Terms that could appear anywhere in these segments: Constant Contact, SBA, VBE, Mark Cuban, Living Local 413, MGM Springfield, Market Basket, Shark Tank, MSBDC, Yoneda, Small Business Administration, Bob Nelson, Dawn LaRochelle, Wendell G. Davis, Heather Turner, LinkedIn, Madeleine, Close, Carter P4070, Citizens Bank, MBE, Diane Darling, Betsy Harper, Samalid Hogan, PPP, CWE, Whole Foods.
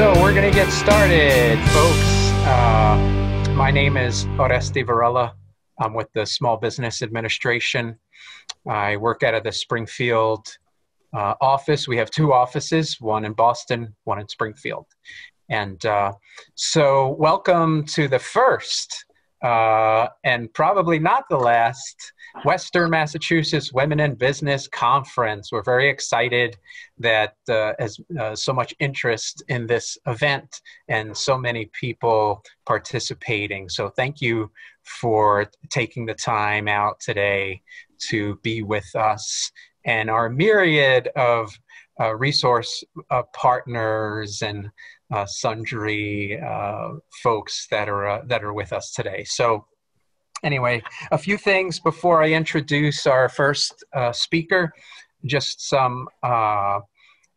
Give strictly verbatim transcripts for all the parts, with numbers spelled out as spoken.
So we're going to get started, folks. Uh, my name is Oreste Varela. I'm with the Small Business Administration. I work out of the Springfield uh, office. We have two offices, one in Boston, one in Springfield. And uh, so welcome to the first uh, and probably not the last Western Massachusetts Women in Business Conference. We're very excited that uh, has uh, so much interest in this event and so many people participating. So thank you for taking the time out today to be with us and our myriad of uh, resource uh, partners and uh, sundry uh, folks that are uh, that are with us today. So anyway, a few things before I introduce our first uh, speaker. Just some, uh,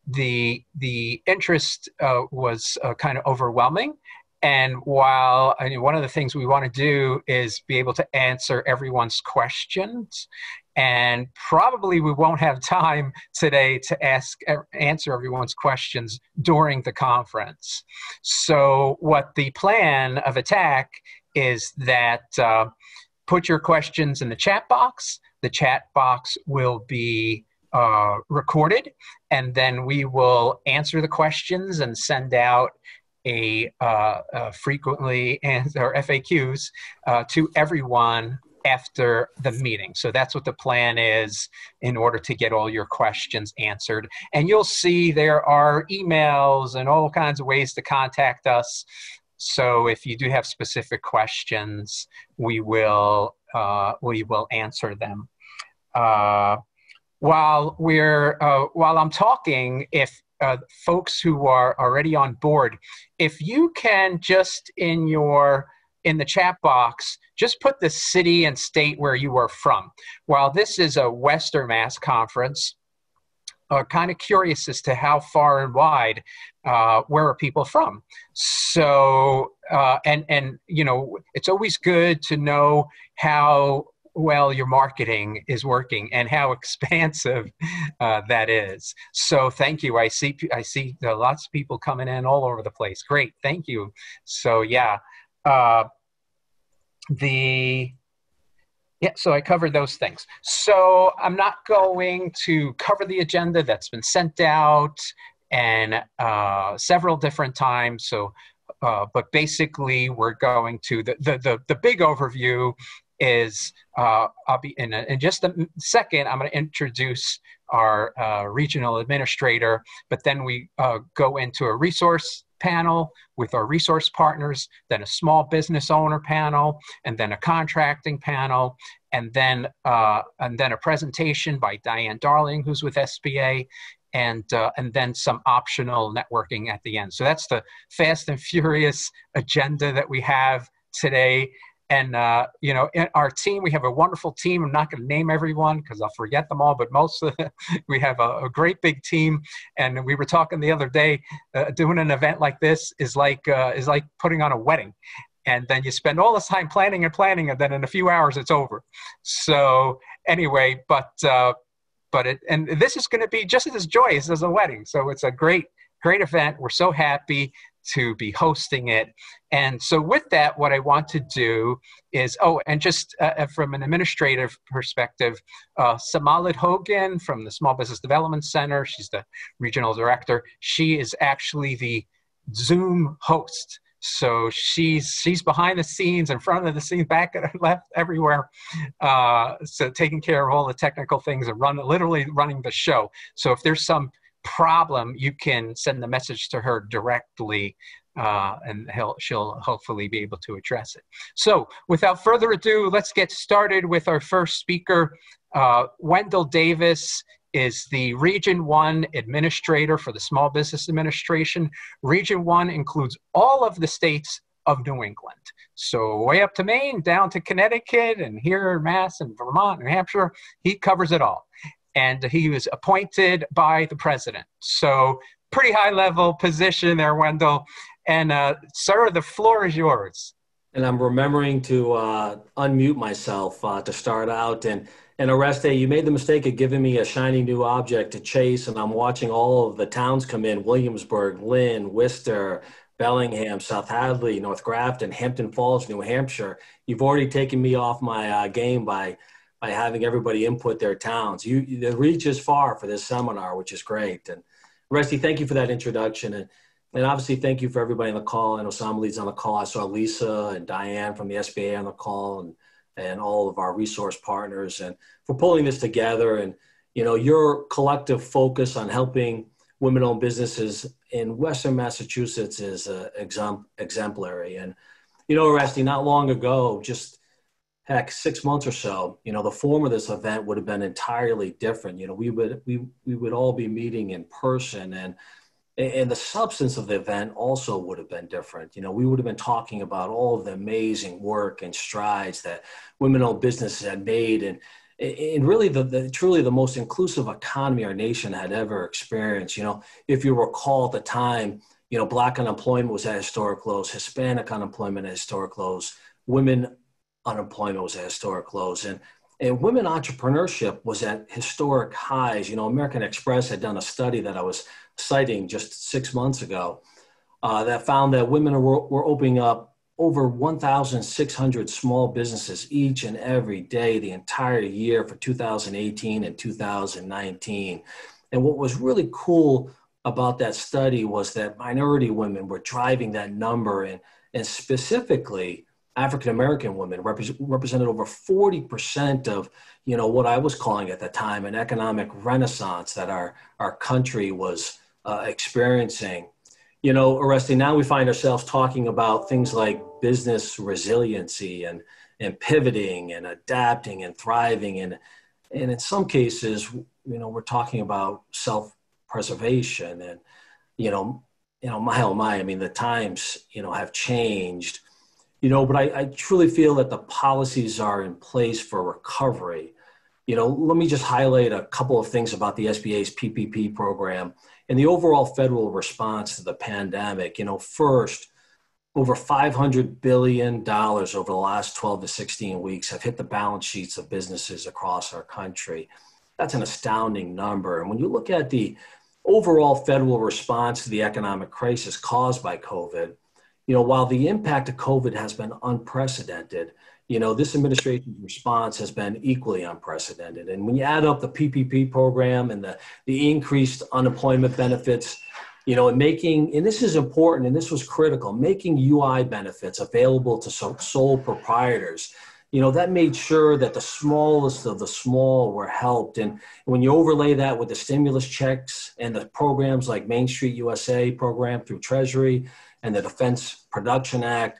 the, the interest uh, was uh, kind of overwhelming. And while I mean, one of the things we want to do is be able to answer everyone's questions, and probably we won't have time today to ask answer everyone's questions during the conference. So what the plan of attack is that uh, put your questions in the chat box. The chat box will be uh, recorded, and then we will answer the questions and send out a, uh, a frequently answered or F A Qs uh, to everyone after the meeting. So that's what the plan is in order to get all your questions answered. And you'll see there are emails and all kinds of ways to contact us. So if you do have specific questions, we will, uh, we will answer them. Uh, while, we're, uh, while I'm talking, if uh, folks who are already on board, if you can just in your in the chat box, just put the city and state where you are from. While this is a Western Mass conference, Uh, kind of curious as to how far and wide, uh, where are people from? So, uh, and, and, you know, it's always good to know how well your marketing is working and how expansive uh, that is. So thank you. I see, I see there are lots of people coming in all over the place. Great. Thank you. So yeah, uh, the... Yeah, so I covered those things. So I'm not going to cover the agenda that's been sent out and uh, several different times. So, uh, but basically we're going to, the, the, the, the big overview is, uh, I'll be in, a, in just a second, I'm gonna introduce our uh, regional administrator, but then we uh, go into a resource panel with our resource partners, then a small business owner panel, and then a contracting panel, and then uh, and then a presentation by Diane Darling, who's with S B A, and uh, and then some optional networking at the end. So that's the fast and furious agenda that we have today. And uh, you know, in our team, we have a wonderful team. I'm not going to name everyone because I'll forget them all, but most of the, we have a, a great big team. And we were talking the other day, uh, doing an event like this is like uh, is like putting on a wedding, and then you spend all this time planning and planning, and then in a few hours it's over. So anyway, but uh, but it, and this is going to be just as joyous as a wedding. So it's a great great event. We're so happy to be hosting it. And so with that, what I want to do is, oh, and just uh, from an administrative perspective, uh, Samalid Hogan from the Small Business Development Center, she's the regional director. She is actually the Zoom host. So she's, she's behind the scenes, in front of the scenes, back and left, everywhere. Uh, so taking care of all the technical things and run, literally running the show. So if there's some problem, you can send the message to her directly, uh, and he'll, she'll hopefully be able to address it. So without further ado, let's get started with our first speaker. Uh, Wendell Davis is the Region one Administrator for the Small Business Administration. Region one includes all of the states of New England. So way up to Maine, down to Connecticut, and here in Mass and Vermont, New Hampshire, he covers it all. And he was appointed by the president. So pretty high level position there, Wendell. And uh, sir, the floor is yours. And I'm remembering to uh, unmute myself uh, to start out. And And Oreste, you made the mistake of giving me a shiny new object to chase, and I'm watching all of the towns come in: Williamsburg, Lynn, Worcester, Bellingham, South Hadley, North Grafton, Hampton Falls, New Hampshire. You've already taken me off my uh, game by, by having everybody input their towns. You, the reach is far for this seminar, which is great. And Oreste, thank you for that introduction. And, and obviously, thank you for everybody on the call. I know Samalid's on the call. I saw Lisa and Diane from the S B A on the call, and and all of our resource partners, and for pulling this together, and you know, your collective focus on helping women-owned businesses in Western Massachusetts is uh, exemplary. And you know, Oreste, not long ago, just heck, six months or so, you know, the form of this event would have been entirely different. You know, we would we we would all be meeting in person, and and the substance of the event also would have been different. You know, we would have been talking about all of the amazing work and strides that women-owned businesses had made, and, and really the, the truly the most inclusive economy our nation had ever experienced. You know, if you recall at the time, you know, Black unemployment was at historic lows, Hispanic unemployment at historic lows, women unemployment was at historic lows, and and women entrepreneurship was at historic highs. You know, American Express had done a study that I was citing just six months ago uh, that found that women were, were opening up over one thousand six hundred small businesses each and every day the entire year for two thousand eighteen and two thousand nineteen. And what was really cool about that study was that minority women were driving that number, and, and specifically African-American women represent, represented over forty percent of, you know, what I was calling at the time an economic renaissance that our, our country was uh, experiencing. You know, Oreste, now we find ourselves talking about things like business resiliency and, and pivoting and adapting and thriving. And, and in some cases, you know, we're talking about self-preservation and, you know, you know, my oh my, I mean, the times, you know, have changed. You know, but I, I truly feel that the policies are in place for recovery. You know, let me just highlight a couple of things about the S B A's P P P program and the overall federal response to the pandemic. You know, first, over five hundred billion dollars over the last twelve to sixteen weeks have hit the balance sheets of businesses across our country. That's an astounding number. And when you look at the overall federal response to the economic crisis caused by COVID, you know, while the impact of COVID has been unprecedented, you know, this administration's response has been equally unprecedented. And when you add up the P P P program and the, the increased unemployment benefits, you know, and making, and this is important, and this was critical, making U I benefits available to sole proprietors, you know, that made sure that the smallest of the small were helped. And when you overlay that with the stimulus checks and the programs like Main Street U S A program through Treasury, and the Defense Production Act,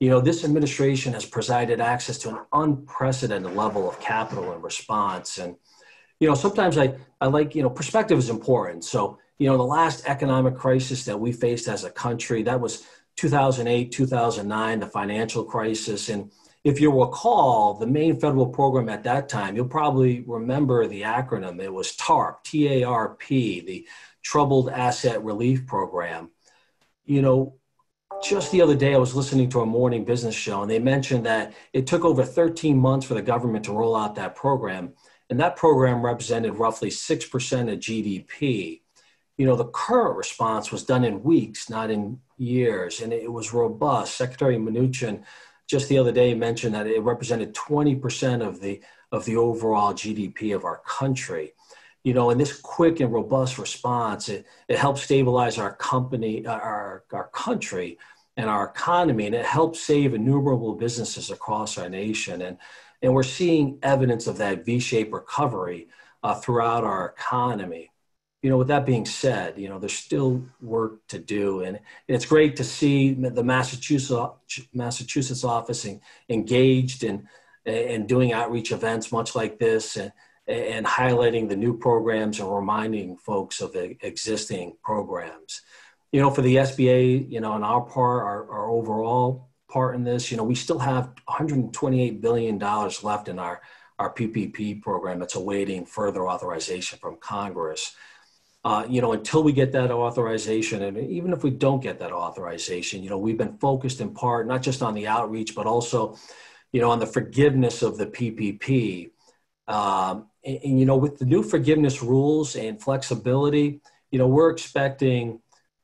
you know, this administration has provided access to an unprecedented level of capital and response. And, you know, sometimes I, I like, you know, perspective is important. So, you know, the last economic crisis that we faced as a country, that was two thousand eight, two thousand nine, the financial crisis. And if you recall, the main federal program at that time, you'll probably remember the acronym. It was TARP, T A R P, the Troubled Asset Relief Program. You know, just the other day, I was listening to a morning business show, and they mentioned that it took over thirteen months for the government to roll out that program. And that program represented roughly six percent of G D P. You know, the current response was done in weeks, not in years, and it was robust. Secretary Mnuchin just the other day mentioned that it represented twenty percent of the, of the overall G D P of our country. You know, and this quick and robust response, it, it helps stabilize our company, our, our country and our economy, and it helps save innumerable businesses across our nation. And, and we're seeing evidence of that V-shaped recovery uh, throughout our economy. You know, with that being said, you know, there's still work to do. And it's great to see the Massachusetts, Massachusetts office in, engaged in, in doing outreach events much like this, and and highlighting the new programs and reminding folks of the existing programs. You know, for the S B A, you know, and our part, our, our overall part in this, you know, we still have one hundred twenty-eight billion dollars left in our, our P P P program that's awaiting further authorization from Congress. Uh, you know, until we get that authorization, and even if we don't get that authorization, you know, we've been focused in part, not just on the outreach, but also, you know, on the forgiveness of the P P P. Um, and, and, you know, with the new forgiveness rules and flexibility, you know, we're expecting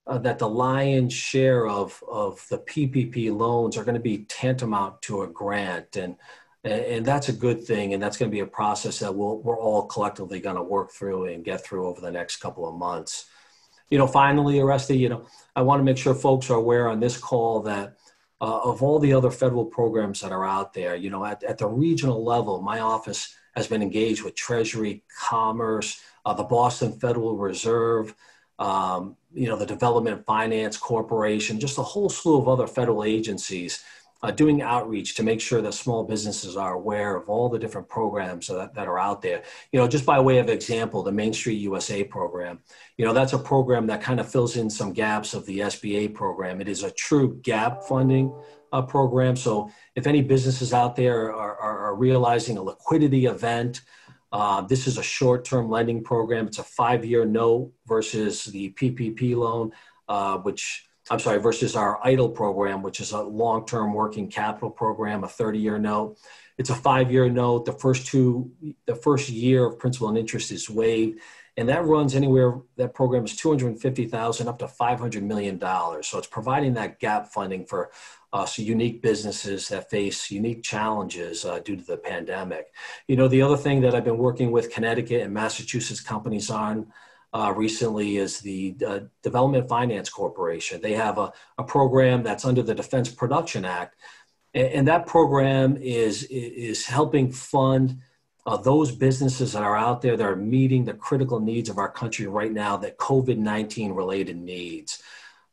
uh, that the lion's share of, of the P P P loans are going to be tantamount to a grant. And, and that's a good thing. And that's going to be a process that we'll, we're all collectively going to work through and get through over the next couple of months. You know, finally, Oreste, you know, I want to make sure folks are aware on this call that uh, of all the other federal programs that are out there, you know, at, at the regional level, my office has been engaged with Treasury, Commerce, uh, the Boston Federal Reserve, um, you know, the Development Finance Corporation, just a whole slew of other federal agencies uh, doing outreach to make sure that small businesses are aware of all the different programs that, that are out there. You know, just by way of example, the Main Street U S A program, you know, that's a program that kind of fills in some gaps of the S B A program. It is a true gap funding uh, program. So if any businesses out there are, are, are realizing a liquidity event, uh, this is a short-term lending program. It's a five-year note versus the P P P loan, uh, which I'm sorry, versus our idle program, which is a long-term working capital program, a thirty-year note. It's a five-year note. The first two, the first year of principal and interest is waived. And that runs anywhere, that program is two hundred fifty thousand dollars up to five hundred million dollars. So it's providing that gap funding for uh, so unique businesses that face unique challenges uh, due to the pandemic. You know, the other thing that I've been working with Connecticut and Massachusetts companies on Uh, recently is the uh, Development Finance Corporation. They have a, a program that's under the Defense Production Act. And, and that program is, is helping fund uh, those businesses that are out there that are meeting the critical needs of our country right now, that COVID nineteen related needs.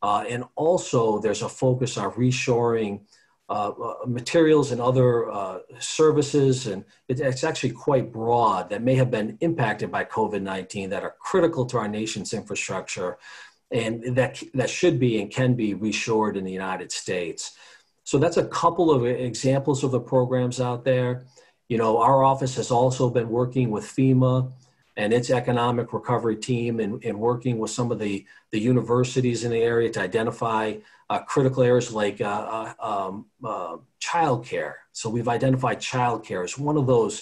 Uh, and also there's a focus on reshoring uh, materials and other uh, services, and it, it's actually quite broad, that may have been impacted by COVID nineteen that are critical to our nation's infrastructure, and that, that should be and can be reshored in the United States. So that's a couple of examples of the programs out there. You know, our office has also been working with FEMA and its economic recovery team, and, and working with some of the, the universities in the area to identify uh, critical areas like uh, uh, um, uh, childcare. So we've identified childcare as one of those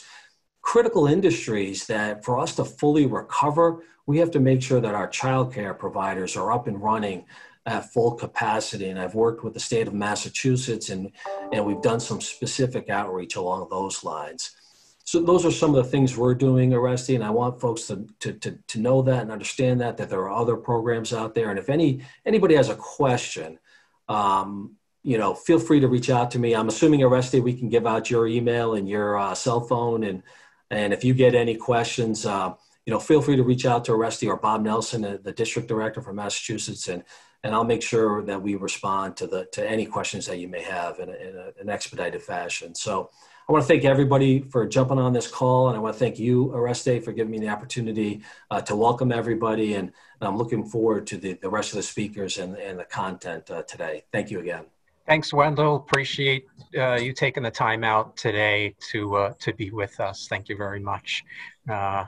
critical industries that for us to fully recover, we have to make sure that our childcare providers are up and running at full capacity. And I've worked with the state of Massachusetts, and, and we've done some specific outreach along those lines. So those are some of the things we're doing, Oreste, and I want folks to, to, to, to know that and understand that, that there are other programs out there. And if any anybody has a question, um, you know, feel free to reach out to me. I'm assuming, Oreste, we can give out your email and your uh, cell phone. And, and if you get any questions, uh, you know, feel free to reach out to Oreste or Bob Nelson, the, the district director for Massachusetts, and, and I'll make sure that we respond to, the, to any questions that you may have in, a, in a, an expedited fashion. So I want to thank everybody for jumping on this call, and I want to thank you, Oreste, for giving me the opportunity uh, to welcome everybody, and, and I'm looking forward to the, the rest of the speakers and, and the content uh, today. Thank you again. Thanks, Wendell. Appreciate uh, you taking the time out today to, uh, to be with us. Thank you very much. Uh,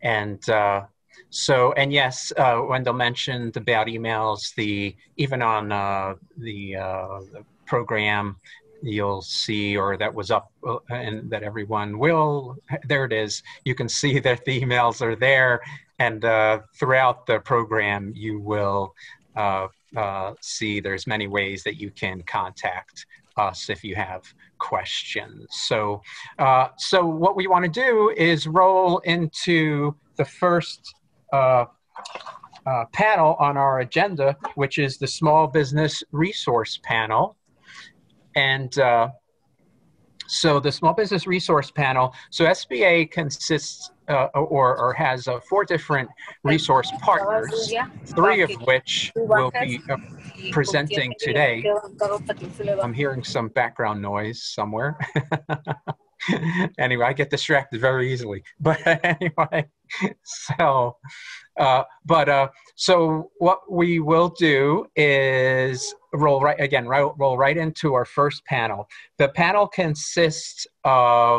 and uh, so, and yes, uh, Wendell mentioned about emails, the, even on uh, the, uh, the program, you'll see, or that was up uh, and that everyone will, there it is. You can see that the emails are there, and uh, throughout the program, you will uh, uh, see there's many ways that you can contact us if you have questions. So, uh, so what we want to do is roll into the first uh, uh, panel on our agenda, which is the Small Business Resource Panel. And uh, so the Small Business Resource Panel, so S B A consists uh, or, or has uh, four different resource partners, three of which will be uh, presenting today. I'm hearing some background noise somewhere. Anyway, I get distracted very easily. But anyway, so, uh, but uh, so what we will do is roll right again, roll, roll right into our first panel. The panel consists of,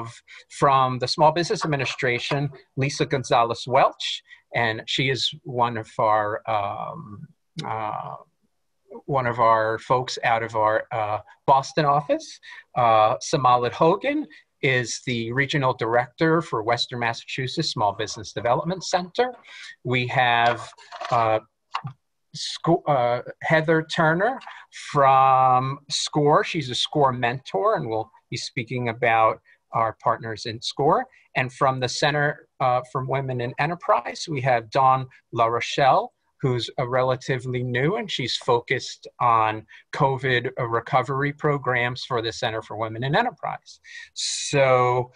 from the Small Business Administration, Lisa Gonzalez-Welch, and she is one of our um, uh, one of our folks out of our uh, Boston office. Uh, Samalid Hogan is the Regional Director for Western Massachusetts Small Business Development Center. We have uh, uh, Heather Turner from SCORE. She's a SCORE mentor, and we'll be speaking about our partners in SCORE. And from the Center uh, for Women in Enterprise, we have Dawn LaRochelle, who's a relatively new, and she's focused on COVID recovery programs for the Center for Women in Enterprise. So,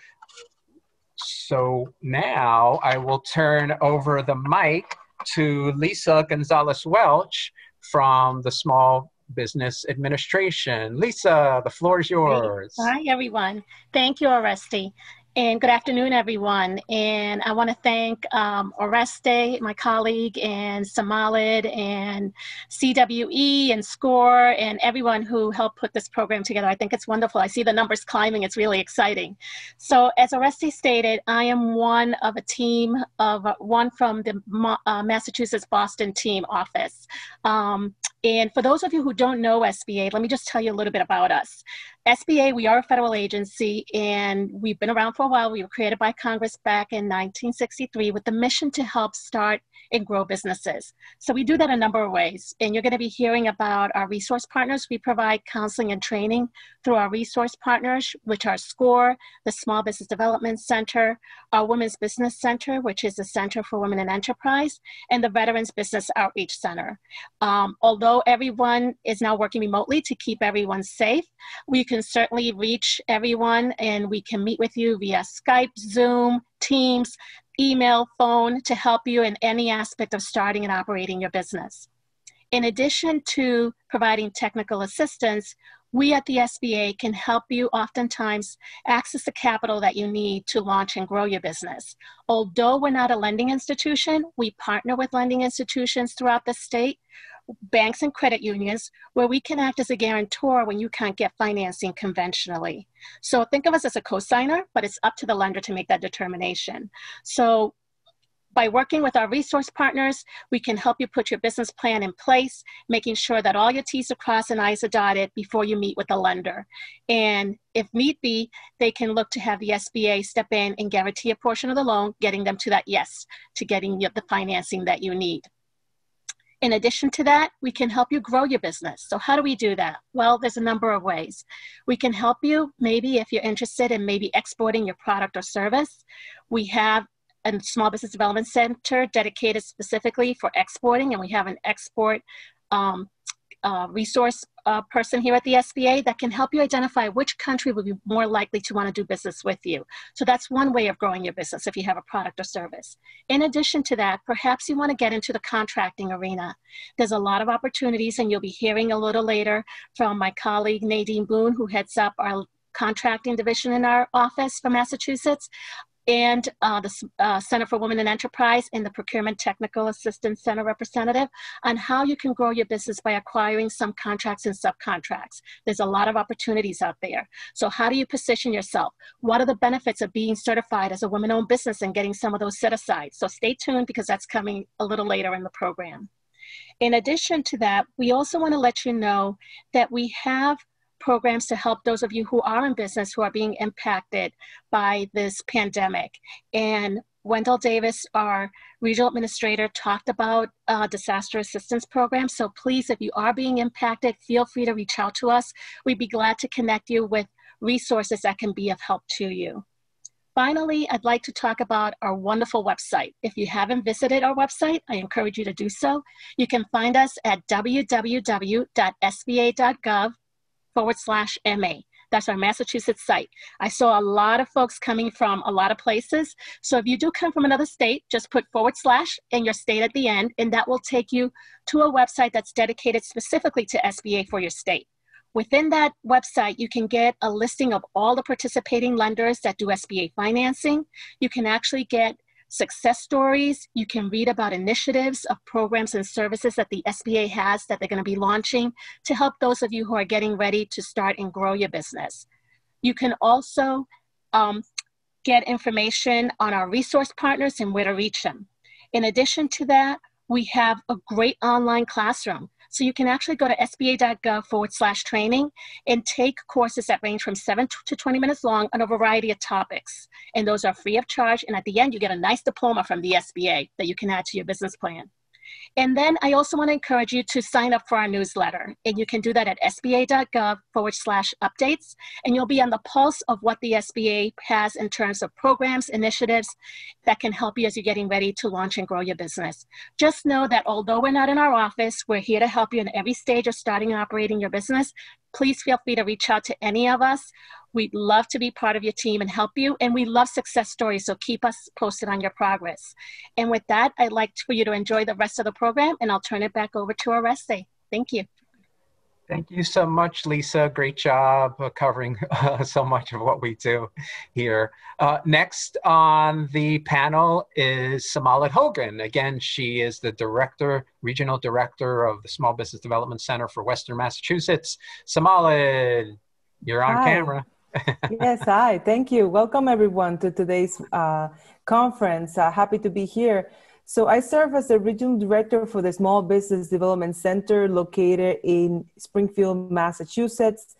so now I will turn over the mic to Lisa Gonzalez-Welch from the Small Business Administration. Lisa, the floor is yours. Hi, everyone. Thank you, Oreste. And good afternoon, everyone. And I want to thank um, Oreste, my colleague, and Samalid, and C W E, and SCORE, and everyone who helped put this program together. I think it's wonderful. I see the numbers climbing. It's really exciting. So as Oreste stated, I am one of a team of uh, one from the uh, Massachusetts Boston team office. Um, and for those of you who don't know S B A, let me just tell you a little bit about us. S B A, we are a federal agency, and we've been around for a while. We were created by Congress back in nineteen sixty-three with the mission to help start and grow businesses. So we do that a number of ways, and you're going to be hearing about our resource partners. We provide counseling and training through our resource partners, which are SCORE, the Small Business Development Center, our Women's Business Center, which is the Center for Women in Enterprise, and the Veterans Business Outreach Center. Um, although everyone is now working remotely to keep everyone safe, we can certainly reach everyone, and we can meet with you via Skype, Zoom, Teams, email, phone to help you in any aspect of starting and operating your business. In addition to providing technical assistance, we at the S B A can help you oftentimes access the capital that you need to launch and grow your business. Although we're not a lending institution, we partner with lending institutions throughout the state, banks and credit unions, where we can act as a guarantor when you can't get financing conventionally. So think of us as a co-signer, but it's up to the lender to make that determination. So by working with our resource partners, we can help you put your business plan in place, making sure that all your T's are crossed and I's are dotted before you meet with the lender. And if need be, they can look to have the S B A step in and guarantee a portion of the loan, getting them to that yes, to getting the financing that you need. In addition to that, we can help you grow your business. So how do we do that? Well, there's a number of ways. We can help you, maybe if you're interested in maybe exporting your product or service. We have a Small Business Development Center dedicated specifically for exporting, and we have an export um, uh, resource uh, person here at the S B A that can help you identify which country would be more likely to want to do business with you. So that's one way of growing your business if you have a product or service. In addition to that, perhaps you want to get into the contracting arena. There's a lot of opportunities, and you'll be hearing a little later from my colleague Nadine Boone, who heads up our contracting division in our office for Massachusetts, and uh, the uh, Center for Women in Enterprise and the Procurement Technical Assistance Center representative on how you can grow your business by acquiring some contracts and subcontracts. There's a lot of opportunities out there. So how do you position yourself? What are the benefits of being certified as a women-owned business and getting some of those set aside? So stay tuned, because that's coming a little later in the program. In addition to that, we also want to let you know that we have programs to help those of you who are in business who are being impacted by this pandemic. And Wendell Davis, our regional administrator, talked about uh, disaster assistance programs. So please, if you are being impacted, feel free to reach out to us. We'd be glad to connect you with resources that can be of help to you. Finally, I'd like to talk about our wonderful website. If you haven't visited our website, I encourage you to do so. You can find us at w w w dot s b a dot gov forward slash MA. That's our Massachusetts site. I saw a lot of folks coming from a lot of places. So if you do come from another state, just put forward slash and your state at the end, and that will take you to a website that's dedicated specifically to S B A for your state. Within that website, you can get a listing of all the participating lenders that do S B A financing. You can actually get success stories. You can read about initiatives of programs and services that the S B A has that they're going to be launching to help those of you who are getting ready to start and grow your business. You can also um, get information on our resource partners and where to reach them. In addition to that, we have a great online classroom. So you can actually go to S B A dot gov forward slash training and take courses that range from seven to twenty minutes long on a variety of topics. And those are free of charge. And at the end, you get a nice diploma from the S B A that you can add to your business plan. And then I also want to encourage you to sign up for our newsletter. And you can do that at S B A dot gov forward slash updates. And you'll be on the pulse of what the S B A has in terms of programs, initiatives that can help you as you're getting ready to launch and grow your business. Just know that although we're not in our office, we're here to help you in every stage of starting and operating your business. Please feel free to reach out to any of us. We'd love to be part of your team and help you. And we love success stories, so keep us posted on your progress. And with that, I'd like for you to enjoy the rest of the program, and I'll turn it back over to Oreste. Thank you. Thank you so much, Lisa. Great job covering uh, so much of what we do here. Uh, next on the panel is Samalid Hogan. Again, she is the director, regional director of the Small Business Development Center for Western Massachusetts. Samalid, you're on hi. Camera. Yes, hi. Thank you. Welcome, everyone, to today's uh, conference. Uh, happy to be here. So I serve as the regional director for the Small Business Development Center located in Springfield, Massachusetts.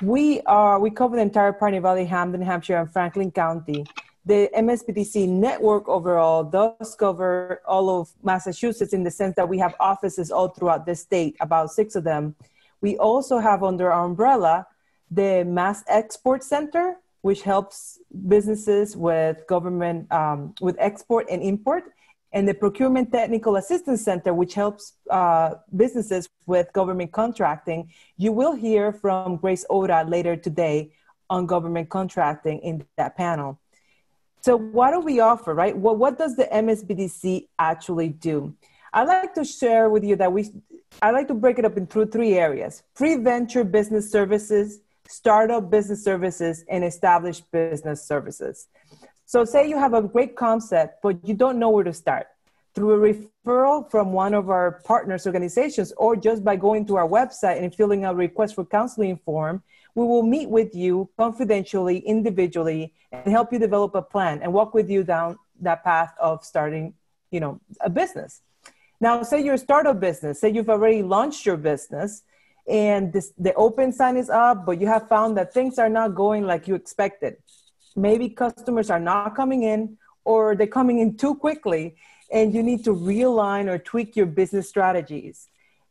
We are, we cover the entire Pioneer Valley, Hampden, Hampshire, and Franklin County. The M S B D C network overall does cover all of Massachusetts in the sense that we have offices all throughout the state, about six of them. We also have under our umbrella the Mass Export Center, which helps businesses with government, um, with export and import, and the Procurement Technical Assistance Center, which helps uh, businesses with government contracting. You will hear from Grace Oda later today on government contracting in that panel. So what do we offer, right? Well, what does the M S B D C actually do? I'd like to share with you that we, I like to break it up into three areas: pre-venture business services, startup business services, and established business services. So say you have a great concept, but you don't know where to start. Through a referral from one of our partners organizations, or just by going to our website and filling out a request for counseling form, we will meet with you confidentially, individually, and help you develop a plan and walk with you down that path of starting, you know, a business. Now, say you're a startup business, say you've already launched your business and this, the open sign is up, but you have found that things are not going like you expected. Maybe customers are not coming in, or they're coming in too quickly, and you need to realign or tweak your business strategies.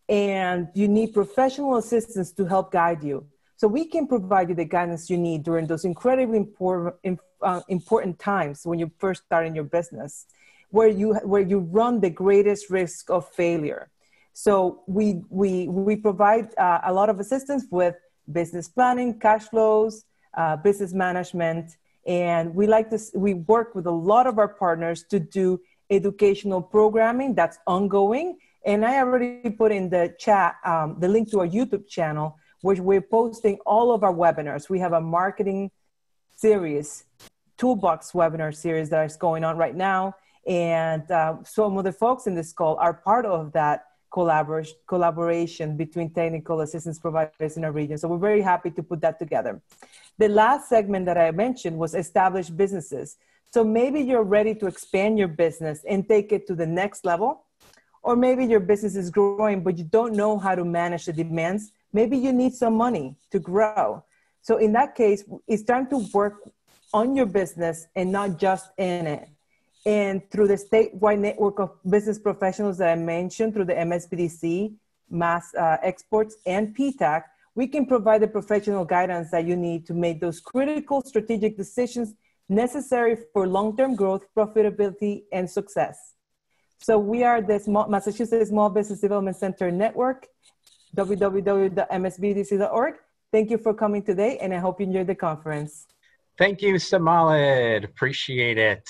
And you need professional assistance to help guide you. So we can provide you the guidance you need during those incredibly important, uh, important times when you first start in your business, where you, where you run the greatest risk of failure. So we, we, we provide uh, a lot of assistance with business planning, cash flows, uh, business management. And we like this, we work with a lot of our partners to do educational programming that's ongoing. And I already put in the chat um, the link to our YouTube channel, which we're posting all of our webinars. We have a marketing series, toolbox webinar series that is going on right now. And uh, some of the folks in this call are part of that collaboration, collaboration between technical assistance providers in our region. So we're very happy to put that together. The last segment that I mentioned was established businesses. So maybe you're ready to expand your business and take it to the next level, or maybe your business is growing, but you don't know how to manage the demands. Maybe you need some money to grow. So in that case, it's time to work on your business and not just in it. And through the statewide network of business professionals that I mentioned, through the M S B D C, Mass uh, Exports, and P T A C, we can provide the professional guidance that you need to make those critical strategic decisions necessary for long-term growth, profitability, and success. So we are the Small, Massachusetts Small Business Development Center Network, w w w dot m s b d c dot org. Thank you for coming today, and I hope you enjoyed the conference. Thank you, Samalid. Appreciate it.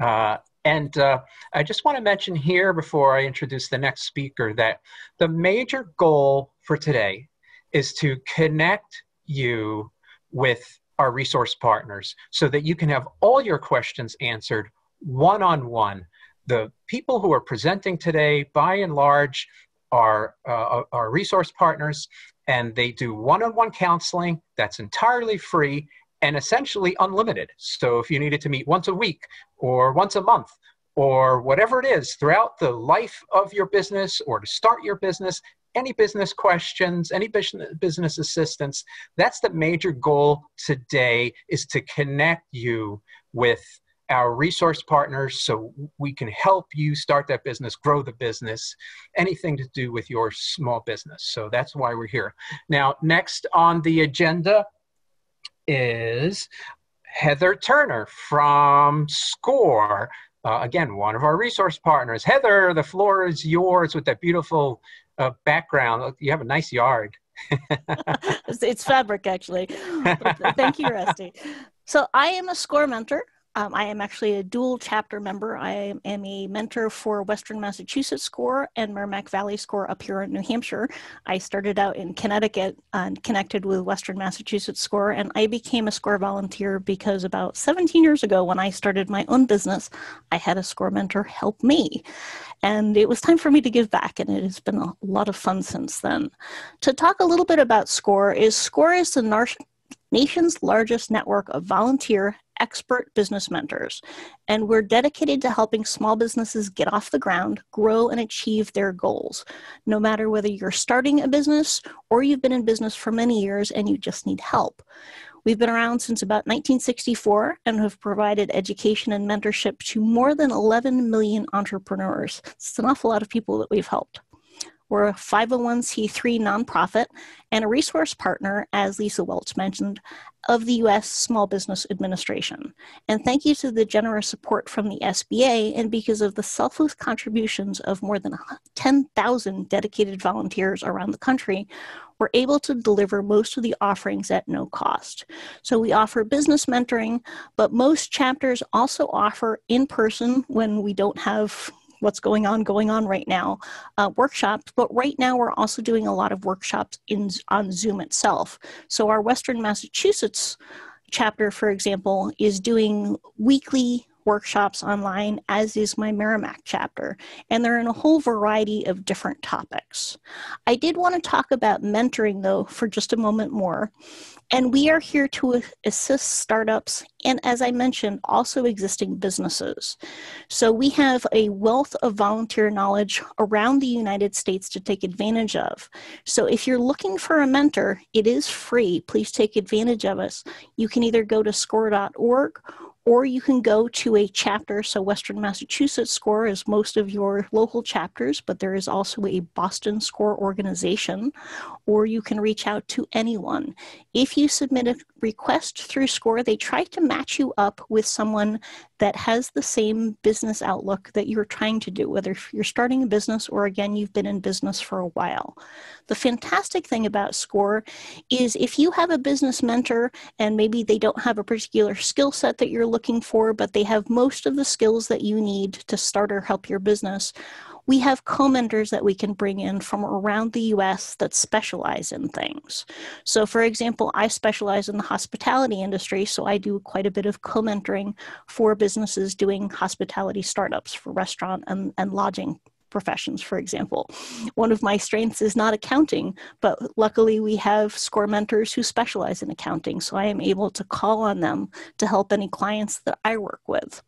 Uh, and uh, I just want to mention here before I introduce the next speaker that the major goal for today is to connect you with our resource partners so that you can have all your questions answered one-on-one. The people who are presenting today, by and large, are uh, our resource partners, and they do one-on-one counseling that's entirely free and essentially unlimited. So if you needed to meet once a week or once a month or whatever it is throughout the life of your business or to start your business, any business questions, any business assistance. That's the major goal today, is to connect you with our resource partners so we can help you start that business, grow the business, anything to do with your small business. So that's why we're here. Now, next on the agenda is Heather Turner from SCORE. Uh, again, one of our resource partners. Heather, the floor is yours with that beautiful uh, background. Look, you have a nice yard. It's fabric, actually. Thank you, Oreste. So I am a SCORE mentor. Um, I am actually a dual chapter member. I am a mentor for Western Massachusetts SCORE and Merrimack Valley SCORE up here in New Hampshire. I started out in Connecticut and connected with Western Massachusetts SCORE, and I became a SCORE volunteer because about seventeen years ago, when I started my own business, I had a SCORE mentor help me. And it was time for me to give back, and it has been a lot of fun since then. To talk a little bit about SCORE, is SCORE is the nar- nation's largest network of volunteer expert business mentors, and we're dedicated to helping small businesses get off the ground, grow, and achieve their goals. No matter whether you're starting a business or you've been in business for many years and you just need help. We've been around since about nineteen sixty-four and have provided education and mentorship to more than eleven million entrepreneurs. It's an awful lot of people that we've helped. We're a five oh one c three nonprofit and a resource partner, as Lisa Welch mentioned, of the U S Small Business Administration. And thank you to the generous support from the S B A, and because of the selfless contributions of more than ten thousand dedicated volunteers around the country, we're able to deliver most of the offerings at no cost. So we offer business mentoring, but most chapters also offer in person, when we don't have what's going on going on right now, uh, workshops. But right now we're also doing a lot of workshops in, on Zoom itself. So our Western Massachusetts chapter, for example, is doing weekly workshops online, as is my Merrimack chapter, and they're in a whole variety of different topics. I did want to talk about mentoring, though, for just a moment more, and we are here to assist startups and, as I mentioned, also existing businesses. So we have a wealth of volunteer knowledge around the United States to take advantage of. So if you're looking for a mentor, it is free. Please take advantage of us. You can either go to score dot org, or you can go to a chapter. So Western Massachusetts SCORE is most of your local chapters, but there is also a Boston SCORE organization, or you can reach out to anyone. If you submit a request through SCORE, they try to match you up with someone that has the same business outlook that you're trying to do, whether you're starting a business or, again, you've been in business for a while. The fantastic thing about SCORE is if you have a business mentor and maybe they don't have a particular skill set that you're looking for, but they have most of the skills that you need to start or help your business, we have co-mentors that we can bring in from around the U S that specialize in things. So, for example, I specialize in the hospitality industry, so I do quite a bit of co-mentoring for businesses doing hospitality startups for restaurant and, and lodging professions, for example. One of my strengths is not accounting, but luckily we have SCORE mentors who specialize in accounting, so I am able to call on them to help any clients that I work with.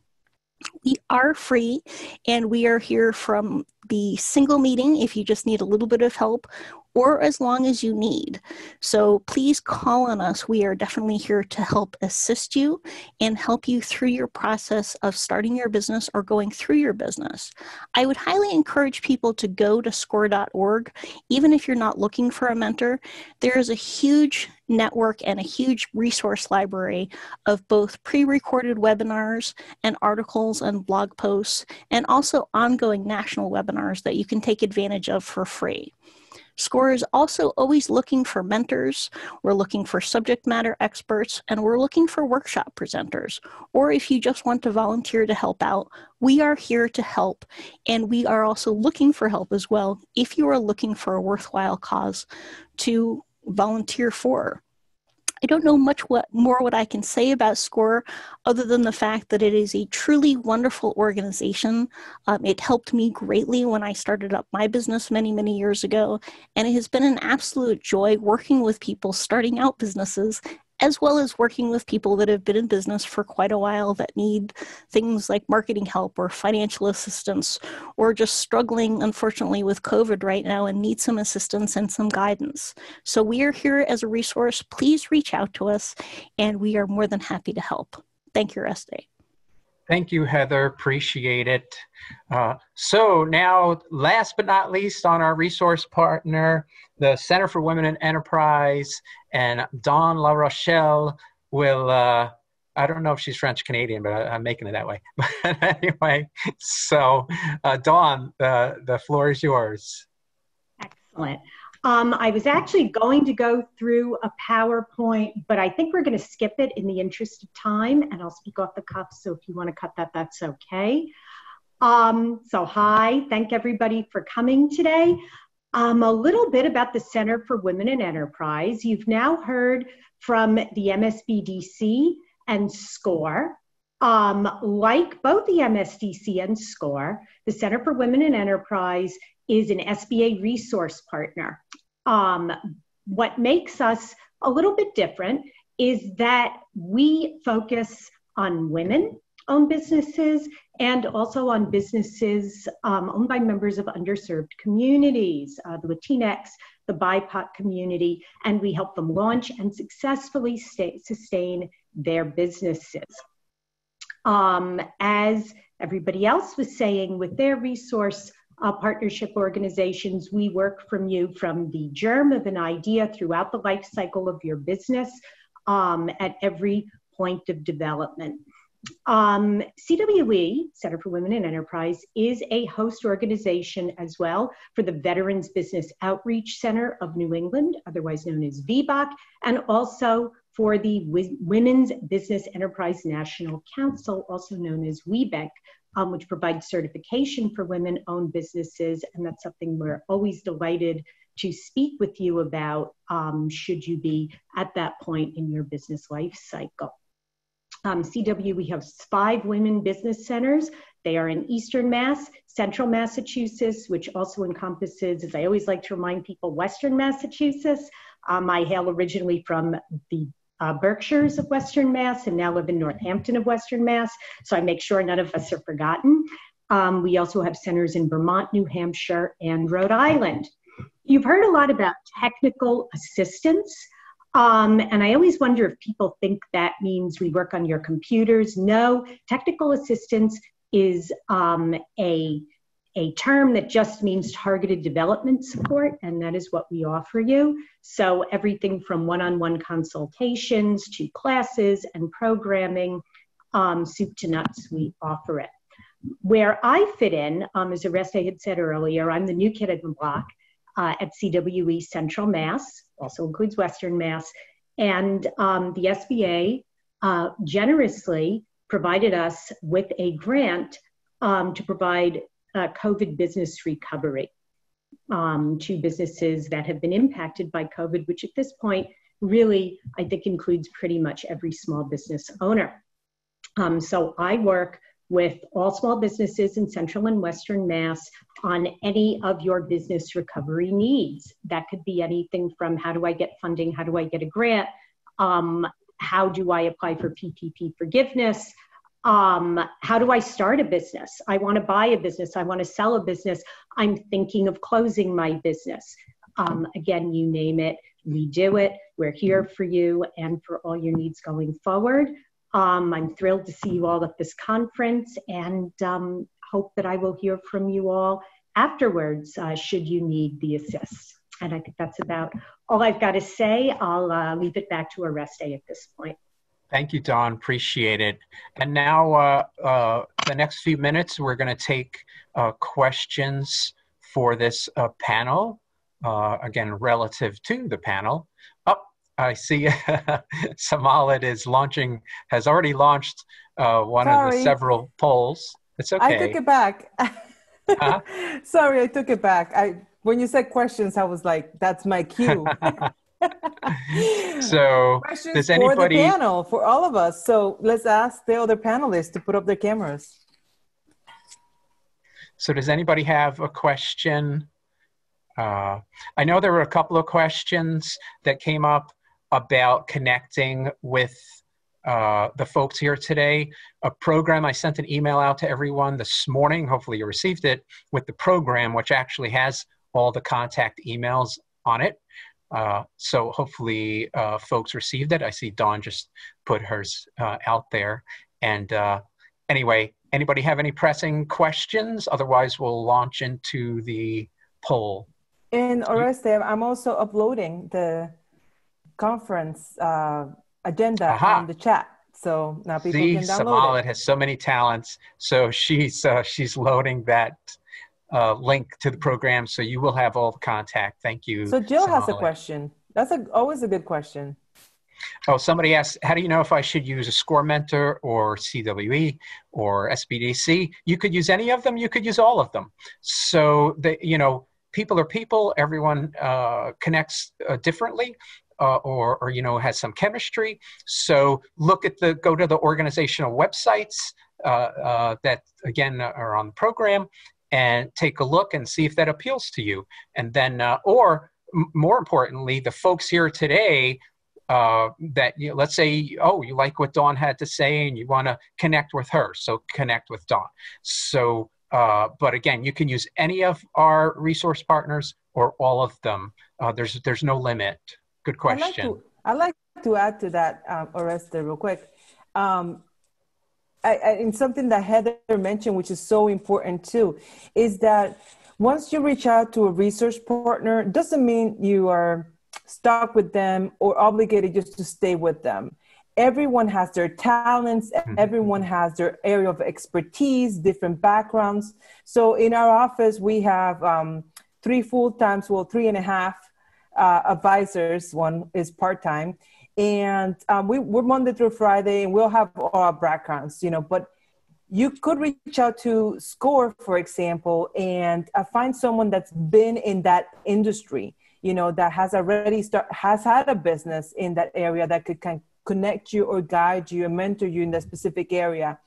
We are free, and we are here from the single meeting if you just need a little bit of help, or as long as you need. So please call on us. We are definitely here to help assist you and help you through your process of starting your business or going through your business. I would highly encourage people to go to score dot org, even if you're not looking for a mentor. There is a huge network and a huge resource library of both pre-recorded webinars and articles and blog posts, and also ongoing national webinars that you can take advantage of for free. SCORE is also always looking for mentors. We're looking for subject matter experts, and we're looking for workshop presenters. Or if you just want to volunteer to help out, we are here to help, and we are also looking for help as well if you are looking for a worthwhile cause to volunteer for. I don't know much what, more what I can say about SCORE other than the fact that it is a truly wonderful organization. Um, it helped me greatly when I started up my business many, many years ago, and it has been an absolute joy working with people starting out businesses as well as working with people that have been in business for quite a while that need things like marketing help or financial assistance, or just struggling, unfortunately, with COVID right now and need some assistance and some guidance. So we are here as a resource. Please reach out to us, and we are more than happy to help. Thank you, Oreste. Thank you, Heather. Appreciate it. Uh, so now, last but not least, on our resource partner, the Center for Women in Enterprise, and Dawn LaRochelle will, uh, I don't know if she's French-Canadian, but I, I'm making it that way. But anyway, so uh, Dawn, uh, the floor is yours. Excellent. Um, I was actually going to go through a PowerPoint, but I think we're going to skip it in the interest of time, and I'll speak off the cuff, so if you want to cut that, that's okay. Um, so hi, thank everybody for coming today. Um, a little bit about the Center for Women in Enterprise. You've now heard from the M S B D C and SCORE. Um, like both the M S D C and SCORE, the Center for Women in Enterprise is an S B A resource partner. Um, what makes us a little bit different is that we focus on women-owned businesses and also on businesses um, owned by members of underserved communities, uh, the Latinx, the B I P O C community, and we help them launch and successfully stay, sustain their businesses. Um, as everybody else was saying, with their resource Uh, partnership organizations, we work from you from the germ of an idea throughout the life cycle of your business um, at every point of development. Um, C W E, Center for Women in Enterprise, is a host organization as well for the Veterans Business Outreach Center of New England, otherwise known as V BOC, and also for the Women's Business Enterprise National Council, also known as WeBANK, Um, which provides certification for women-owned businesses, and that's something we're always delighted to speak with you about um, should you be at that point in your business life cycle. Um, C W E hosts five women business centers. They are in Eastern Mass, Central Massachusetts, which also encompasses, as I always like to remind people, Western Massachusetts. Um, I hail originally from the Uh, Berkshires of Western Mass and now live in Northampton of Western Mass, so I make sure none of us are forgotten. Um, we also have centers in Vermont, New Hampshire, and Rhode Island. You've heard a lot about technical assistance, um, and I always wonder if people think that means we work on your computers. No, technical assistance is um, a, a term that just means targeted development support, and that is what we offer you. So everything from one-on-one consultations to classes and programming, um, soup to nuts, we offer it. Where I fit in, um, as Oreste had said earlier, I'm the new kid on the block uh, at C W E Central Mass, also includes Western Mass, and um, the S B A uh, generously provided us with a grant um, to provide Uh, COVID business recovery um, to businesses that have been impacted by COVID, which at this point really, I think, includes pretty much every small business owner. Um, so I work with all small businesses in Central and Western Mass on any of your business recovery needs. That could be anything from how do I get funding, how do I get a grant, um, how do I apply for P P P forgiveness, Um, how do I start a business? I want to buy a business. I want to sell a business. I'm thinking of closing my business. Um, again, you name it, we do it. We're here for you and for all your needs going forward. Um, I'm thrilled to see you all at this conference and um, hope that I will hear from you all afterwards uh, should you need the assist. And I think that's about all I've got to say. I'll uh, leave it back to Oreste at this point. Thank you, Dawn. Appreciate it. And now uh, uh, the next few minutes, we're going to take uh, questions for this uh, panel, uh, again, relative to the panel. Oh, I see Samalid is launching, has already launched uh, one Sorry. of the several polls. It's okay. I took it back. Huh? Sorry, I took it back. I, when you said questions, I was like, that's my cue. So questions does anybody for the panel, for all of us. So let's ask the other panelists to put up their cameras. So does anybody have a question? Uh, I know there were a couple of questions that came up about connecting with uh, the folks here today. A program, I sent an email out to everyone this morning, hopefully you received it, with the program, which actually has all the contact emails on it. Uh, so hopefully uh, folks received it. I see Dawn just put hers uh, out there. And uh, anyway, anybody have any pressing questions? Otherwise, we'll launch into the poll. And Oreste, I'm also uploading the conference uh, agenda Aha. on the chat. So now people see, can download Samalid it. Has so many talents. So she's, uh, she's loading that Uh, link to the program, so you will have all the contact. Thank you. So Jill Samalid has a question. That's a, always a good question. Oh, somebody asked, how do you know if I should use a SCORE mentor or C W E or S B D C? You could use any of them. You could use all of them. So, the, you know, people are people. Everyone uh, connects uh, differently. Uh, or, or, you know, has some chemistry. So look at the, go to the organizational websites uh, uh, that, again, are on the program, and take a look and see if that appeals to you. And then, uh, or more importantly, the folks here today uh, that, you know, let's say, oh, you like what Dawn had to say and you want to connect with her, so connect with Dawn. So, uh, but again, you can use any of our resource partners or all of them. Uh, there's, there's no limit. Good question. I'd like to, I'd like to add to that, um, Oreste, real quick. Um, I, I, and something that Heather mentioned, which is so important too, is that once you reach out to a research partner, it doesn't mean you are stuck with them or obligated just to stay with them. Everyone has their talents. Everyone has their area of expertise, different backgrounds. So in our office, we have um, three full-time, well, three and a half uh, advisors. One is part-time. And um, we, we're Monday through Friday, and we'll have all our backgrounds, you know, but you could reach out to SCORE, for example, and uh, find someone that's been in that industry, you know, that has already start, has had a business in that area that could kind of connect you or guide you and mentor you in that specific area.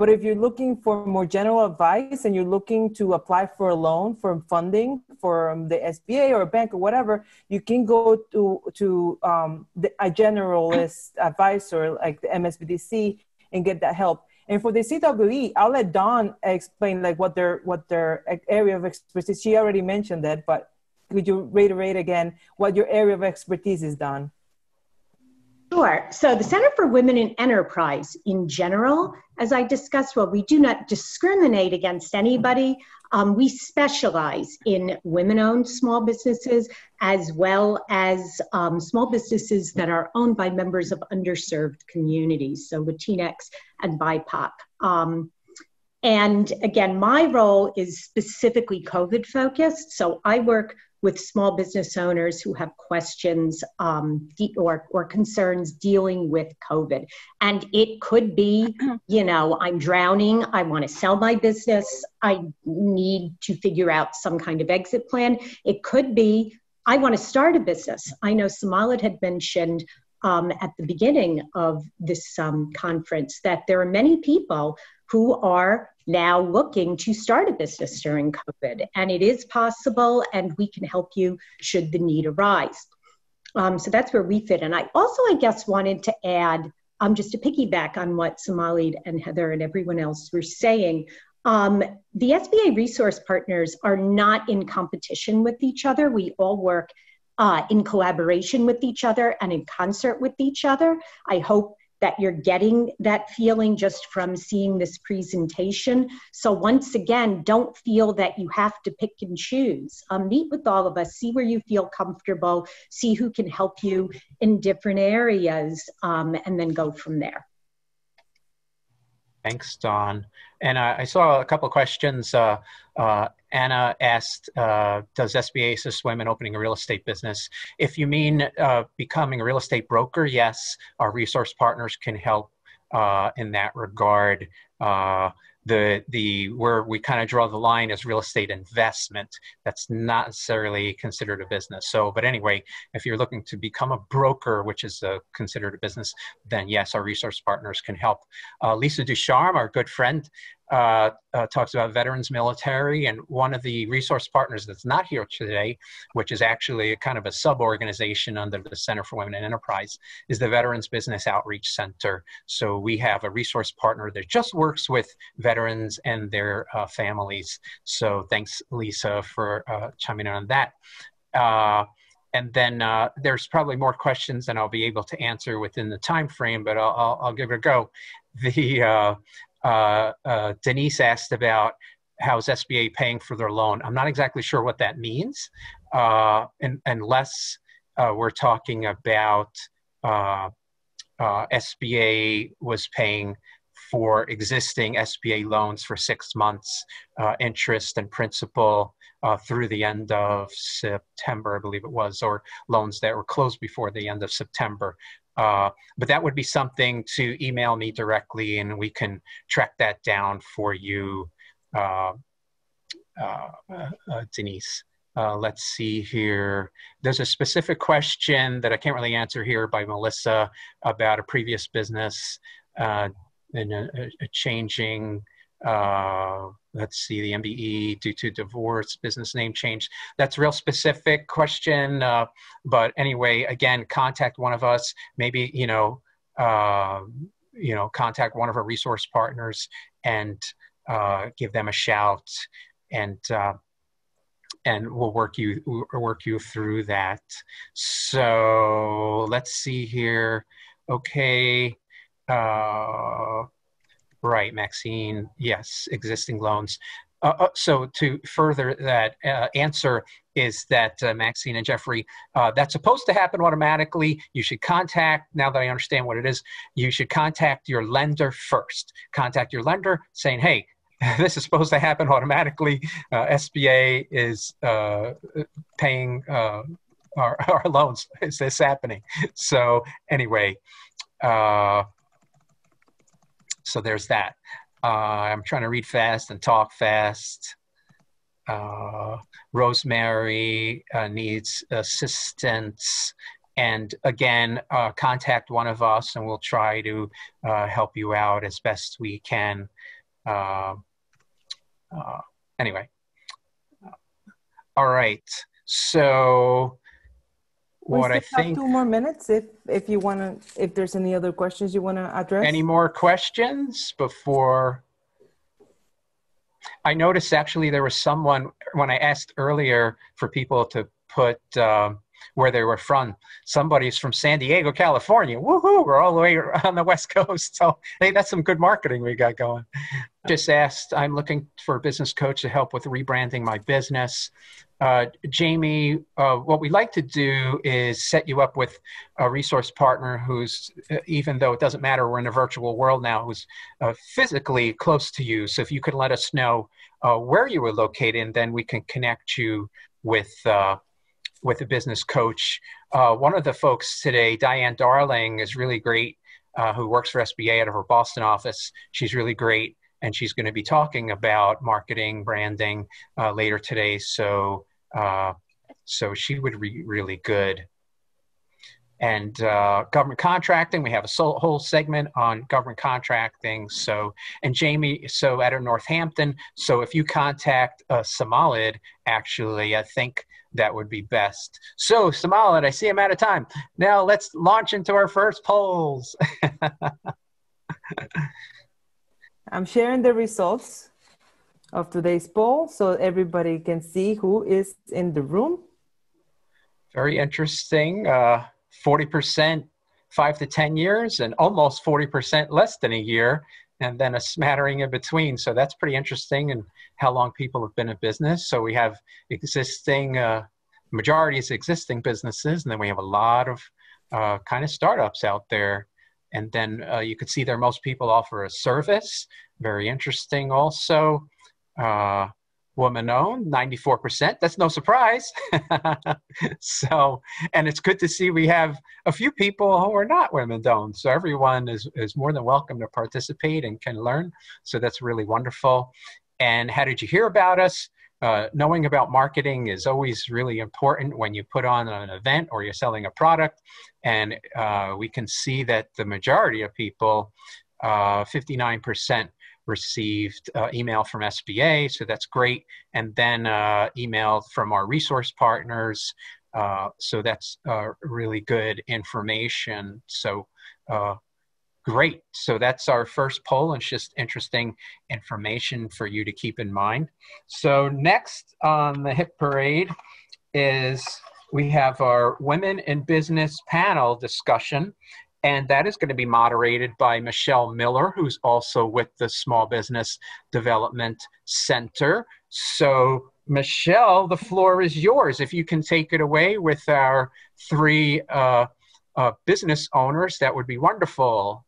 But if you're looking for more general advice and you're looking to apply for a loan, for funding, for the S B A or a bank or whatever, you can go to, to um, the, a generalist advisor like the M S B D C and get that help. And for the C W E, I'll let Dawn explain like what their, what their area of expertise, she already mentioned that, but could you reiterate again what your area of expertise is, Dawn? Sure. So the Center for Women in Enterprise in general, as I discussed, well, we do not discriminate against anybody. Um, we specialize in women-owned small businesses as well as um, small businesses that are owned by members of underserved communities, so Latinx and B I P O C. Um, and again, my role is specifically COVID-focused, so I work with small business owners who have questions um, or, or concerns dealing with COVID. And it could be, you know, I'm drowning, I want to sell my business, I need to figure out some kind of exit plan. It could be, I want to start a business. I know Samalid had mentioned um, at the beginning of this um, conference that there are many people who are now looking to start a business during COVID. And it is possible, and we can help you should the need arise. Um, so that's where we fit. And I also, I guess, wanted to add, um, just to piggyback on what Samalid and Heather and everyone else were saying, um, the S B A resource partners are not in competition with each other. We all work uh, in collaboration with each other and in concert with each other. I hope that you're getting that feeling just from seeing this presentation. So once again, don't feel that you have to pick and choose. Um, meet with all of us, see where you feel comfortable, see who can help you in different areas, um, and then go from there. Thanks, Dawn. And uh, I saw a couple of questions. Uh, uh, Anna asked, uh, does S B A assist women opening a real estate business? If you mean uh, becoming a real estate broker, yes, our resource partners can help uh, in that regard. Uh, the, the, where we kind of draw the line is real estate investment. That's not necessarily considered a business. So, but anyway, if you're looking to become a broker, which is uh, considered a business, then yes, our resource partners can help. Uh, Lisa Ducharme, our good friend, uh, uh, talks about veterans military, and one of the resource partners that's not here today, which is actually a kind of a sub-organization under the Center for Women in Enterprise, is the Veterans Business Outreach Center. So we have a resource partner that just works with veterans and their uh, families. So thanks, Lisa, for uh, chiming in on that. Uh, And then uh, there's probably more questions than I'll be able to answer within the time frame, but I'll, I'll, I'll give it a go. The, uh, uh, uh, Denise asked about how's S B A paying for their loan. I'm not exactly sure what that means, uh, and, unless uh, we're talking about uh, uh, S B A was paying for existing S B A loans for six months, uh, interest and principal, Uh, through the end of September, I believe it was, or loans that were closed before the end of September. Uh, but that would be something to email me directly, and we can track that down for you, uh, uh, uh, Denise. Uh, let's see here. There's a specific question that I can't really answer here by Melissa about a previous business uh, and a, a changing uh let's see, the M B E due to divorce, business name change. That's a real specific question, uh but anyway, again, contact one of us, maybe, you know, uh you know, contact one of our resource partners and uh give them a shout, and uh and we'll work you work you through that. So let's see here. Okay, uh right, Maxine, yes, existing loans. Uh, so to further that uh, answer is that uh, Maxine and Jeffrey, uh, that's supposed to happen automatically. You should contact, now that I understand what it is, you should contact your lender first. Contact your lender saying, hey, this is supposed to happen automatically. Uh, S B A is uh, paying uh, our, our loans. Is this happening? So anyway, uh, so there's that. Uh, I'm trying to read fast and talk fast. Uh, Rosemary uh, needs assistance. And again, uh, contact one of us and we'll try to uh, help you out as best we can. Uh, uh, anyway. All right. So what I think, two more minutes if if you want to, if there's any other questions you want to address. Any more questions before? I noticed actually there was someone when I asked earlier for people to put uh, where they were from. Somebody's from San Diego, California. Woohoo! We're all the way on the West Coast. So hey, that's some good marketing we got going. Just asked, I'm looking for a business coach to help with rebranding my business. Uh, Jamie, uh, what we like to do is set you up with a resource partner who's, uh, even though it doesn't matter, we're in a virtual world now, who's uh, physically close to you. So if you could let us know uh, where you were located, and then we can connect you with uh, with a business coach. Uh, one of the folks today, Diane Darling, is really great, uh, who works for S B A out of her Boston office. She's really great, and she's going to be talking about marketing, branding uh, later today. So uh, so she would be really good. And uh, government contracting, we have a whole segment on government contracting. So, and Jamie, so out of Northampton, so if you contact uh, Samalid, actually, I think that would be best. So Samalid, I see I'm out of time. Now let's launch into our first polls. I'm sharing the results of today's poll so everybody can see who is in the room. Very interesting. Uh, forty percent five to ten years and almost forty percent less than a year, and then a smattering in between. So that's pretty interesting, and how long people have been in business. So we have existing, uh, majority is existing businesses, and then we have a lot of uh, kind of startups out there. And then uh, you could see there most people offer a service. Very interesting also. Uh, woman-owned, ninety-four percent. That's no surprise. So, and it's good to see we have a few people who are not women-owned. So everyone is, is more than welcome to participate and can learn. So that's really wonderful. And how did you hear about us? Uh, knowing about marketing is always really important when you put on an event or you're selling a product. And uh, we can see that the majority of people, uh, fifty-nine percent, received uh, email from S B A, so that's great. And then uh, email from our resource partners, uh, so that's uh, really good information. So uh, great. So that's our first poll, and it's just interesting information for you to keep in mind. So next on the hit parade is we have our Women in Business panel discussion, and that is going to be moderated by Michelle Miller, who's also with the Small Business Development Center. So Michelle, the floor is yours. If you can take it away with our three uh, uh, business owners, that would be wonderful.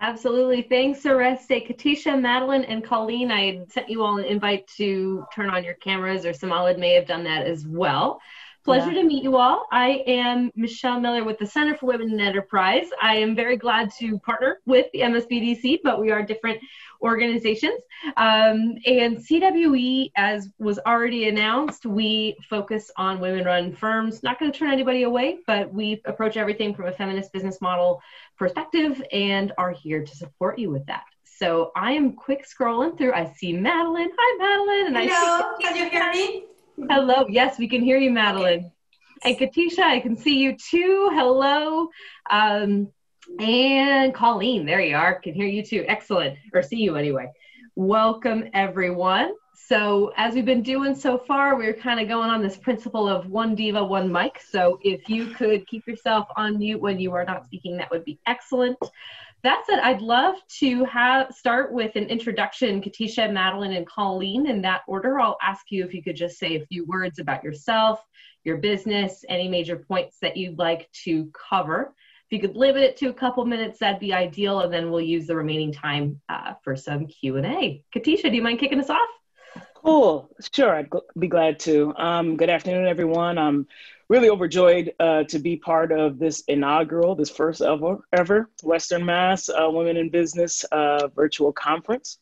Absolutely. Thanks, Oreste. Katisha, Madeleine, and Colleen, I sent you all an invite to turn on your cameras, or Samalid may have done that as well. Pleasure yeah. to meet you all. I am Michelle Miller with the Center for Women in Enterprise. I am very glad to partner with the M S B D C, but we are different organizations. Um, and C W E, as was already announced, we focus on women-run firms. Not going to turn anybody away, but we approach everything from a feminist business model perspective and are here to support you with that. So I am quick scrolling through. I see Madeleine. Hi, Madeleine. And Hello. I see Can you hear me? Hello. Yes, we can hear you, Madeleine. And Katisha, I can see you too. Hello. Um, and Colleen, there you are. Can hear you too. Excellent. Or see you anyway. Welcome, everyone. So as we've been doing so far, we're kind of going on this principle of one diva, one mic. So if you could keep yourself on mute when you are not speaking, that would be excellent. That said, I'd love to have start with an introduction, Katisha, Madeleine, and Colleen. In that order, I'll ask you if you could just say a few words about yourself, your business, any major points that you'd like to cover. If you could limit it to a couple minutes, that'd be ideal, and then we'll use the remaining time uh, for some Q and A. Katisha, do you mind kicking us off? Cool. Sure, I'd be glad to. Um, good afternoon, everyone. I'm really overjoyed uh, to be part of this inaugural, this first ever, ever Western Mass uh, Women in Business uh, virtual conference.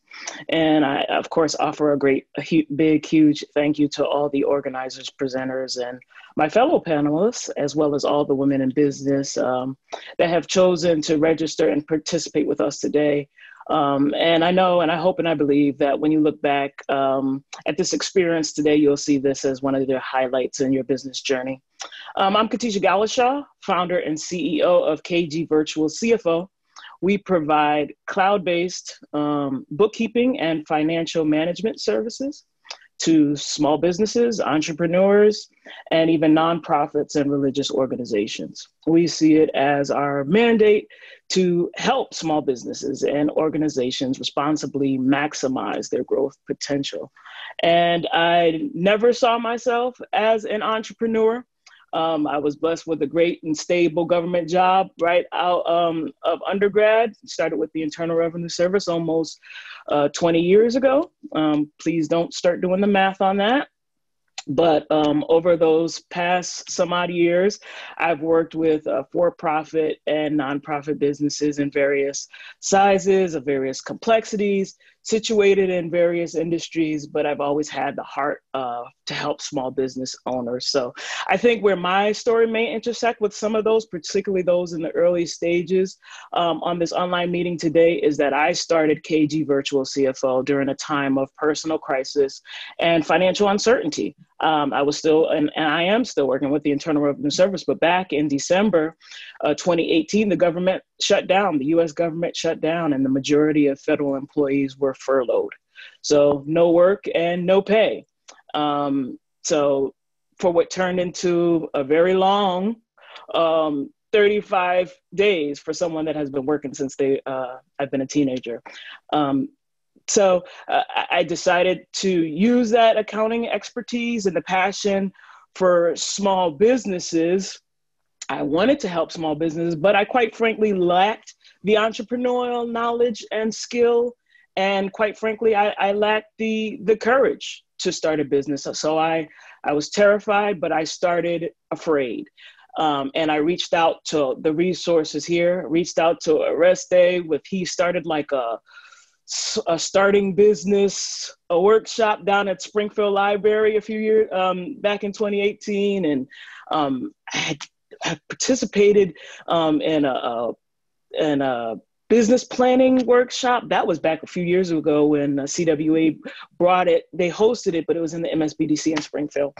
And I, of course, offer a great, a huge, big, huge thank you to all the organizers, presenters, and my fellow panelists, as well as all the women in business um, that have chosen to register and participate with us today. Um, and I know, and I hope, and I believe that when you look back um, at this experience today, you'll see this as one of the highlights in your business journey. Um, I'm Katisha Gallishaw, founder and C E O of K G Virtual C F O. We provide cloud-based um, bookkeeping and financial management services to small businesses, entrepreneurs, and even nonprofits and religious organizations. We see it as our mandate to help small businesses and organizations responsibly maximize their growth potential. And I never saw myself as an entrepreneur. Um, I was blessed with a great and stable government job right out um, of undergrad. Started with the Internal Revenue Service almost uh, twenty years ago. Um, please don't start doing the math on that. But um, over those past some odd years, I've worked with uh, for-profit and nonprofit businesses in various sizes, of various complexities, situated in various industries, but I've always had the heart uh, to help small business owners. So I think where my story may intersect with some of those, particularly those in the early stages um, on this online meeting today, is that I started K G Virtual C F O during a time of personal crisis and financial uncertainty. Um, I was still, and, and I am still working with the Internal Revenue Service, but back in December uh, twenty eighteen, the government shut down, the U S government shut down, and the majority of federal employees were furloughed. So no work and no pay. Um, so for what turned into a very long um, thirty-five days for someone that has been working since they, uh, I've been a teenager. Um, So uh, I decided to use that accounting expertise and the passion for small businesses. I wanted to help small businesses, but I quite frankly lacked the entrepreneurial knowledge and skill. And quite frankly, I, I lacked the, the courage to start a business. So I, I was terrified, but I started afraid. Um, and I reached out to the resources here, reached out to Oreste with, he started like a, a starting business, a workshop down at Springfield Library a few years um, back in twenty eighteen. And um, I had, had participated um, in, a, a, in a business planning workshop. That was back a few years ago when uh, C W E brought it. They hosted it, but it was in the M S B D C in Springfield.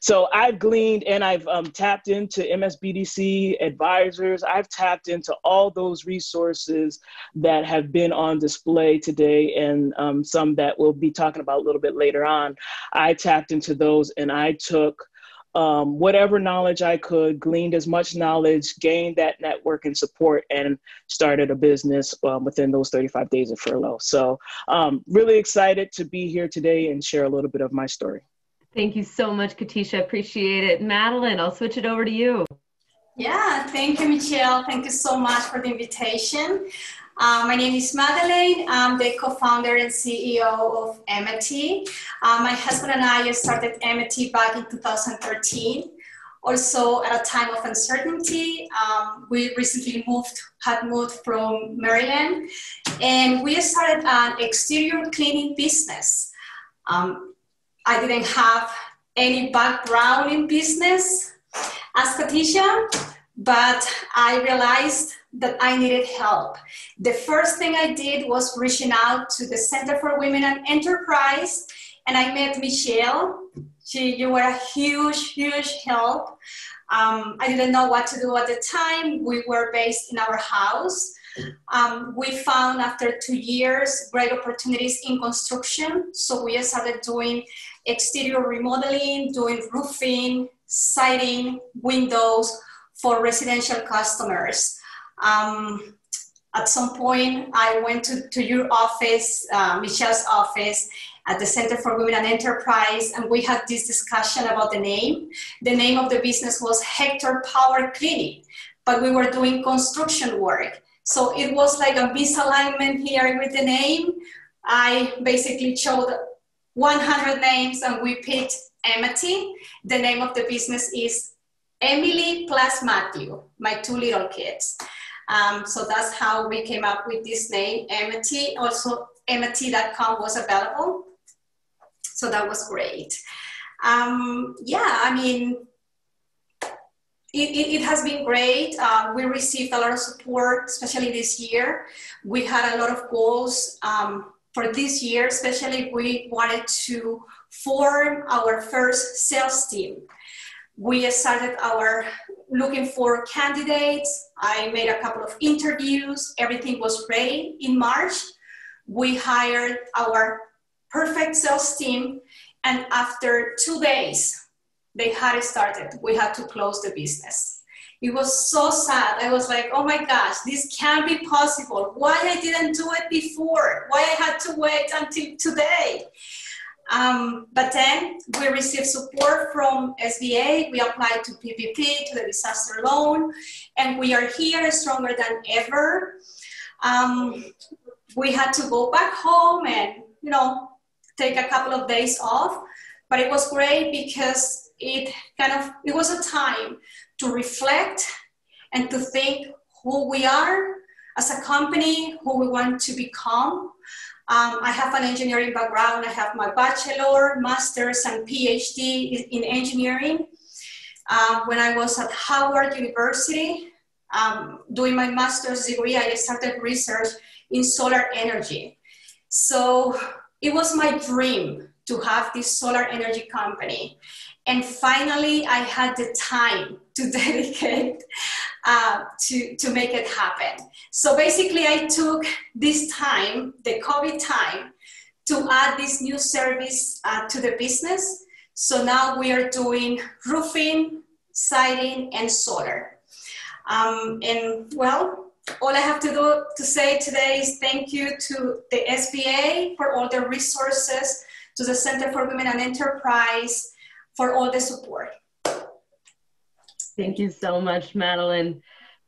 So I've gleaned and I've um, tapped into M S B D C advisors. I've tapped into all those resources that have been on display today and um, some that we'll be talking about a little bit later on. I tapped into those and I took Um, whatever knowledge I could, gleaned as much knowledge, gained that network and support, and started a business um, within those thirty-five days of furlough. So um, really excited to be here today and share a little bit of my story. Thank you so much, Katisha. Appreciate it. Madeleine, I'll switch it over to you. Yeah, thank you, Michelle. Thank you so much for the invitation. Uh, my name is Madeleine. I'm the co-founder and C E O of Amity. Uh, my husband and I started Amity back in two thousand thirteen. Also, at a time of uncertainty, um, we recently moved, had moved from Maryland, and we started an exterior cleaning business. Um, I didn't have any background in business as Katisha, but I realized that I needed help. The first thing I did was reaching out to the Center for Women in Enterprise, and I met Michelle. She, you were a huge, huge help. Um, I didn't know what to do at the time. We were based in our house. Um, we found after two years, great opportunities in construction. So we started doing exterior remodeling, doing roofing, siding, windows for residential customers. Um, at some point, I went to, to your office, uh, Michelle's office, at the Center for Women and Enterprise, and we had this discussion about the name. The name of the business was Hector Power Cleaning, but we were doing construction work. So it was like a misalignment here with the name. I basically showed one hundred names and we picked Amity. The name of the business is Emily plus Matthew, my two little kids. Um, so that's how we came up with this name, Amity. Also, amity dot com was available. So that was great. Um, yeah, I mean, it, it, it has been great. Uh, we received a lot of support, especially this year. We had a lot of goals um, for this year, especially we wanted to form our first sales team. We started our looking for candidates. I made a couple of interviews. Everything was ready in March. We hired our perfect sales team. And after two days, they had it started. We had to close the business. It was so sad. I was like, oh my gosh, this can't be possible. Why I didn't do it before? Why I had to wait until today? Um, but then we received support from S B A, we applied to P P P, to the disaster loan, and we are here stronger than ever. Um, we had to go back home and, you know, take a couple of days off, but it was great because it kind of, it was a time to reflect and to think who we are as a company, who we want to become. Um, I have an engineering background. I have my bachelor, master's, and PhD in engineering. Um, when I was at Howard University, um, doing my master's degree, I started research in solar energy. So it was my dream to have this solar energy company. And finally, I had the time to dedicate uh, to, to make it happen. So basically, I took this time, the COVID time, to add this new service uh, to the business. So now we are doing roofing, siding, and solar. Um, and well, all I have to do to say today is thank you to the S B A for all the resources, to the Center for Women and Enterprise, for all the support. Thank you so much, Madeleine.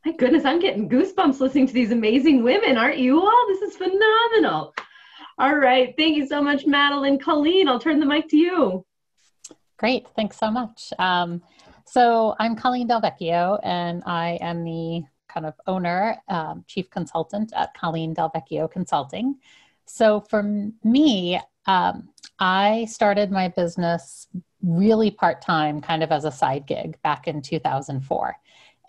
My goodness, I'm getting goosebumps listening to these amazing women, aren't you all? This is phenomenal. All right, thank you so much, Madeleine. Colleen, I'll turn the mic to you. Great, thanks so much. Um, so I'm Colleen Delvecchio, and I am the kind of owner, um, chief consultant at Colleen Delvecchio Consulting. So for me, um, I started my business really part-time, kind of as a side gig back in two thousand four.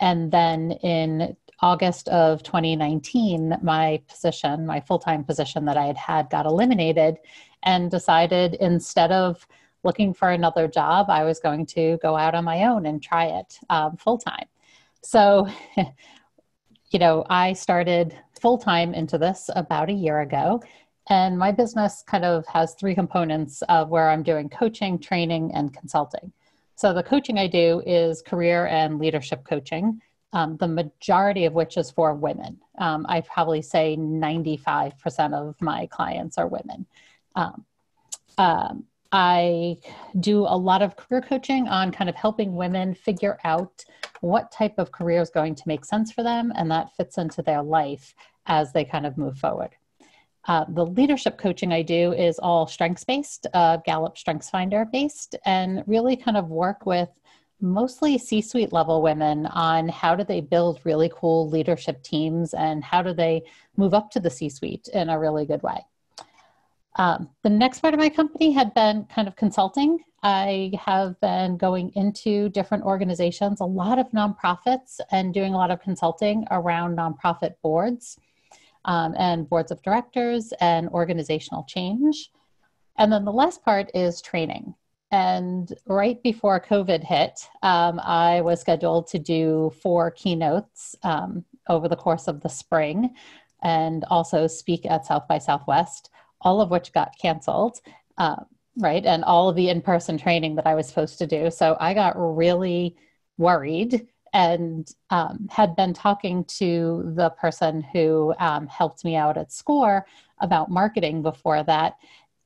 And then in August of twenty nineteen, my position, my full-time position that I had had got eliminated, and decided instead of looking for another job, I was going to go out on my own and try it um, full-time. So, you know, I started full-time into this about a year ago, and my business kind of has three components of where I'm doing coaching, training, and consulting. So the coaching I do is career and leadership coaching, um, the majority of which is for women. Um, I probably say ninety-five percent of my clients are women. Um, um, I do a lot of career coaching on kind of helping women figure out what type of career is going to make sense for them, and that fits into their life as they kind of move forward. Uh, the leadership coaching I do is all strengths-based, uh, Gallup StrengthsFinder based, and really kind of work with mostly C-suite level women on how do they build really cool leadership teams and how do they move up to the C-suite in a really good way. Um, the next part of my company had been kind of consulting. I have been going into different organizations, a lot of nonprofits, and doing a lot of consulting around nonprofit boards. Um, and boards of directors and organizational change. And then the last part is training. And right before COVID hit, um, I was scheduled to do four keynotes um, over the course of the spring, and also speak at South by Southwest, all of which got canceled, uh, right? And all of the in-person training that I was supposed to do. So I got really worried, and um, had been talking to the person who um, helped me out at SCORE about marketing before that,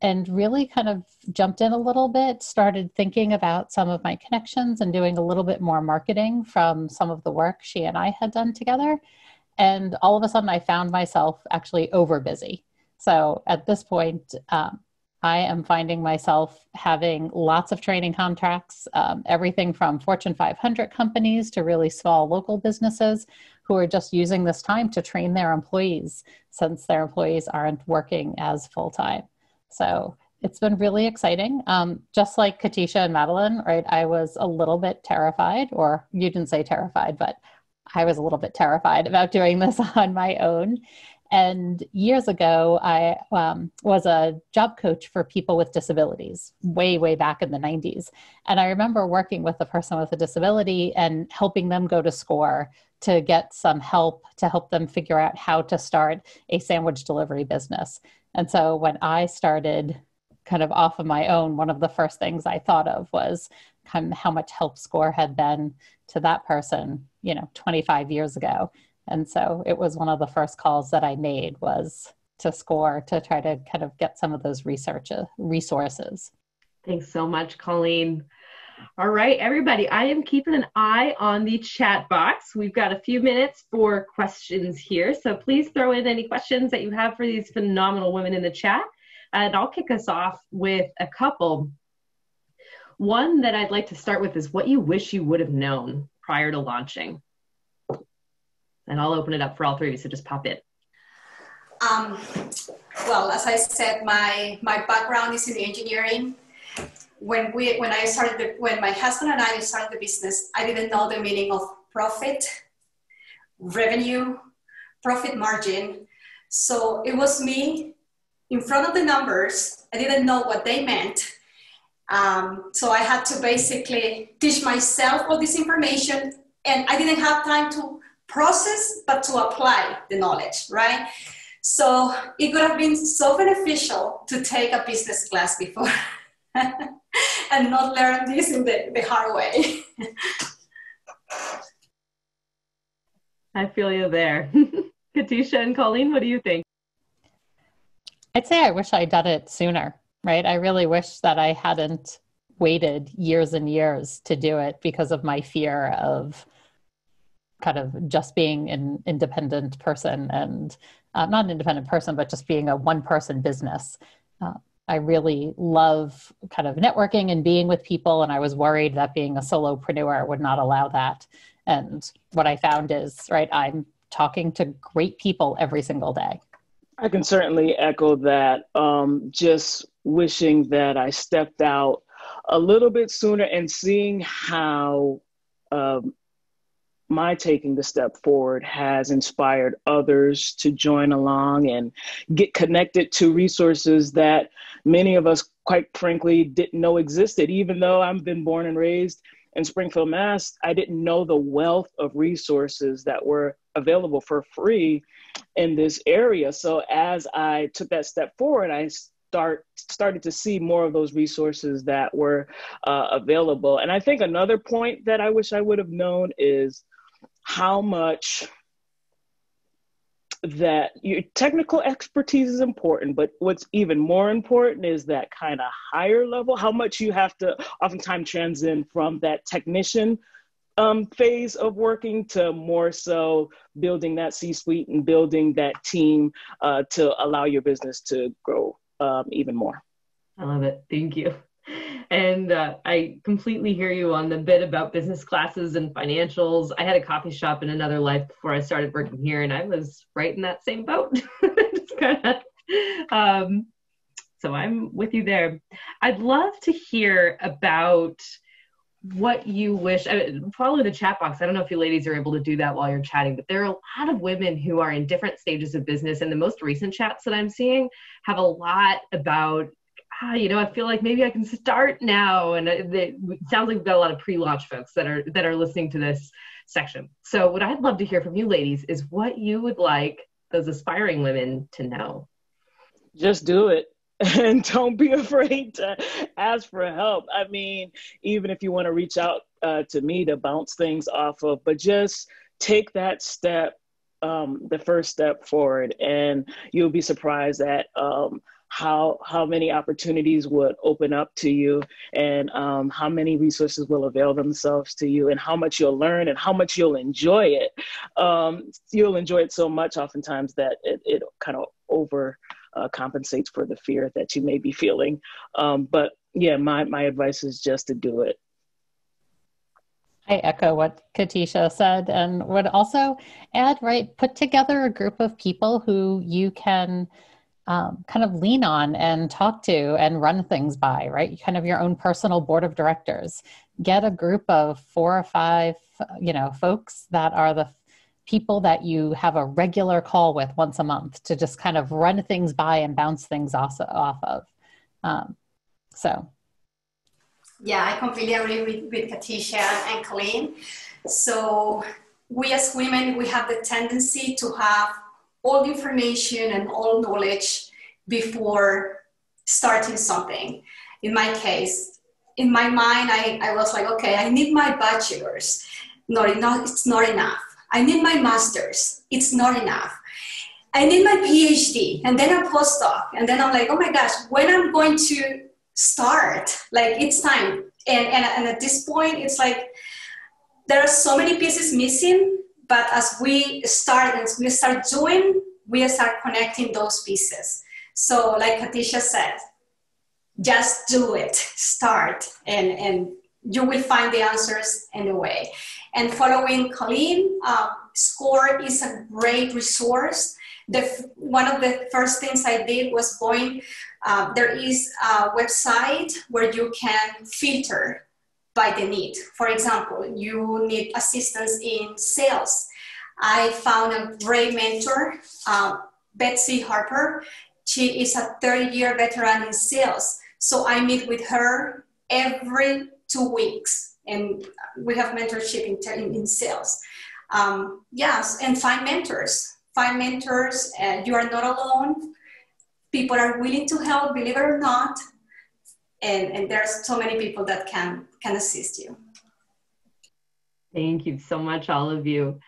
and really kind of jumped in a little bit, started thinking about some of my connections and doing a little bit more marketing from some of the work she and I had done together. And all of a sudden I found myself actually over busy. So at this point, um, I am finding myself having lots of training contracts, um, everything from Fortune five hundred companies to really small local businesses who are just using this time to train their employees, since their employees aren't working as full-time. So it's been really exciting. Um, just like Katisha and Madeleine, right? I was a little bit terrified, or you didn't say terrified, but I was a little bit terrified about doing this on my own. And years ago, I um, was a job coach for people with disabilities way, way back in the nineties. And I remember working with a person with a disability and helping them go to SCORE to get some help, to help them figure out how to start a sandwich delivery business. And so when I started kind of off of my own, one of the first things I thought of was kind of how much help SCORE had been to that person, you know, twenty-five years ago. And so it was one of the first calls that I made was to SCORE to try to kind of get some of those research resources. Thanks so much, Colleen. All right, everybody, I am keeping an eye on the chat box. We've got a few minutes for questions here. So please throw in any questions that you have for these phenomenal women in the chat. And I'll kick us off with a couple. One that I'd like to start with is what you wish you would have known prior to launching. And I'll open it up for all three of you, so just pop in. Um, well, as I said, my, my background is in engineering. When, we, when, I started the, when my husband and I started the business, I didn't know the meaning of profit, revenue, profit margin. So it was me in front of the numbers. I didn't know what they meant. Um, so I had to basically teach myself all this information, and I didn't have time to process, but to apply the knowledge, right? So it could have been so beneficial to take a business class before and not learn this in the, the hard way. I feel you there. Katisha and Colleen, what do you think? I'd say I wish I'd done it sooner, right? I really wish that I hadn't waited years and years to do it because of my fear of kind of just being an independent person and uh, not an independent person, but just being a one person business. Uh, I really love kind of networking and being with people. And I was worried that being a solopreneur would not allow that. And what I found is, right, I'm talking to great people every single day. I can certainly echo that. Um, just wishing that I stepped out a little bit sooner and seeing how, um, my taking the step forward has inspired others to join along and get connected to resources that many of us, quite frankly, didn't know existed. Even though I've been born and raised in Springfield, Mass, I didn't know the wealth of resources that were available for free in this area. So as I took that step forward, I start started to see more of those resources that were uh, available. And I think another point that I wish I would have known is how much that your technical expertise is important, but what's even more important is that kind of higher level, how much you have to oftentimes transcend from that technician um, phase of working to more so building that C-suite and building that team uh, to allow your business to grow um, even more. I love it. Thank you. And uh, I completely hear you on the bit about business classes and financials. I had a coffee shop in another life before I started working here, and I was right in that same boat. Just kinda, um, so I'm with you there. I'd love to hear about what you wish, I mean, follow the chat box. I don't know if you ladies are able to do that while you're chatting, but there are a lot of women who are in different stages of business, and the most recent chats that I'm seeing have a lot about, ah, you know, I feel like maybe I can start now. And it, it sounds like we've got a lot of pre-launch folks that are, that are listening to this section. So what I'd love to hear from you ladies is what you would like those aspiring women to know. Just do it. And don't be afraid to ask for help. I mean, even if you want to reach out uh, to me to bounce things off of, but just take that step, um, the first step forward, and you'll be surprised at um, how how many opportunities would open up to you, and um, how many resources will avail themselves to you, and how much you'll learn, and how much you'll enjoy it. Um, you'll enjoy it so much oftentimes that it, it kind of over uh, compensates for the fear that you may be feeling. Um, but yeah, my, my advice is just to do it. I echo what Katisha said, and would also add, right, put together a group of people who you can Um, kind of lean on and talk to and run things by, right? Kind of your own personal board of directors. Get a group of four or five, you know, folks that are the people that you have a regular call with once a month to just kind of run things by and bounce things also off of. Um, so. Yeah, I completely agree with, with Katisha and Colleen. So we as women, we have the tendency to have all the information and all knowledge before starting something. In my case, in my mind, I, I was like, okay, I need my bachelor's. Not enough, it's not enough. I need my master's. It's not enough. I need my PhD and then a postdoc. And then I'm like, oh my gosh, when I'm going to start? Like, it's time. And, and, and at this point, it's like, there are so many pieces missing. But as we start, as we start doing, we start connecting those pieces. So like Katisha said, just do it, start, and, and you will find the answers in a way. And following Colleen, uh, SCORE is a great resource. The, one of the first things I did was going, uh, there is a website where you can filter by the need. For example, you need assistance in sales. I found a great mentor, uh, Betsy Harper. She is a thirty-year veteran in sales. So I meet with her every two weeks, and we have mentorship in, in sales. Um, yes, and find mentors. Find mentors. Uh, you are not alone. People are willing to help, believe it or not. And, and there's so many people that can, can assist you. Thank you so much, all of you.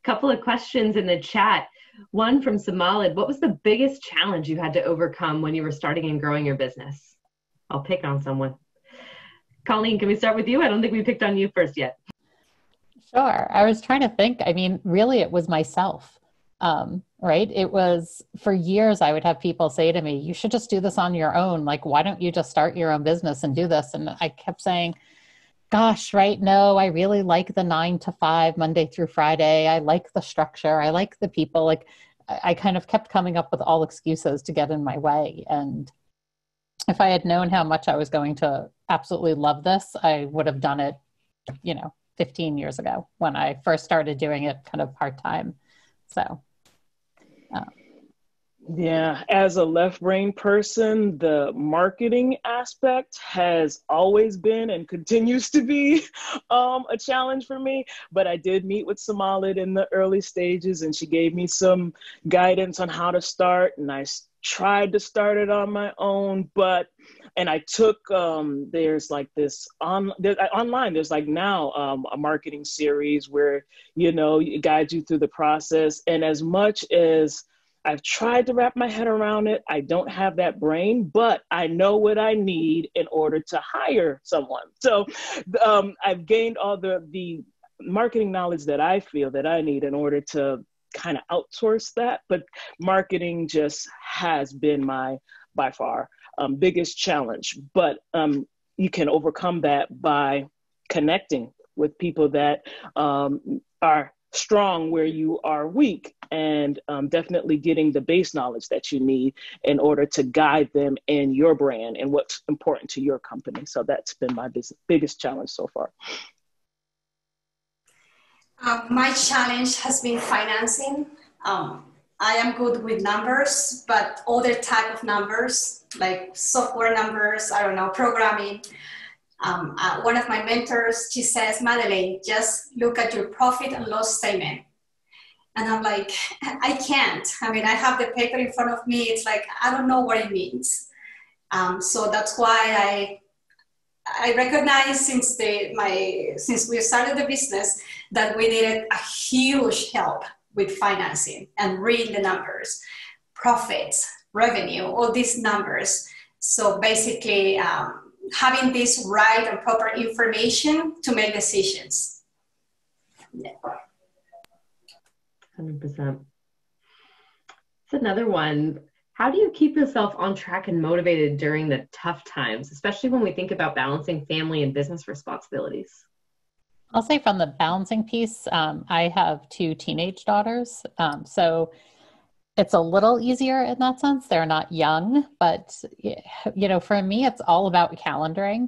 A couple of questions in the chat. One from Samalid. What was the biggest challenge you had to overcome when you were starting and growing your business? I'll pick on someone. Colleen, can we start with you? I don't think we picked on you first yet. Sure. I was trying to think. I mean, really, it was myself. Um, right? It was, for years, I would have people say to me, you should just do this on your own. Like, why don't you just start your own business and do this? And I kept saying, gosh, right? No, I really like the nine to five, Monday through Friday. I like the structure. I like the people. Like, I kind of kept coming up with all excuses to get in my way. And if I had known how much I was going to absolutely love this, I would have done it, you know, fifteen years ago when I first started doing it kind of part-time. So, uh. yeah, as a left-brain person, the marketing aspect has always been and continues to be um, a challenge for me. But I did meet with Samalid in the early stages, and she gave me some guidance on how to start, and I tried to start it on my own, but And I took, um, there's like this, on, there, online, there's like now um, a marketing series where, you know, it guides you through the process. And as much as I've tried to wrap my head around it, I don't have that brain, but I know what I need in order to hire someone. So um, I've gained all the, the marketing knowledge that I feel that I need in order to kind of outsource that. But marketing just has been my, by far, Um, biggest challenge, but um, you can overcome that by connecting with people that um, are strong where you are weak, and um, definitely getting the base knowledge that you need in order to guide them in your brand and what's important to your company. So that's been my biggest challenge so far. Uh, my challenge has been financing. Um, I am good with numbers, but other type of numbers, like software numbers, I don't know, programming. Um, uh, one of my mentors, she says, Madeleine, just look at your profit and loss statement. And I'm like, I can't. I mean, I have the paper in front of me. It's like, I don't know what it means. Um, so that's why I, I recognize since, the, my, since we started the business that we needed a huge help with financing and read the numbers, profits, revenue, all these numbers. So basically um, having this right and proper information to make decisions. Yeah. one hundred percent. It's another one. How do you keep yourself on track and motivated during the tough times, especially when we think about balancing family and business responsibilities? I'll say from the balancing piece, um, I have two teenage daughters, um, so it's a little easier in that sense. They're not young, but, you know, for me, it's all about calendaring.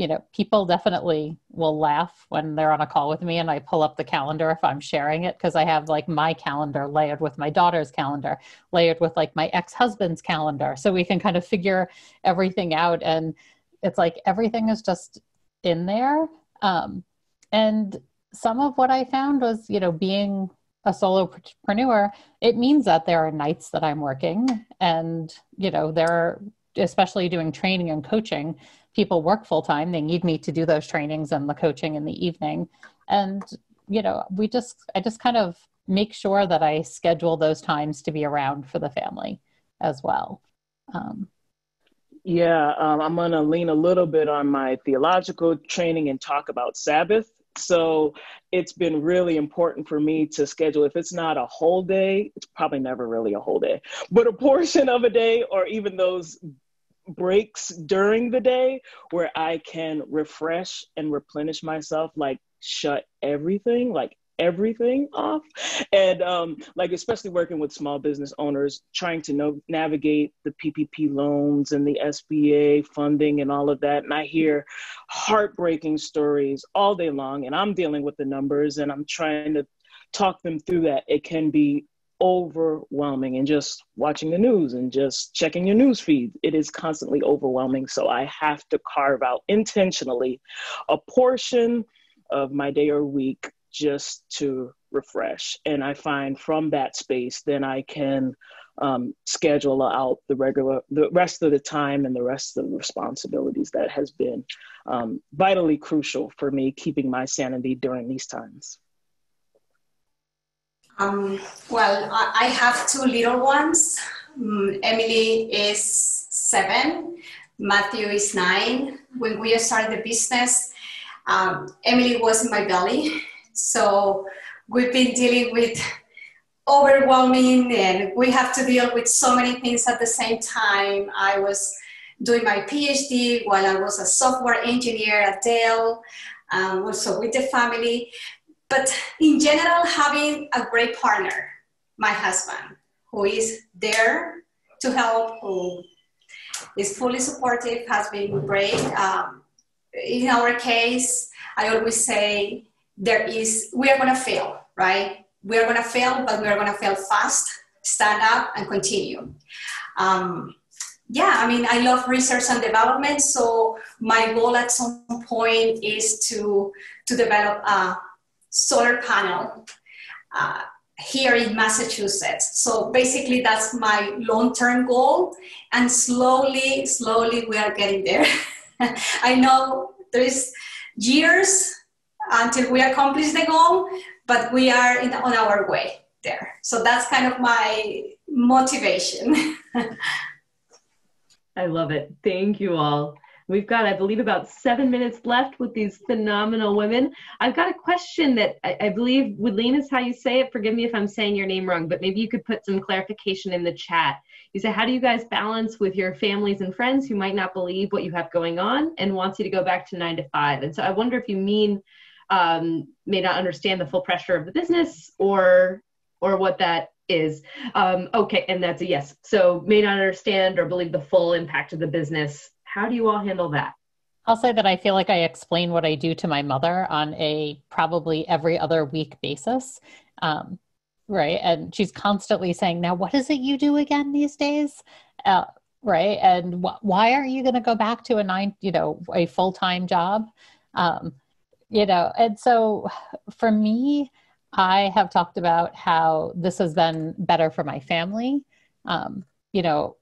You know, people definitely will laugh when they're on a call with me and I pull up the calendar if I'm sharing it, because I have like my calendar layered with my daughter's calendar, layered with like my ex-husband's calendar, so we can kind of figure everything out. And it's like everything is just in there. Um, And some of what I found was, you know, being a solopreneur, it means that there are nights that I'm working, and, you know, there are, especially doing training and coaching, people work full time. They need me to do those trainings and the coaching in the evening. And, you know, we just, I just kind of make sure that I schedule those times to be around for the family as well. Um, Yeah, um, I'm going to lean a little bit on my theological training and talk about Sabbath. So it's been really important for me to schedule, if it's not a whole day, it's probably never really a whole day, but a portion of a day, or even those breaks during the day where I can refresh and replenish myself, like shut everything, like everything off. And um, like, especially working with small business owners, trying to know, navigate the P P P loans and the S B A funding and all of that. And I hear heartbreaking stories all day long, and I'm dealing with the numbers and I'm trying to talk them through that. It can be overwhelming, and just watching the news and just checking your news feed, it is constantly overwhelming. So I have to carve out intentionally a portion of my day or week just to refresh. And I find from that space, then I can um, schedule out the regular, the rest of the time and the rest of the responsibilities. That has been um, vitally crucial for me, keeping my sanity during these times. Um, well, I have two little ones. Emily is seven, Matthew is nine. When we started the business, um, Emily was in my belly. So we've been dealing with overwhelming, and we have to deal with so many things at the same time. I was doing my PhD while I was a software engineer at Dell, um, also with the family. But in general, having a great partner, my husband, who is there to help, who is fully supportive, has been great. Um, in our case, I always say, there is, we are going to fail, right? We are going to fail, but we are going to fail fast, stand up and continue. Um, yeah, I mean, I love research and development. So my goal at some point is to, to develop a solar panel uh, here in Massachusetts. So basically that's my long-term goal. And slowly, slowly we are getting there. I know there's years until we accomplish the goal, but we are in, on our way there. So that's kind of my motivation. I love it. Thank you all. We've got, I believe, about seven minutes left with these phenomenal women. I've got a question that I, I believe, Woodlene is how you say it. Forgive me if I'm saying your name wrong, but maybe you could put some clarification in the chat. You say, how do you guys balance with your families and friends who might not believe what you have going on and wants you to go back to nine to five? And so I wonder if you mean um, may not understand the full pressure of the business or, or what that is. Um, okay, and that's a yes. So may not understand or believe the full impact of the business. How do you all handle that? I'll say that I feel like I explain what I do to my mother on a probably every other week basis, um, right? And she's constantly saying, now what is it you do again these days, uh, right? And wh why are you going to go back to a nine, you know, a full-time job, um, you know? And so for me, I have talked about how this has been better for my family, um, you know,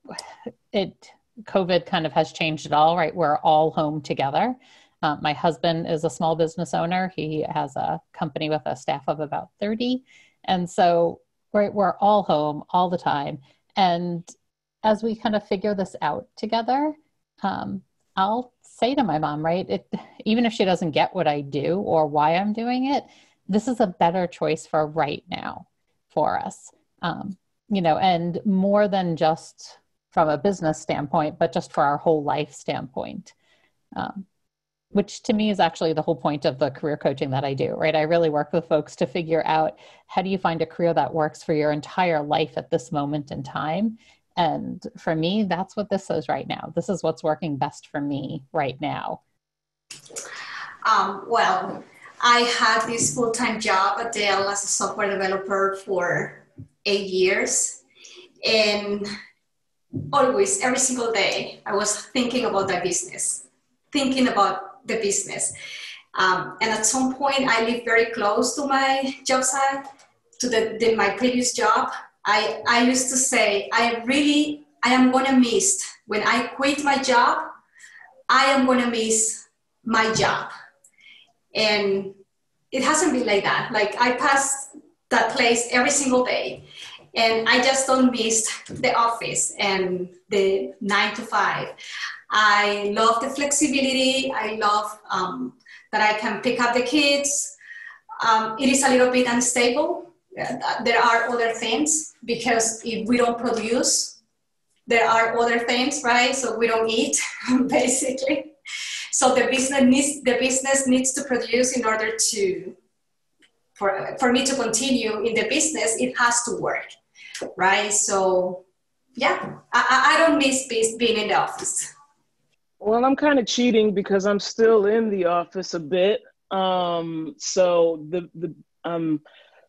it. COVID kind of has changed it all, right? We're all home together. Uh, my husband is a small business owner. He has a company with a staff of about thirty. And so, right, we're all home all the time. And as we kind of figure this out together, um, I'll say to my mom, right, it, even if she doesn't get what I do or why I'm doing it, this is a better choice for right now for us. Um, you know, and more than just from a business standpoint, but just for our whole life standpoint, um, which to me is actually the whole point of the career coaching that I do, right? I really work with folks to figure out how do you find a career that works for your entire life at this moment in time. And for me, that's what this is right now. This is what's working best for me right now. Um, well, I had this full-time job at Dell as a software developer for eight years. And always, every single day, I was thinking about the business, thinking about the business. Um, and at some point, I lived very close to my job site, to the, the, my previous job. I, I used to say, I really, I am going to miss, when I quit my job, I am going to miss my job. And it hasn't been like that. Like, I passed that place every single day. And I just don't miss the office and the nine to five. I love the flexibility. I love um, that I can pick up the kids. Um, it is a little bit unstable. Yeah. There are other things, because if we don't produce, there are other things, right? So we don't eat, basically. So the business needs, the business needs to produce in order to, for, for me to continue in the business, it has to work. Right, so yeah, I, I don't miss being in the office. Well, I'm kind of cheating because I'm still in the office a bit. Um, so the the um,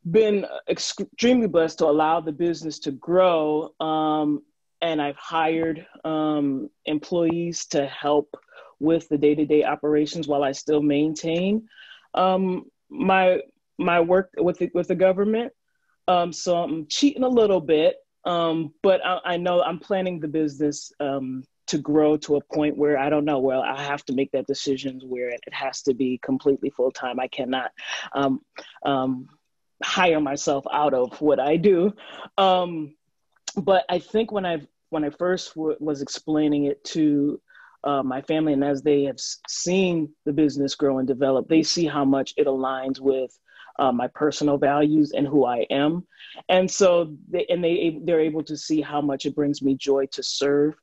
been extremely blessed to allow the business to grow, um, and I've hired um, employees to help with the day-to-day operations while I still maintain um, my my work with the, with the government. Um, so I'm cheating a little bit, um, but I, I know I'm planning the business um, to grow to a point where, I don't know, well, I have to make that decision where it, it has to be completely full-time. I cannot um, um, hire myself out of what I do. Um, but I think when, I've, when I first w was explaining it to uh, my family, and as they have seen the business grow and develop, they see how much it aligns with Uh, my personal values and who I am. And so, they, and they, they're able to see how much it brings me joy to serve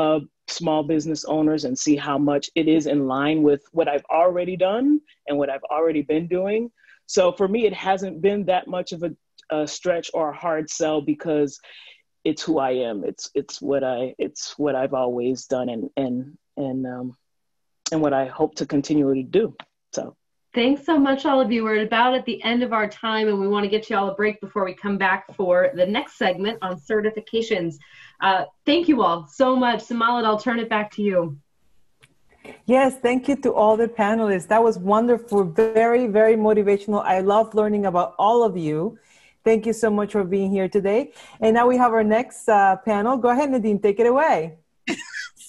uh, small business owners, and see how much it is in line with what I've already done and what I've already been doing. So for me, it hasn't been that much of a, a stretch or a hard sell, because it's who I am. It's, it's what I, it's what I've always done, and, and, and, um, and what I hope to continue to do. So Thanks so much, all of you. We're about at the end of our time, and we want to get you all a break before we come back for the next segment on certifications. Uh, thank you all so much. Samalid, I'll turn it back to you. Yes, thank you to all the panelists. That was wonderful, very, very motivational. I love learning about all of you. Thank you so much for being here today. And now we have our next uh, panel. Go ahead, Nadine, take it away.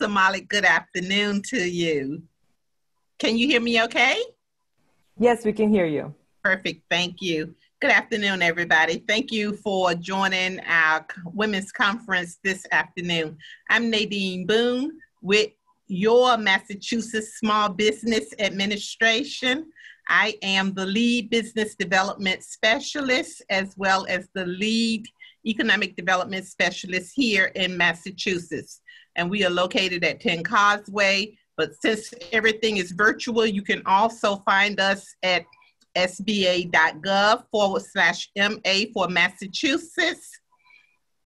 Samalid, good afternoon to you. Can you hear me okay? Yes, we can hear you. Perfect, thank you. Good afternoon, everybody. Thank you for joining our women's conference this afternoon. I'm Nadine Boone with your Massachusetts Small Business Administration. I am the lead business development specialist as well as the lead economic development specialist here in Massachusetts. And we are located at ten Causeway, but since everything is virtual, you can also find us at sba.gov forward slash MA for Massachusetts.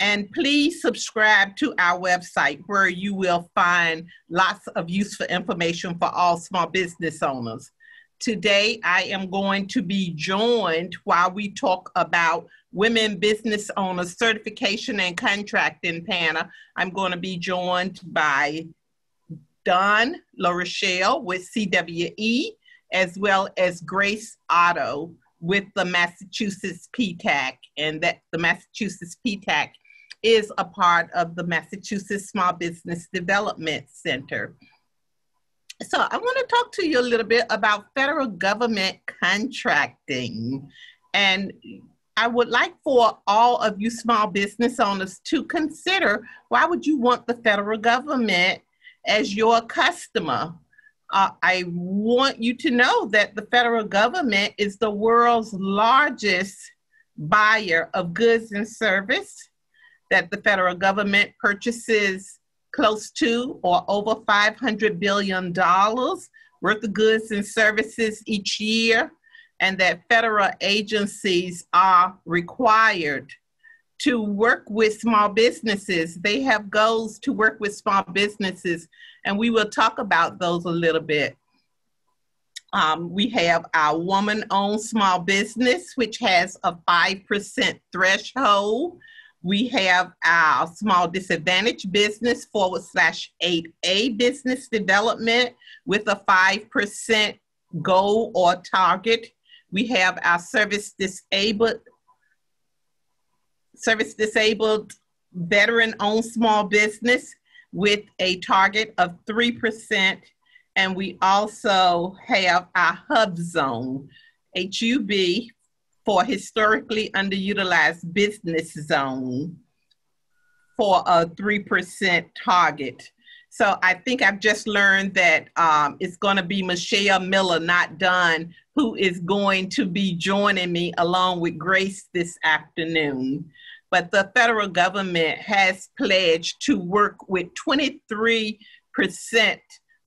And please subscribe to our website where you will find lots of useful information for all small business owners. Today, I am going to be joined while we talk about Women Business Owners Certification and Contracting Panel. I'm going to be joined by Dawn LaRochelle with C W E, as well as Grace Oda with the Massachusetts P TAC, and that the Massachusetts P TAC is a part of the Massachusetts Small Business Development Center. So I want to talk to you a little bit about federal government contracting. And I would like for all of you small business owners to consider, why would you want the federal government as your customer? Uh, I want you to know that the federal government is the world's largest buyer of goods and service, that the federal government purchases close to or over five hundred billion dollars worth of goods and services each year, and that federal agencies are required to work with small businesses. They have goals to work with small businesses, and we will talk about those a little bit. Um, we have our woman-owned small business, which has a five percent threshold. We have our small disadvantaged business forward slash eight A business development with a five percent goal or target. We have our service disabled Service disabled veteran-owned small business with a target of three percent. And we also have our HUBZone, H U B, for historically underutilized business zone, for a three percent target. So I think I've just learned that um, it's going to be Michelle Miller, not Dawn, who is going to be joining me along with Grace this afternoon. But the federal government has pledged to work with twenty-three percent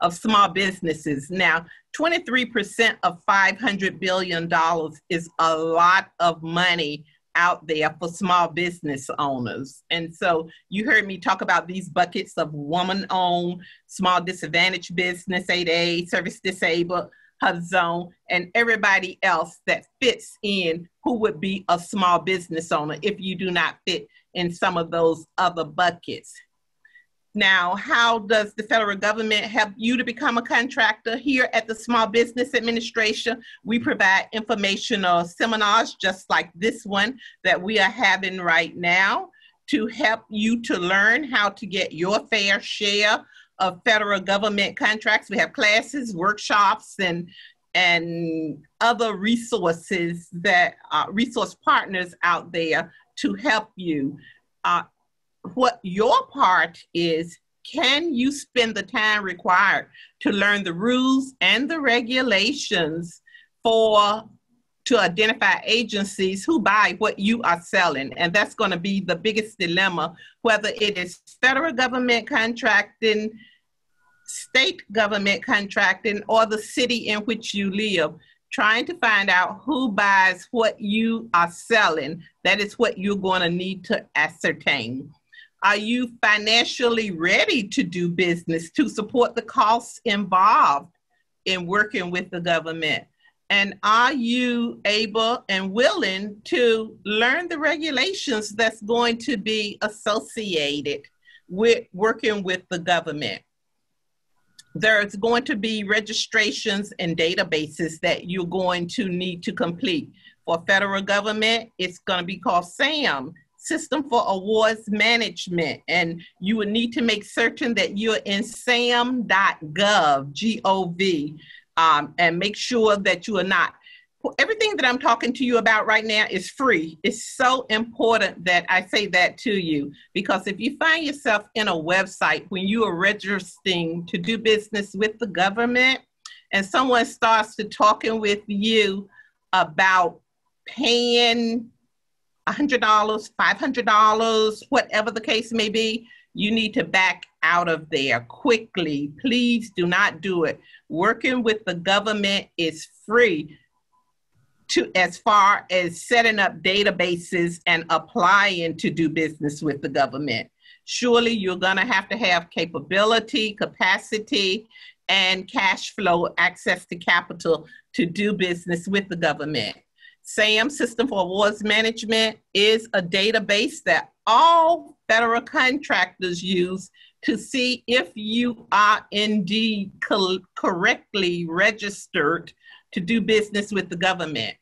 of small businesses. Now, twenty-three percent of five hundred billion dollars is a lot of money out there for small business owners. And so you heard me talk about these buckets of woman-owned, small disadvantaged business, eight A, service disabled, HUBZone, and everybody else that fits in who would be a small business owner if you do not fit in some of those other buckets. Now, how does the federal government help you to become a contractor? Here at the Small Business Administration, we provide informational seminars just like this one that we are having right now to help you to learn how to get your fair share of federal government contracts. We have classes, workshops, and, and other resources that uh, resource partners out there to help you. Uh, What your part is, can you spend the time required to learn the rules and the regulations for to identify agencies who buy what you are selling? And that's going to be the biggest dilemma, whether it is federal government contracting, state government contracting, or the city in which you live. Trying to find out who buys what you are selling, that is what you're going to need to ascertain. Are you financially ready to do business to support the costs involved in working with the government? And are you able and willing to learn the regulations that's going to be associated with working with the government? There's going to be registrations and databases that you're going to need to complete. For federal government, it's going to be called SAM, System for Awards Management, and you would need to make certain that you're in sam dot gov, G O V, um, and make sure that you are not. Everything that I'm talking to you about right now is free. It's so important that I say that to you, because if you find yourself in a website when you are registering to do business with the government and someone starts to talking with you about paying one hundred dollars, five hundred dollars, whatever the case may be, you need to back out of there quickly. Please do not do it. Working with the government is free. To, as far as setting up databases and applying to do business with the government. Surely you're gonna have to have capability, capacity, and cash flow, access to capital to do business with the government. SAM, System for Awards Management, is a database that all federal contractors use to see if you are indeed co- correctly registered to do business with the government.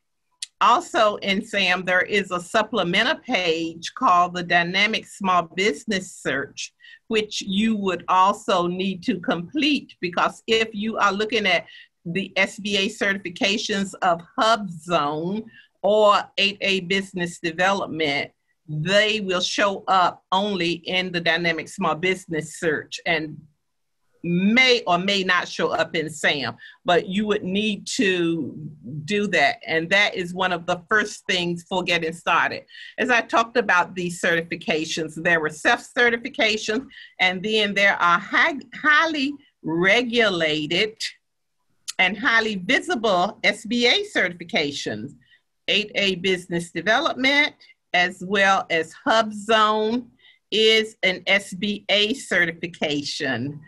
Also in SAM, there is a supplemental page called the Dynamic Small Business Search, which you would also need to complete, because if you are looking at the S B A certifications of HUBZone or eight A Business Development, they will show up only in the Dynamic Small Business Search and may or may not show up in SAM, but you would need to do that. And that is one of the first things for getting started. As I talked about these certifications, there were self-certifications, and then there are high, highly regulated and highly visible S B A certifications, eight A Business Development, as well as HUBZone is an S B A certification.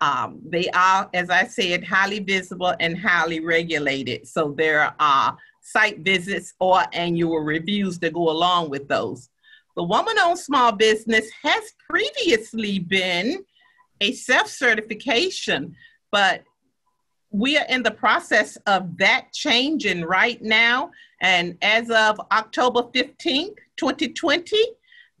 Um, they are, as I said, highly visible and highly regulated. So there are site visits or annual reviews that go along with those. The woman-owned small business has previously been a self-certification, but we are in the process of that changing right now. And as of October fifteenth, twenty twenty,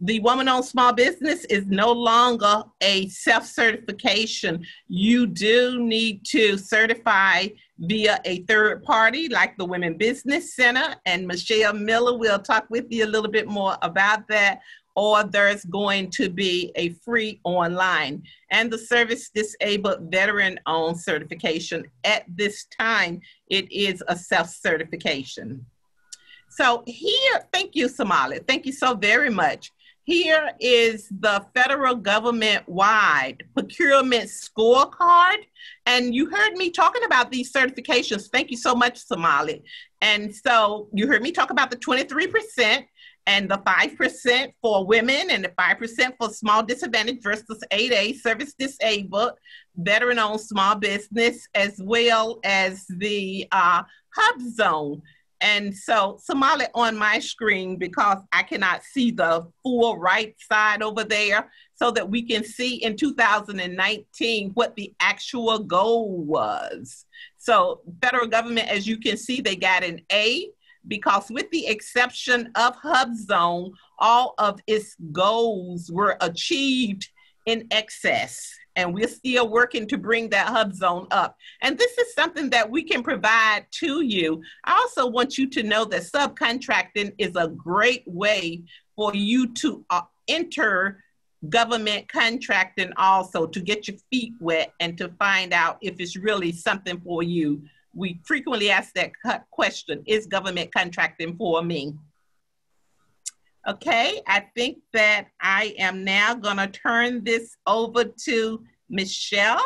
the woman-owned small business is no longer a self-certification. You do need to certify via a third party like the Women Business Center, and Michelle Miller will talk with you a little bit more about that, or there's going to be a free online. And the service-disabled veteran-owned certification, at this time, it is a self-certification. So here, thank you, Samalid. Thank you so very much. Here is the federal government-wide procurement scorecard. And you heard me talking about these certifications. Thank you so much, Samalid. And so you heard me talk about the twenty-three percent and the five percent for women and the five percent for small disadvantaged versus eight A, service disabled, veteran-owned small business, as well as the uh, HUBZone. And so Samalid, on my screen, because I cannot see the full right side over there, so that we can see in two thousand nineteen what the actual goal was. So federal government, as you can see, they got an A, because with the exception of HUBZone, all of its goals were achieved in excess. And we're still working to bring that HUBZone up. And this is something that we can provide to you. I also want you to know that subcontracting is a great way for you to uh, enter government contracting also, to get your feet wet and to find out if it's really something for you. We frequently ask that question, is government contracting for me? Okay, I think that I am now gonna turn this over to Michelle.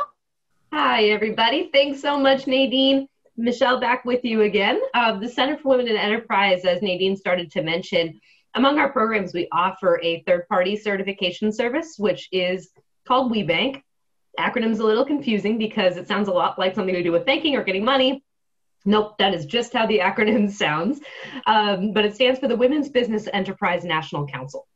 Hi, everybody. Thanks so much, Nadine. Michelle, back with you again. Uh, the Center for Women in Enterprise, as Nadine started to mention, among our programs, we offer a third-party certification service, which is called WeBANK. Acronym's a little confusing because it sounds a lot like something to do with banking or getting money, Nope, that is just how the acronym sounds, um, but it stands for the Women's Business Enterprise National Council.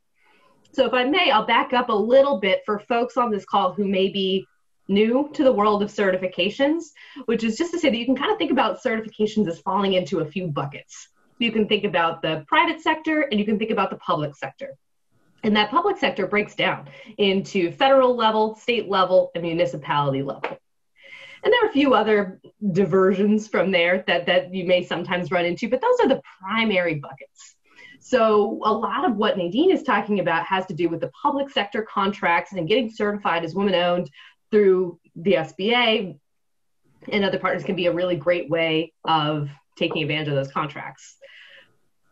So if I may, I'll back up a little bit for folks on this call who may be new to the world of certifications, which is just to say that you can kind of think about certifications as falling into a few buckets. You can think about the private sector and you can think about the public sector. And that public sector breaks down into federal level, state level, and municipality level. And there are a few other diversions from there that, that you may sometimes run into, but those are the primary buckets. So a lot of what Nadine is talking about has to do with the public sector contracts and getting certified as women-owned through the S B A and other partners can be a really great way of taking advantage of those contracts.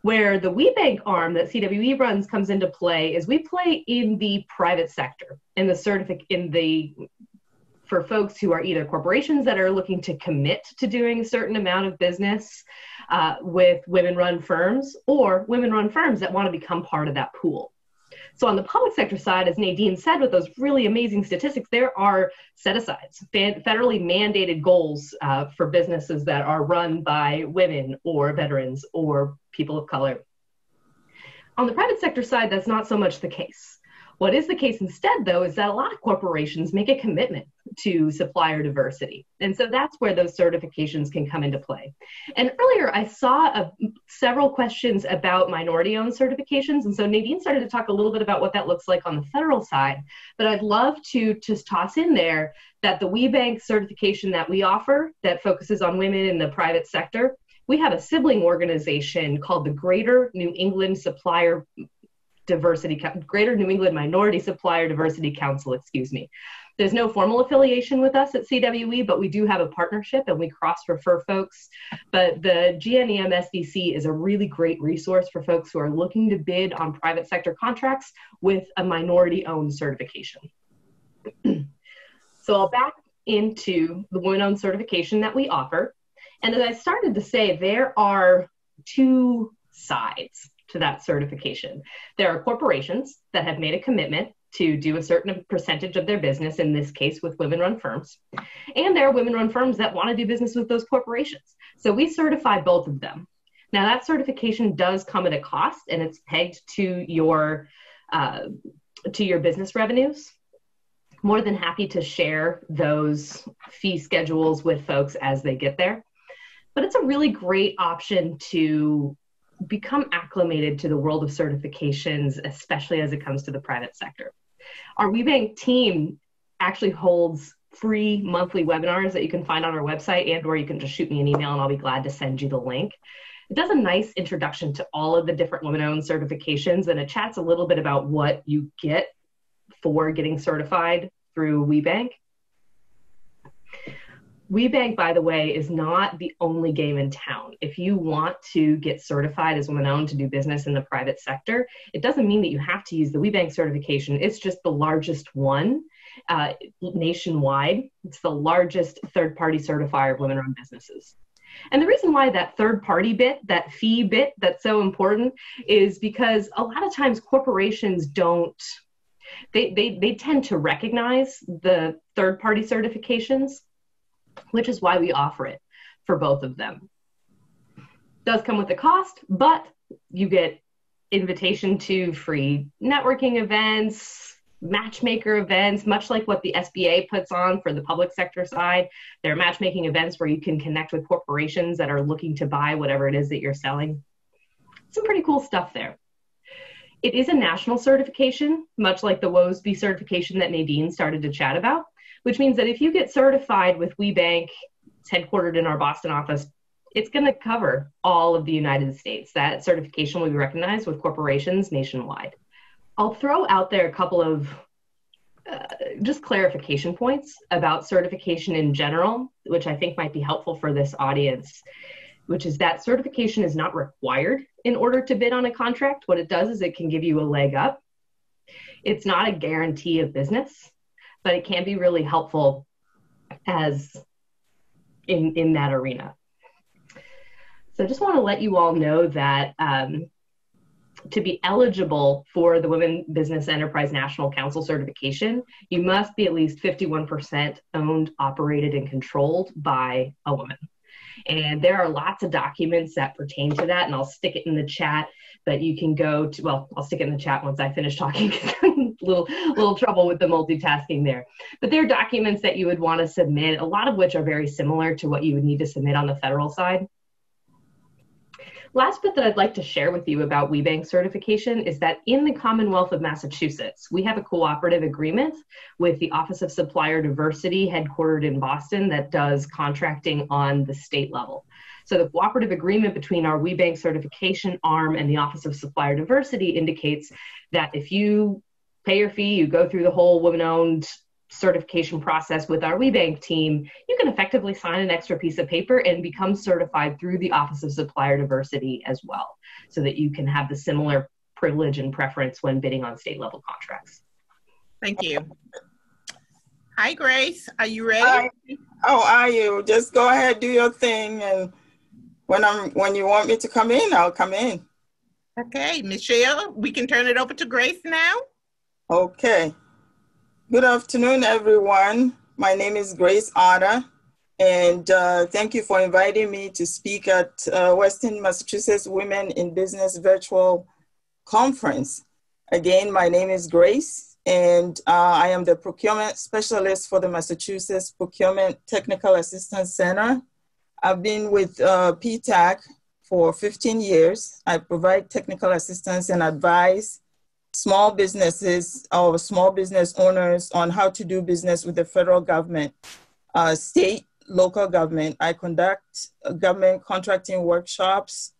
Where the WeBank arm that C W E runs comes into play is we play in the private sector, in the certific, in the for folks who are either corporations that are looking to commit to doing a certain amount of business uh, with women-run firms, or women-run firms that want to become part of that pool. So on the public sector side, as Nadine said, with those really amazing statistics, there are set-asides, federally mandated goals uh, for businesses that are run by women or veterans or people of color. On the private sector side, that's not so much the case. What is the case instead, though, is that a lot of corporations make a commitment to supplier diversity. And so that's where those certifications can come into play. And earlier, I saw a, several questions about minority-owned certifications. And so Nadine started to talk a little bit about what that looks like on the federal side. But I'd love to just toss in there that the WeBank certification that we offer that focuses on women in the private sector, we have a sibling organization called the Greater New England Supplier Diversity, Greater New England Minority Supplier Diversity Council, excuse me. There's no formal affiliation with us at C W E, but we do have a partnership and we cross-refer folks. But the G N E M S D C is a really great resource for folks who are looking to bid on private sector contracts with a minority-owned certification. So I'll back into the women-owned certification that we offer. And as I started to say, there are two sides to that certification. There are corporations that have made a commitment to do a certain percentage of their business, in this case with women-run firms. And there are women-run firms that want to do business with those corporations. So we certify both of them. Now that certification does come at a cost and it's pegged to your, uh, to your business revenues. More than happy to share those fee schedules with folks as they get there. But it's a really great option to become acclimated to the world of certifications, especially as it comes to the private sector. Our WeBank team actually holds free monthly webinars that you can find on our website, and or you can just shoot me an email and I'll be glad to send you the link. It does a nice introduction to all of the different women-owned certifications, and it chats a little bit about what you get for getting certified through WeBank. WeBank, by the way, is not the only game in town. If you want to get certified as women-owned to do business in the private sector, it doesn't mean that you have to use the WeBank certification. It's just the largest one uh, nationwide. It's the largest third-party certifier of women-run businesses. And the reason why that third-party bit, that fee bit, that's so important is because a lot of times corporations don't they, they, they tend to recognize the third-party certifications, which is why we offer it for both of them. It does come with a cost, but you get invitation to free networking events, matchmaker events, much like what the S B A puts on for the public sector side. There are matchmaking events where you can connect with corporations that are looking to buy whatever it is that you're selling. Some pretty cool stuff there. It is a national certification, much like the WOSB certification that Nadine started to chat about, which means that if you get certified with WeBank, it's headquartered in our Boston office, it's going to cover all of the United States. That certification will be recognized with corporations nationwide. I'll throw out there a couple of uh, just clarification points about certification in general, which I think might be helpful for this audience, which is that certification is not required in order to bid on a contract. What it does is it can give you a leg up. It's not a guarantee of business, but it can be really helpful as in, in that arena. So I just want to let you all know that um, to be eligible for the Women Business Enterprise National Council certification, you must be at least fifty-one percent owned, operated, and controlled by a woman. And there are lots of documents that pertain to that, and I'll stick it in the chat. But you can go to, well, I'll stick it in the chat once I finish talking, because I'm a little, little trouble with the multitasking there. But there are documents that you would want to submit, a lot of which are very similar to what you would need to submit on the federal side. Last bit that I'd like to share with you about WeBank certification is that in the Commonwealth of Massachusetts, we have a cooperative agreement with the Office of Supplier Diversity, headquartered in Boston, that does contracting on the state level. So the cooperative agreement between our WeBank certification arm and the Office of Supplier Diversity indicates that if you pay your fee, you go through the whole women-owned certification process with our WeBank team, you can effectively sign an extra piece of paper and become certified through the Office of Supplier Diversity as well, so that you can have the similar privilege and preference when bidding on state level contracts. Thank you. Hi, Grace, are you ready? Hi. Oh, are you? Just go ahead, do your thing, and when I'm when you want me to come in, I'll come in. Okay, Michelle, we can turn it over to Grace now. Okay. Good afternoon, everyone. My name is Grace Oda, and uh, thank you for inviting me to speak at uh, Western Massachusetts Women in Business Virtual Conference. Again, my name is Grace, and uh, I am the procurement specialist for the Massachusetts Procurement Technical Assistance Center. I've been with uh, P TAC for fifteen years. I provide technical assistance and advice small businesses or small business owners on how to do business with the federal government, uh, state, local government. I conduct government contracting workshops.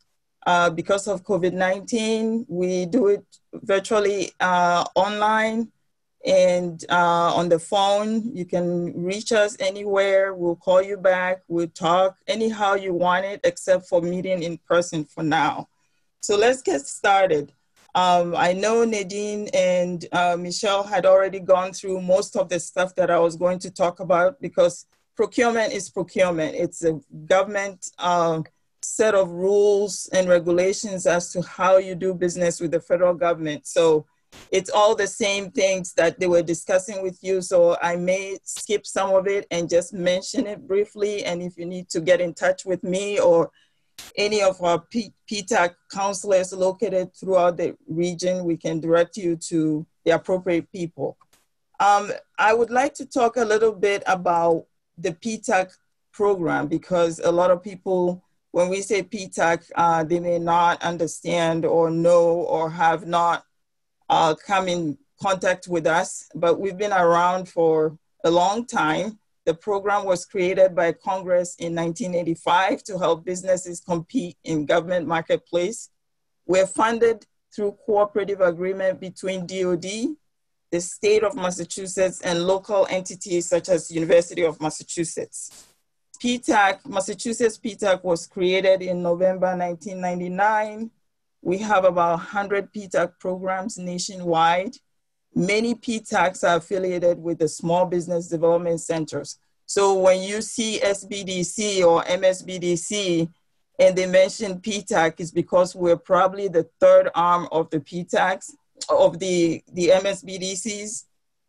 Uh, because of COVID nineteen, we do it virtually uh, online and uh, on the phone. You can reach us anywhere. We'll call you back. We'll talk anyhow you want it, except for meeting in person for now. So let's get started. Um, I know Nadine and uh, Michelle had already gone through most of the stuff that I was going to talk about, because procurement is procurement. It's a government uh, set of rules and regulations as to how you do business with the federal government. So it's all the same things that they were discussing with you. So I may skip some of it and just mention it briefly. And if you need to get in touch with me or any of our P TAC counselors located throughout the region, we can direct you to the appropriate people. Um, I would like to talk a little bit about the P TAC program, because a lot of people, when we say P TAC, uh, they may not understand or know or have not uh, come in contact with us, but we've been around for a long time. The program was created by Congress in nineteen eighty-five to help businesses compete in government marketplace. We're funded through cooperative agreement between D O D, the state of Massachusetts, and local entities such as University of Massachusetts. P TAC, Massachusetts P TAC was created in November nineteen ninety-nine. We have about one hundred P TAC programs nationwide. Many P TACs are affiliated with the Small Business Development Centers. So when you see S B D C or M S B D C and they mention P TAC, it's because we're probably the third arm of the P TACs, of the, the M S B D Cs.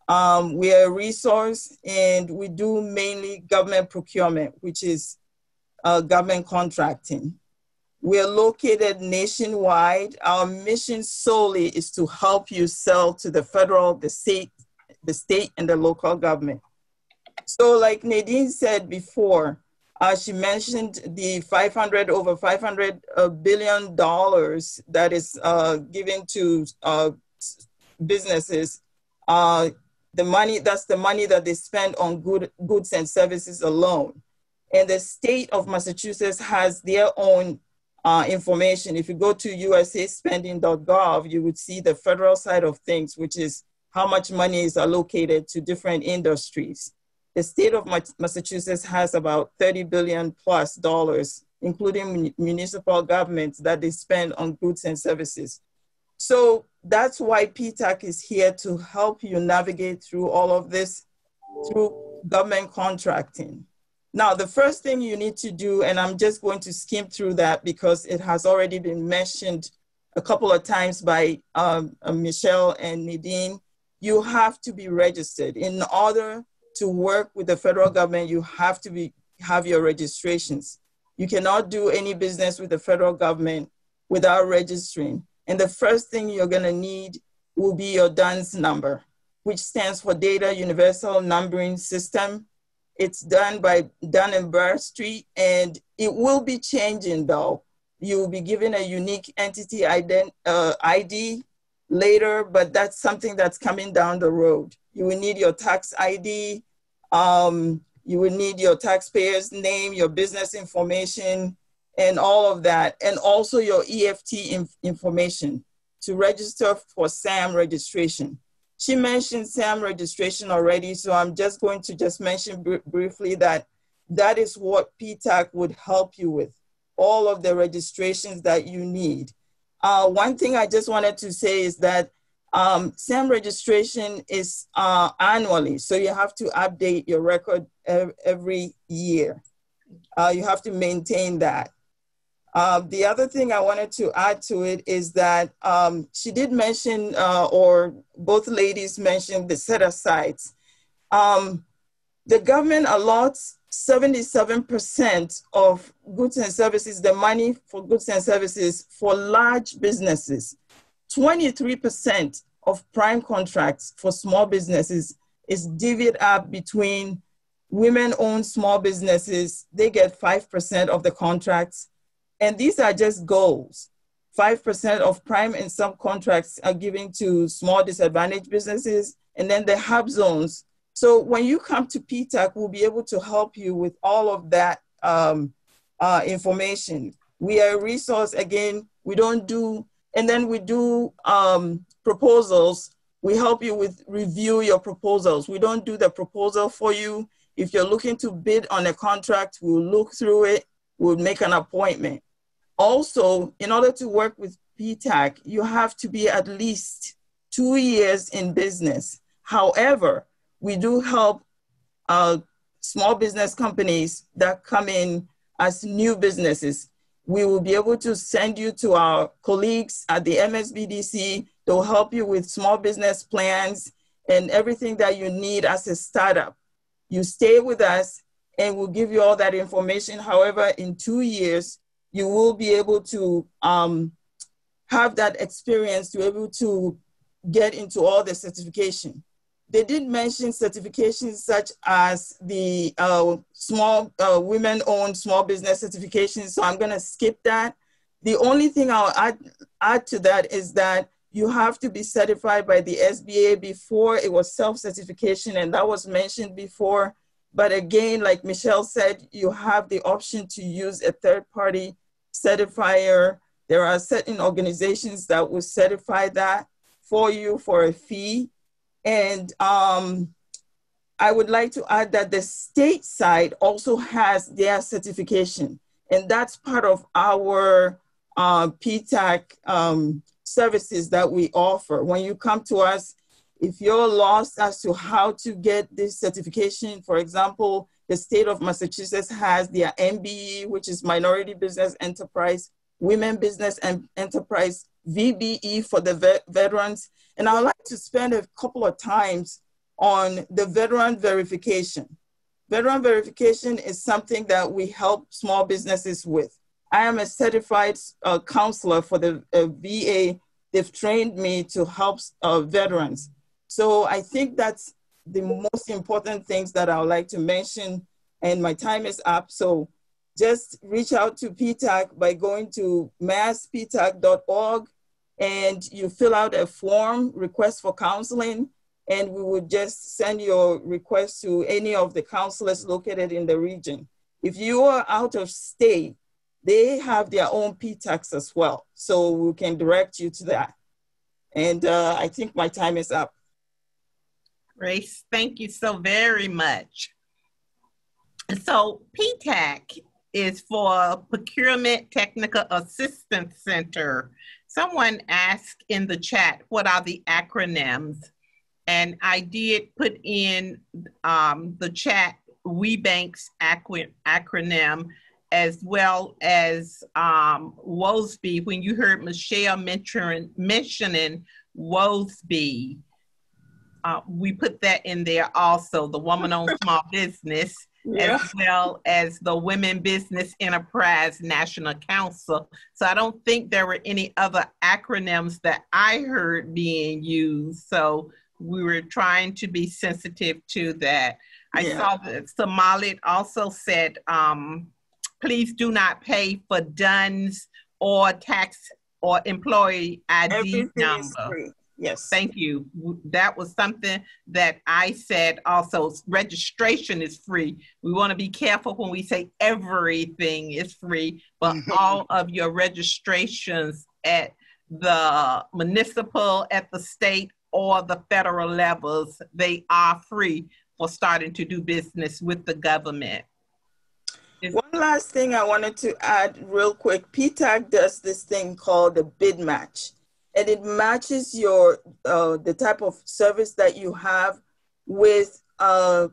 Um, we're a resource, and we do mainly government procurement, which is uh, government contracting. We're located nationwide. Our mission solely is to help you sell to the federal, the state, the state and the local government. So like Nadine said before, uh, she mentioned the five hundred over five hundred billion dollars that is uh, given to uh, businesses. Uh, the money, that's the money that they spend on good, goods and services alone. And the state of Massachusetts has their own Uh, information. If you go to U S A spending dot gov, you would see the federal side of things, which is how much money is allocated to different industries. The state of Massachusetts has about thirty billion plus dollars, including municipal governments, that they spend on goods and services. So that's why P TAC is here to help you navigate through all of this through government contracting. Now, the first thing you need to do, and I'm just going to skim through that because it has already been mentioned a couple of times by um, Michelle and Nadine, you have to be registered. In order to work with the federal government, you have to be, have your registrations. You cannot do any business with the federal government without registering. And the first thing you're gonna need will be your D U N S number, which stands for Data Universal Numbering System. It's done by Dun and Bradstreet, and it will be changing though. You'll be given a unique entity I D later, but that's something that's coming down the road. You will need your tax I D. Um, you will need your taxpayer's name, your business information, and all of that. And also your E F T inf information to register for SAM registration. She mentioned SAM registration already, so I'm just going to just mention br briefly that that is what P TAC would help you with, all of the registrations that you need. Uh, one thing I just wanted to say is that um, SAM registration is uh, annually, so you have to update your record ev every year. Uh, you have to maintain that. Uh, the other thing I wanted to add to it is that um, she did mention, uh, or both ladies mentioned, the set asides. Um, the government allots seventy-seven percent of goods and services, the money for goods and services for large businesses. twenty-three percent of prime contracts for small businesses is divvied up between women-owned small businesses. They get five percent of the contracts. And these are just goals. five percent of prime and sub contracts are given to small disadvantaged businesses, and then the hub zones. So when you come to P TAC, we'll be able to help you with all of that um, uh, information. We are a resource. Again, we don't do, and then we do um, proposals. We help you with review your proposals. We don't do the proposal for you. If you're looking to bid on a contract, we'll look through it. We'll make an appointment. Also, in order to work with P TAC, you have to be at least two years in business. However, we do help uh, small business companies that come in as new businesses. We will be able to send you to our colleagues at the M S B D C. They'll help you with small business plans and everything that you need as a startup. You stay with us and we'll give you all that information. However, in two years, you will be able to um, have that experience to be able to get into all the certification. They did mention certifications such as the uh, small uh, women-owned small business certification, so I'm gonna skip that. The only thing I'll add, add to that is that you have to be certified by the S B A. Before, it was self-certification, and that was mentioned before. But again, like Michelle said, you have the option to use a third-party certifier. There are certain organizations that will certify that for you for a fee. And um, I would like to add that the state side also has their certification. And that's part of our uh, P TAC um, services that we offer. When you come to us, if you're lost as to how to get this certification, for example, the state of Massachusetts has their M B E, which is Minority Business Enterprise, Women Business and Enterprise, V B E for the ve veterans. And I would like to spend a couple of times on the veteran verification. Veteran verification is something that we help small businesses with. I am a certified uh, counselor for the uh, V A. They've trained me to help uh, veterans. So I think that's the most important things that I would like to mention, and my time is up. So just reach out to P TAC by going to mass p tac dot org and you fill out a form, request for counseling, and we would just send your request to any of the counselors located in the region. If you are out of state, they have their own P TACs as well. So we can direct you to that. And uh, I think my time is up. Grace, thank you so very much. So P TAC is for Procurement Technical Assistance Center. Someone asked in the chat, what are the acronyms? And I did put in um, the chat WeBANK's acronym, as well as um, WOSB. When you heard Michelle mentioning, mentioning WOSB, uh, we put that in there also, the woman-owned small business. yeah. as well as the Women Business Enterprise National Council. So I don't think there were any other acronyms that I heard being used. So we were trying to be sensitive to that. I yeah. saw that Samalid also said, um, please do not pay for D U N S or tax or employee I D Everything number. Yes. Thank you. That was something that I said also. Registration is free. We want to be careful when we say everything is free, but all of your registrations at the municipal, at the state, or the federal levels, they are free for starting to do business with the government. Is One last thing I wanted to add real quick. P TAC does this thing called a bid match. And it matches your uh, the type of service that you have with uh,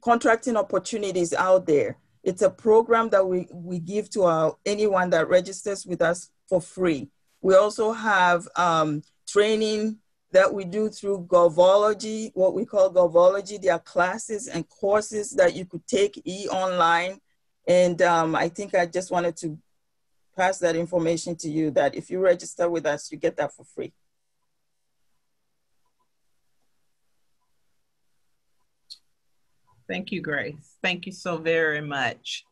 contracting opportunities out there. It's a program that we, we give to our, anyone that registers with us for free. We also have um, training that we do through Govology, what we call Govology. There are classes and courses that you could take e-online. And um, I think I just wanted to pass that information to you that if you register with us, you get that for free. Thank you, Grace. Thank you so very much.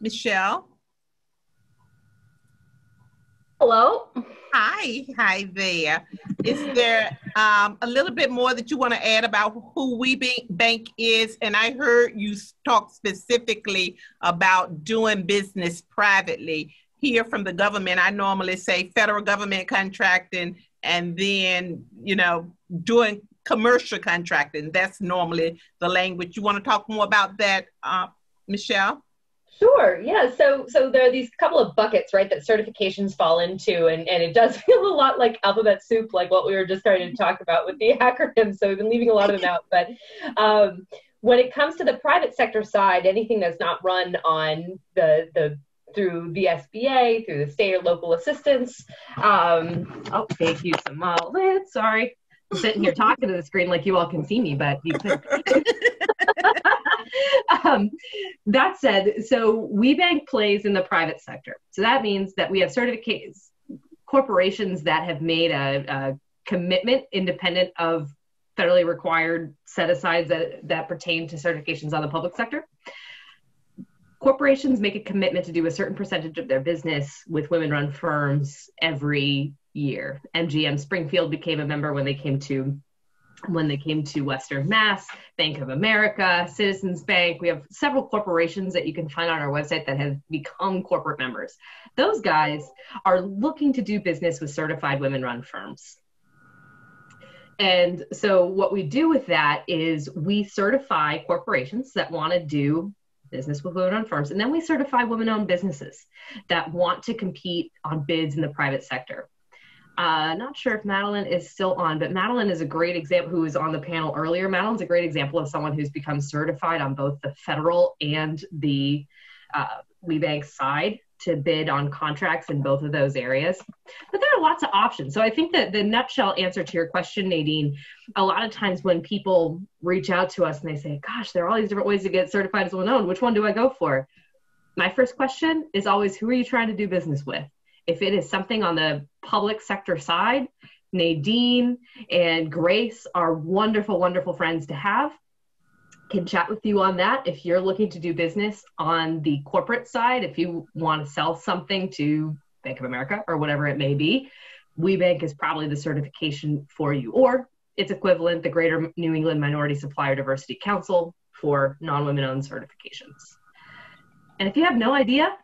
Michelle? Hello. Hi, hi there. Is there um, a little bit more that you want to add about who WeBank is? And I heard you talk specifically about doing business privately. Here from the government, I normally say federal government contracting and then, you know, doing commercial contracting. That's normally the language. You want to talk more about that, uh, Michelle? Sure. Yeah. So, so there are these couple of buckets, right, that certifications fall into, and, and it does feel a lot like alphabet soup, like what we were just starting to talk about with the acronyms. So we've been leaving a lot of them out. But um, when it comes to the private sector side, anything that's not run on the, the through the S B A, through the state or local assistance. Um, oh, thank you, Samalid. Sorry. I'm sitting here talking to the screen like you all can see me, but you couldn't. Um, that said, so WeBank plays in the private sector. So that means that we have certificates, corporations that have made a, a commitment independent of federally required set-asides that, that pertain to certifications on the public sector. Corporations make a commitment to do a certain percentage of their business with women-run firms every year. M G M Springfield became a member when they came to when they came to Western Mass, Bank of America, Citizens Bank. We have several corporations that you can find on our website that have become corporate members. Those guys are looking to do business with certified women-run firms. And so what we do with that is we certify corporations that want to do business with women-owned firms, and then we certify women-owned businesses that want to compete on bids in the private sector. Uh, not sure if Madeleine is still on, but Madeleine is a great example, who was on the panel earlier. Madeleine's a great example of someone who's become certified on both the federal and the uh, WeBank side to bid on contracts in both of those areas. But there are lots of options. So I think that the nutshell answer to your question, Nadine, a lot of times when people reach out to us and they say, gosh, there are all these different ways to get certified as women-owned, which one do I go for? My first question is always, who are you trying to do business with? If it is something on the public sector side, Nadine and Grace are wonderful, wonderful friends to have. Can chat with you on that. If you're looking to do business on the corporate side, if you want to sell something to Bank of America or whatever it may be, WeBank is probably the certification for you, or its equivalent, the Greater New England Minority Supplier Diversity Council for non-women-owned certifications. And if you have no idea,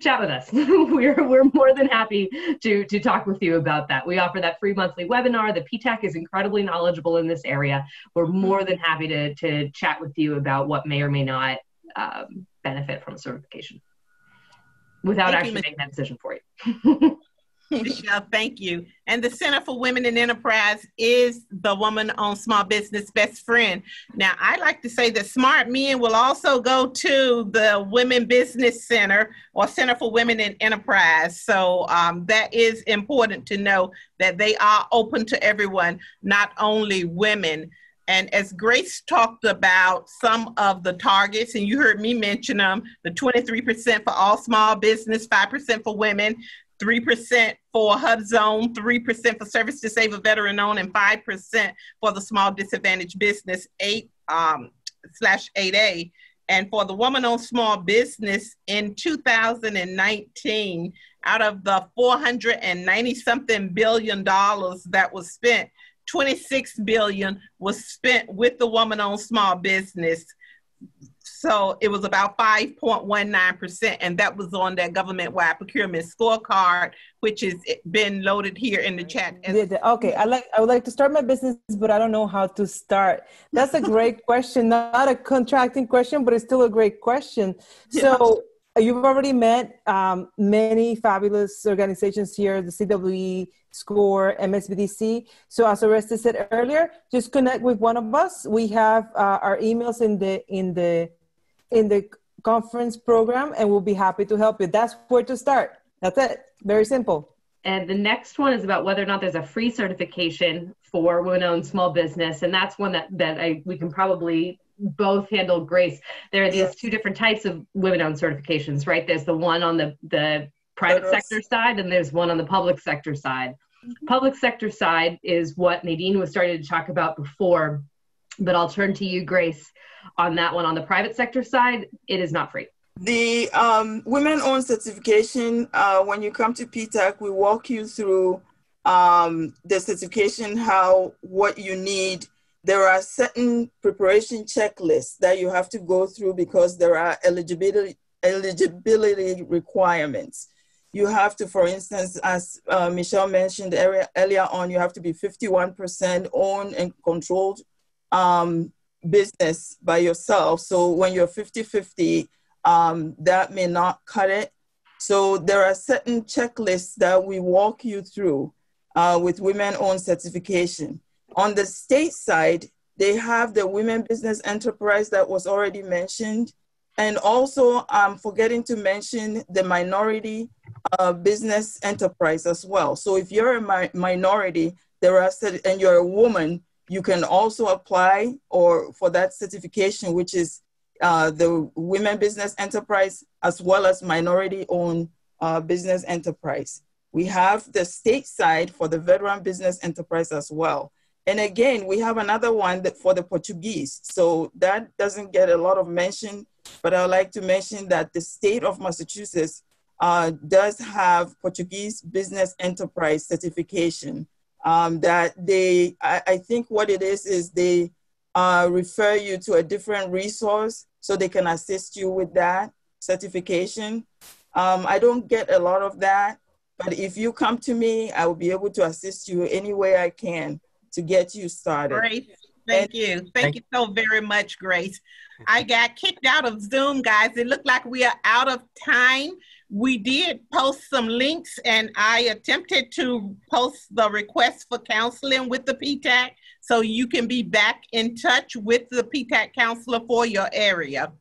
chat with us. we're, we're more than happy to, to talk with you about that. We offer that free monthly webinar. The P TAC is incredibly knowledgeable in this area. We're more than happy to, to chat with you about what may or may not um, benefit from certification without thank actually you, making that decision for you. Michelle, thank you. And the Center for Women in Enterprise is the woman-owned small business best friend. Now, I like to say that smart men will also go to the Women Business Center or Center for Women in Enterprise. So um, that is important to know that they are open to everyone, not only women. And as Grace talked about some of the targets, and you heard me mention them, the twenty-three percent for all small business, five percent for women, three percent for HUBZone, three percent for service disabled veteran owned, and five percent for the small disadvantaged business, eight slash eight A. And for the woman owned small business in two thousand nineteen, out of the four hundred ninety something billion dollars that was spent, twenty-six billion was spent with the woman owned small business. So it was about five point one nine percent, and that was on that government-wide procurement scorecard, which has been loaded here in the chat. Okay, I like I would like to start my business, but I don't know how to start. That's a great question, not a contracting question, but it's still a great question. So you've already met um, many fabulous organizations here, the C W E, SCORE, M S B D C. So as Oreste said earlier, just connect with one of us. We have uh, our emails in the in the in the conference program, and we'll be happy to help you. That's where to start. That's it. Very simple. And the next one is about whether or not there's a free certification for women-owned small business. And that's one that, that I, we can probably both handle, Grace. There are these two different types of women-owned certifications, right? There's the one on the, the private sector side, and there's one on the public sector side. Mm-hmm. Public sector side is what Nadine was starting to talk about before, but I'll turn to you, Grace, on that one. On the private sector side, it is not free. The um, women-owned certification, uh, when you come to P T A C, we walk you through um, the certification, how, what you need. There are certain preparation checklists that you have to go through because there are eligibility, eligibility requirements. You have to, for instance, as uh, Michelle mentioned earlier on, you have to be fifty-one percent owned and controlled um, business by yourself. So when you're fifty fifty, um, that may not cut it. So there are certain checklists that we walk you through uh, with women-owned certification. On the state side, they have the Women Business Enterprise that was already mentioned. And also, I'm forgetting to mention the Minority uh, Business Enterprise as well. So if you're a mi minority there are and you're a woman, you can also apply or for that certification, which is uh, the Women Business Enterprise as well as Minority-Owned uh, Business Enterprise. We have the state side for the Veteran Business Enterprise as well. And again, we have another one that for the Portuguese. So that doesn't get a lot of mention, but I would like to mention that the state of Massachusetts uh, does have Portuguese Business Enterprise certification um, that they, I, I think what it is, is they uh, refer you to a different resource so they can assist you with that certification. Um, I don't get a lot of that, but if you come to me, I will be able to assist you any way I can to get you started. Great. Thank you. Thank you so very much, Grace. I got kicked out of Zoom, guys. It looked like we are out of time. We did post some links, and I attempted to post the request for counseling with the P T A C, so you can be back in touch with the P T A C counselor for your area.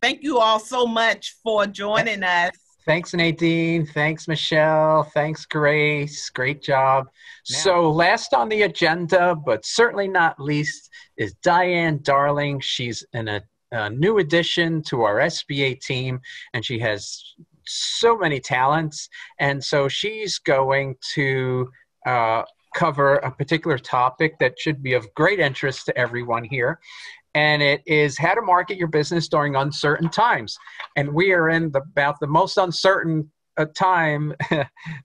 Thank you all so much for joining us. Thanks, Nadine. Thanks, Michelle. Thanks, Grace. Great job. Now, so last on the agenda, but certainly not least, is Diane Darling. She's in a, a new addition to our S B A team, and she has so many talents. And so she's going to uh, cover a particular topic that should be of great interest to everyone here. And it is how to market your business during uncertain times. And we are in the, about the most uncertain uh, time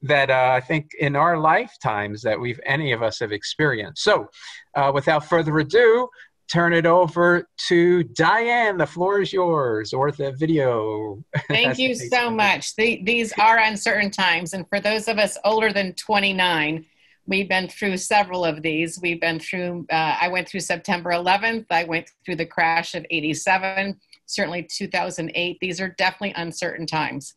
that uh, I think in our lifetimes that we've any of us have experienced. So uh, without further ado, turn it over to Diane. The floor is yours, or the video. Thank you so much. The, these are uncertain times. And for those of us older than twenty-nine, we've been through several of these. We've been through, uh, I went through September eleventh. I went through the crash of eighty-seven, certainly two thousand eight. These are definitely uncertain times.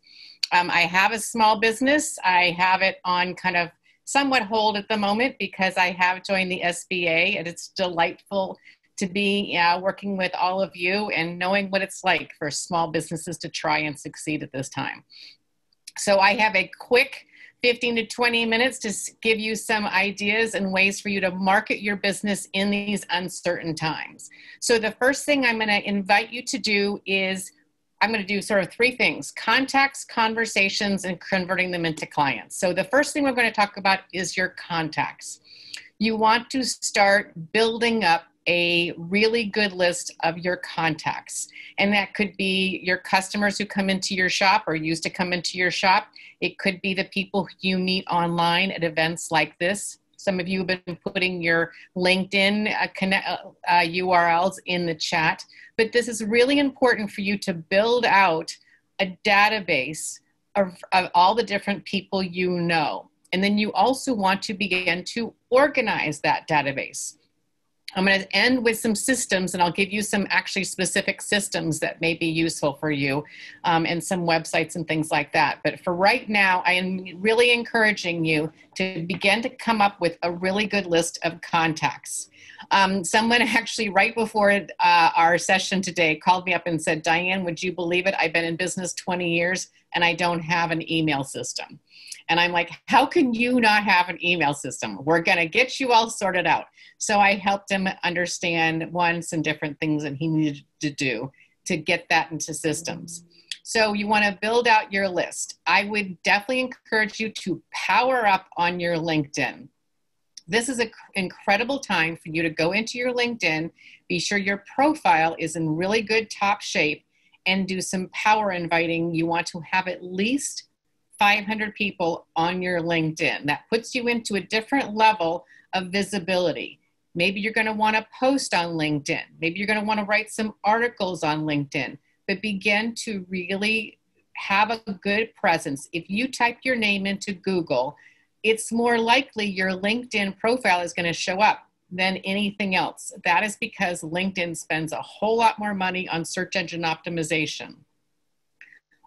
Um, I have a small business. I have it on kind of somewhat hold at the moment because I have joined the S B A, and it's delightful to be uh, working with all of you and knowing what it's like for small businesses to try and succeed at this time. So I have a quick fifteen to twenty minutes to give you some ideas and ways for you to market your business in these uncertain times. So the first thing I'm going to invite you to do is I'm going to do sort of three things: contacts, conversations, and converting them into clients. So the first thing we're going to talk about is your contacts. You want to start building up a really good list of your contacts. And that could be your customers who come into your shop or used to come into your shop. It could be the people you meet online at events like this. Some of you have been putting your LinkedIn uh, connect, uh, uh, U R Ls in the chat. But this is really important for you to build out a database of, of all the different people you know. And then you also want to begin to organize that database. I'm going to end with some systems, and I'll give you some actually specific systems that may be useful for you um, and some websites and things like that. But for right now, I am really encouraging you to begin to come up with a really good list of contacts. Um, someone actually right before uh, our session today called me up and said, Diane, would you believe it? I've been in business twenty years and I don't have an email system. And I'm like, how can you not have an email system? We're going to get you all sorted out. So I helped him understand one, some different things that he needed to do to get that into systems. So you want to build out your list. I would definitely encourage you to power up on your LinkedIn. This is an incredible time for you to go into your LinkedIn, be sure your profile is in really good top shape, and do some power inviting. You want to have at least five hundred people on your LinkedIn. That puts you into a different level of visibility. Maybe you're going to want to post on LinkedIn. Maybe you're going to want to write some articles on LinkedIn, but begin to really have a good presence. If you type your name into Google, it's more likely your LinkedIn profile is going to show up than anything else. That is because LinkedIn spends a whole lot more money on search engine optimization.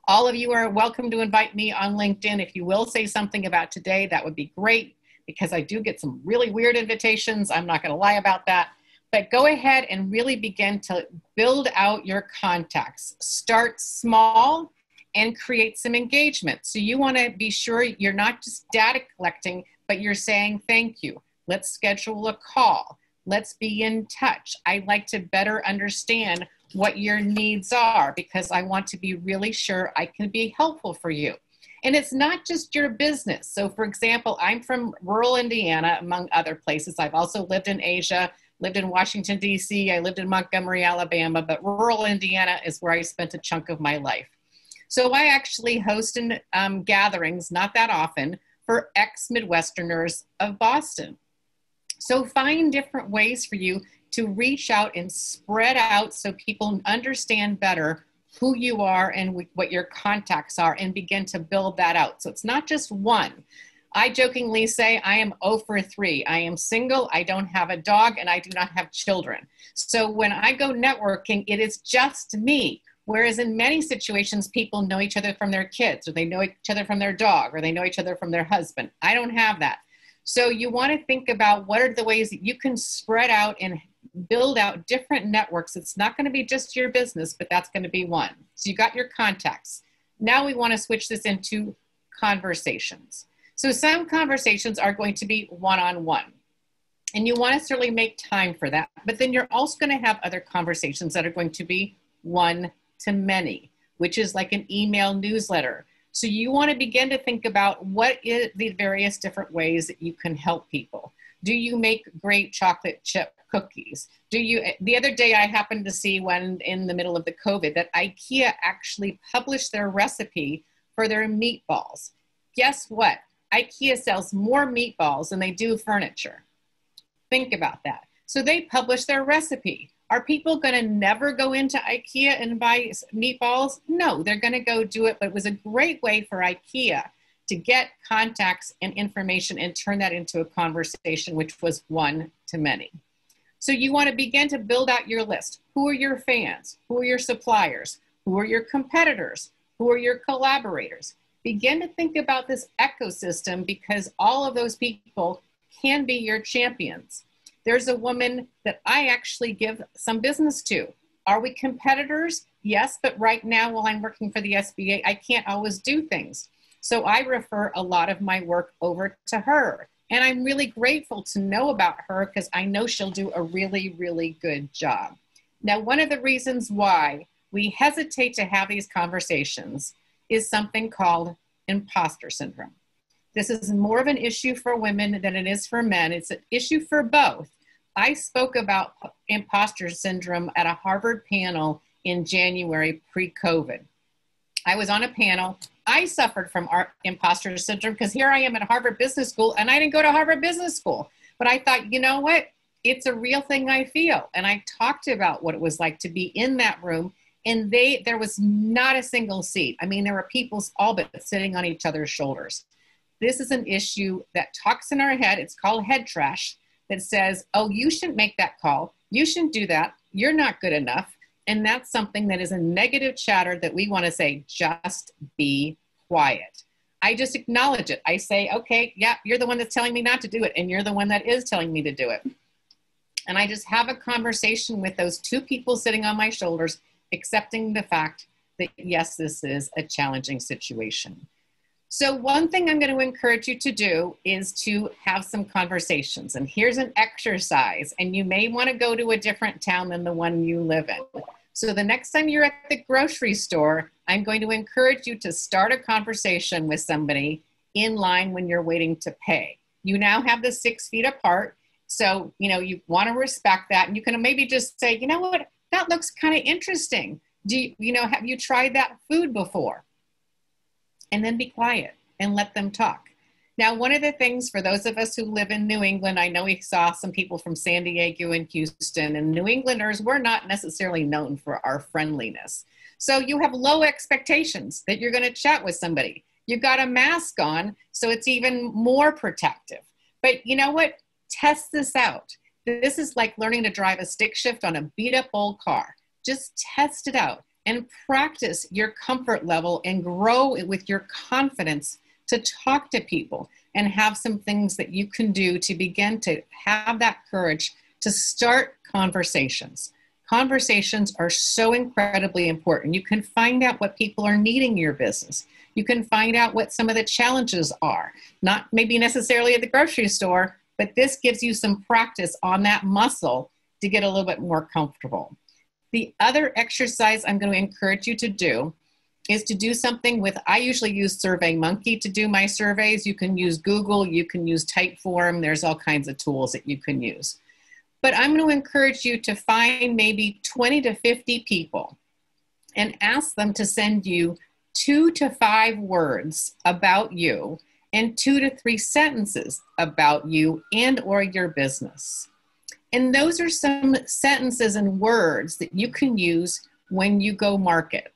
All of you are welcome to invite me on LinkedIn. If you will say something about today, that would be great, because I do get some really weird invitations. I'm not going to lie about that. But go ahead and really begin to build out your contacts. Start small and create some engagement. So you want to be sure you're not just data collecting, but you're saying, thank you. Let's schedule a call. Let's be in touch. I'd like to better understand what your needs are, because I want to be really sure I can be helpful for you. And it's not just your business. So for example, I'm from rural Indiana, among other places. I've also lived in Asia, lived in Washington, D C. I lived in Montgomery, Alabama, but rural Indiana is where I spent a chunk of my life. So I actually host um, gatherings, not that often, for ex-Midwesterners of Boston. So find different ways for you to reach out and spread out so people understand better who you are and what your contacts are, and begin to build that out. So it's not just one. I jokingly say I am oh for three. I am single, I don't have a dog, and I do not have children. So when I go networking, it is just me. Whereas in many situations, people know each other from their kids, or they know each other from their dog, or they know each other from their husband. I don't have that. So you want to think about what are the ways that you can spread out and build out different networks. It's not going to be just your business, but that's going to be one. So you got your contacts. Now we want to switch this into conversations. So some conversations are going to be one-on-one, and you want to certainly make time for that. But then you're also going to have other conversations that are going to be one-to-many, which is like an email newsletter. So you want to begin to think about what is the various different ways that you can help people. Do you make great chocolate chip cookies? Do you, the other day I happened to see one in the middle of the COVID that IKEA actually published their recipe for their meatballs. Guess what? IKEA sells more meatballs than they do furniture. Think about that. So they published their recipe. Are people going to never go into IKEA and buy meatballs? No, they're going to go do it, but it was a great way for IKEA to get contacts and information and turn that into a conversation, which was one to many. So you want to begin to build out your list. Who are your fans? Who are your suppliers? Who are your competitors? Who are your collaborators? Begin to think about this ecosystem, because all of those people can be your champions. There's a woman that I actually give some business to. Are we competitors? Yes, but right now while I'm working for the S B A, I can't always do things. So I refer a lot of my work over to her. And I'm really grateful to know about her because I know she'll do a really, really good job. Now, one of the reasons why we hesitate to have these conversations is something called imposter syndrome. This is more of an issue for women than it is for men. It's an issue for both. I spoke about imposter syndrome at a Harvard panel in January pre-COVID. I was on a panel. I suffered from our imposter syndrome because here I am at Harvard Business School and I didn't go to Harvard Business School. But I thought, you know what? It's a real thing I feel. And I talked about what it was like to be in that room, and they there was not a single seat. I mean, there were people all but sitting on each other's shoulders. This is an issue that talks in our head. It's called head trash that says, oh, you shouldn't make that call. You shouldn't do that. You're not good enough. And that's something that is a negative chatter that we want to say, just be quiet. I just acknowledge it. I say, okay, yeah, you're the one that's telling me not to do it. And you're the one that is telling me to do it. And I just have a conversation with those two people sitting on my shoulders, accepting the fact that, yes, this is a challenging situation. So one thing I'm going to encourage you to do is to have some conversations. And here's an exercise. And you may want to go to a different town than the one you live in. So the next time you're at the grocery store, I'm going to encourage you to start a conversation with somebody in line when you're waiting to pay. You now have the six feet apart. So, you know, you want to respect that. And you can maybe just say, you know what, that looks kind of interesting. Do you, you know, have you tried that food before? And then be quiet and let them talk. Now, one of the things for those of us who live in New England, I know we saw some people from San Diego and Houston, and New Englanders were not necessarily known for our friendliness. So you have low expectations that you're going to chat with somebody. You've got a mask on, so it's even more protective. But you know what? Test this out. This is like learning to drive a stick shift on a beat up old car. Just test it out. And practice your comfort level and grow with your confidence to talk to people and have some things that you can do to begin to have that courage to start conversations. Conversations are so incredibly important. You can find out what people are needing in your business. You can find out what some of the challenges are, not maybe necessarily at the grocery store, but this gives you some practice on that muscle to get a little bit more comfortable. The other exercise I'm going to encourage you to do is to do something with, I usually use SurveyMonkey to do my surveys. You can use Google, you can use Typeform, there's all kinds of tools that you can use. But I'm going to encourage you to find maybe twenty to fifty people and ask them to send you two to five words about you and two to three sentences about you and or your business. And those are some sentences and words that you can use when you go market.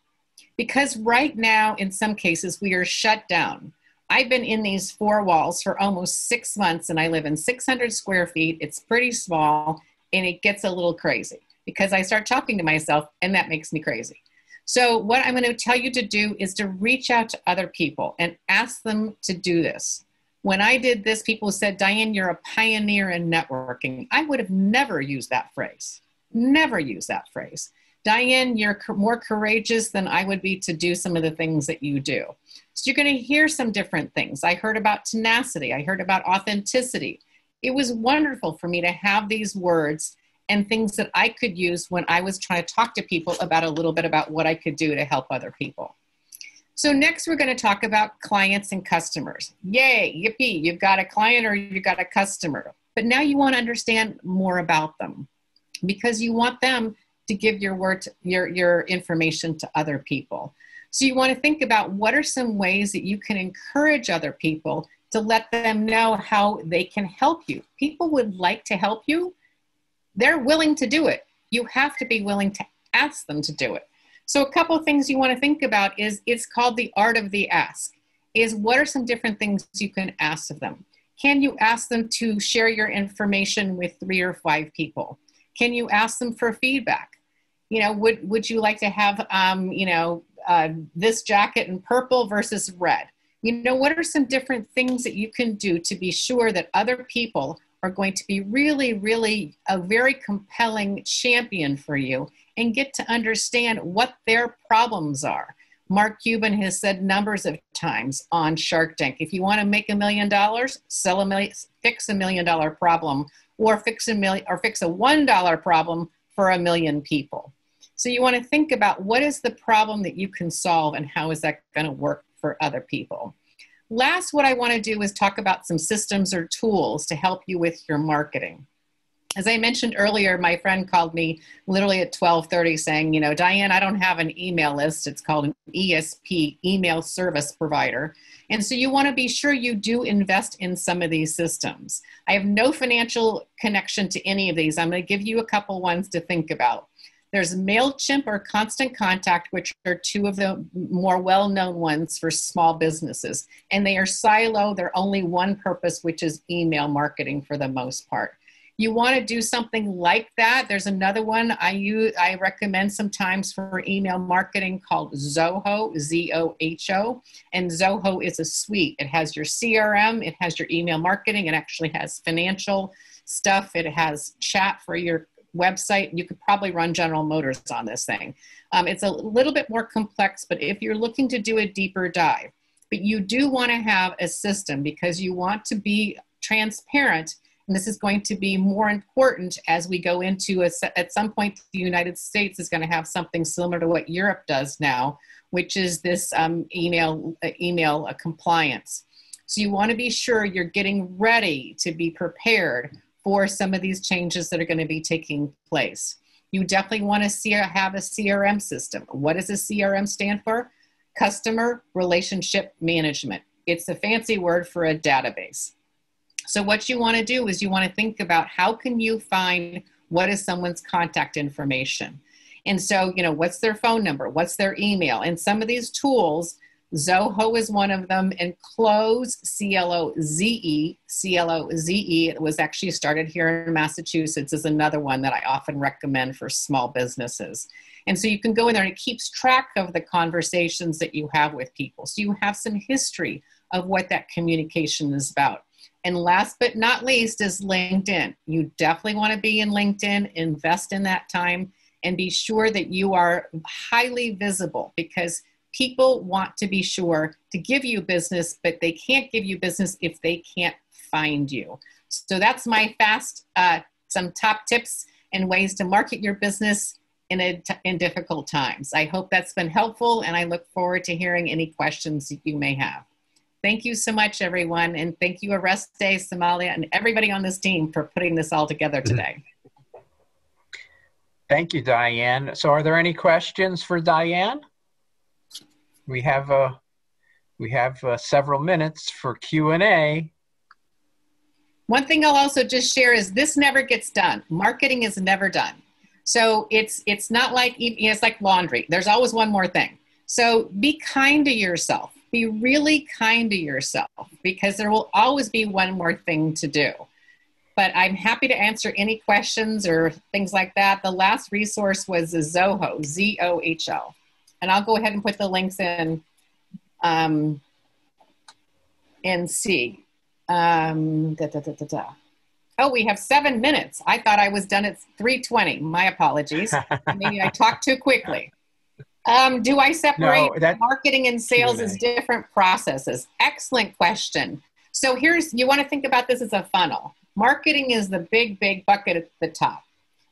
Because right now, in some cases, we are shut down. I've been in these four walls for almost six months and I live in six hundred square feet. It's pretty small and it gets a little crazy because I start talking to myself and that makes me crazy. So what I'm going to tell you to do is to reach out to other people and ask them to do this. When I did this, people said, Diane, you're a pioneer in networking. I would have never used that phrase, never used that phrase. Diane, you're co- more courageous than I would be to do some of the things that you do. So you're going to hear some different things. I heard about tenacity. I heard about authenticity. It was wonderful for me to have these words and things that I could use when I was trying to talk to people about a little bit about what I could do to help other people. So next, we're going to talk about clients and customers. Yay, yippee, you've got a client or you've got a customer. But now you want to understand more about them because you want them to give your, word to, your, your information to other people. So you want to think about what are some ways that you can encourage other people to let them know how they can help you. People would like to help you. They're willing to do it. You have to be willing to ask them to do it. So a couple of things you want to think about is it's called the art of the ask, is what are some different things you can ask of them? Can you ask them to share your information with three or five people? Can you ask them for feedback? You know, would, would you like to have, um, you know, uh, this jacket in purple versus red? You know, what are some different things that you can do to be sure that other people are going to be really, really a very compelling champion for you and get to understand what their problems are, Mark Cuban has said numbers of times on Shark Tank, if you want to make a million dollars, sell a million, fix a million dollar problem, or fix a million, or fix a one dollar problem for a million people. So you want to think about what is the problem that you can solve and how is that going to work for other people. Last, what I want to do is talk about some systems or tools to help you with your marketing. As I mentioned earlier, my friend called me literally at twelve thirty saying, you know, Diane, I don't have an email list. It's called an E S P, email service provider. And so you want to be sure you do invest in some of these systems. I have no financial connection to any of these. I'm going to give you a couple ones to think about. There's MailChimp or Constant Contact, which are two of the more well-known ones for small businesses. And they are silo. They're only one purpose, which is email marketing for the most part. You want to do something like that. There's another one I use, I recommend sometimes for email marketing called Zoho, Z O H O. And Zoho is a suite. It has your C R M, it has your email marketing, it actually has financial stuff, it has chat for your website. You could probably run General Motors on this thing. Um, it's a little bit more complex, but if you're looking to do a deeper dive, but you do want to have a system because you want to be transparent. And this is going to be more important as we go into, a, at some point, the United States is going to have something similar to what Europe does now, which is this um, email, uh, email uh, compliance. So you want to be sure you're getting ready to be prepared for some of these changes that are going to be taking place. You definitely want to see, have a C R M system. What does a C R M stand for? Customer Relationship Management. It's a fancy word for a database. So what you want to do is you want to think about how can you find what is someone's contact information. And so, you know, what's their phone number? What's their email? And some of these tools, Zoho is one of them, and Close, C L O Z E, C L O Z E, it was actually started here in Massachusetts, is another one that I often recommend for small businesses. And so you can go in there and it keeps track of the conversations that you have with people. So you have some history of what that communication is about. And last but not least is LinkedIn. You definitely want to be in LinkedIn, invest in that time, and be sure that you are highly visible because people want to be sure to give you business, but they can't give you business if they can't find you. So that's my fast, uh, some top tips and ways to market your business in, a t in difficult times. I hope that's been helpful, and I look forward to hearing any questions that you may have. Thank you so much, everyone. And thank you, Oreste, Samalid, and everybody on this team for putting this all together today. Thank you, Diane. So are there any questions for Diane? We have, uh, we have uh, several minutes for Q and A. One thing I'll also just share is this never gets done. Marketing is never done. So it's, it's not like, it's like laundry. There's always one more thing. So be kind to yourself. Be really kind to yourself because there will always be one more thing to do. But I'm happy to answer any questions or things like that. The last resource was Zoho, Z O H L. And I'll go ahead and put the links in um, and see. Um, da, da, da, da, da. Oh, we have seven minutes. I thought I was done at three twenty. My apologies. Maybe I talked too quickly. Um, do I separate no, that, marketing and sales as different processes? Excellent question. So here's, you want to think about this as a funnel. Marketing is the big, big bucket at the top.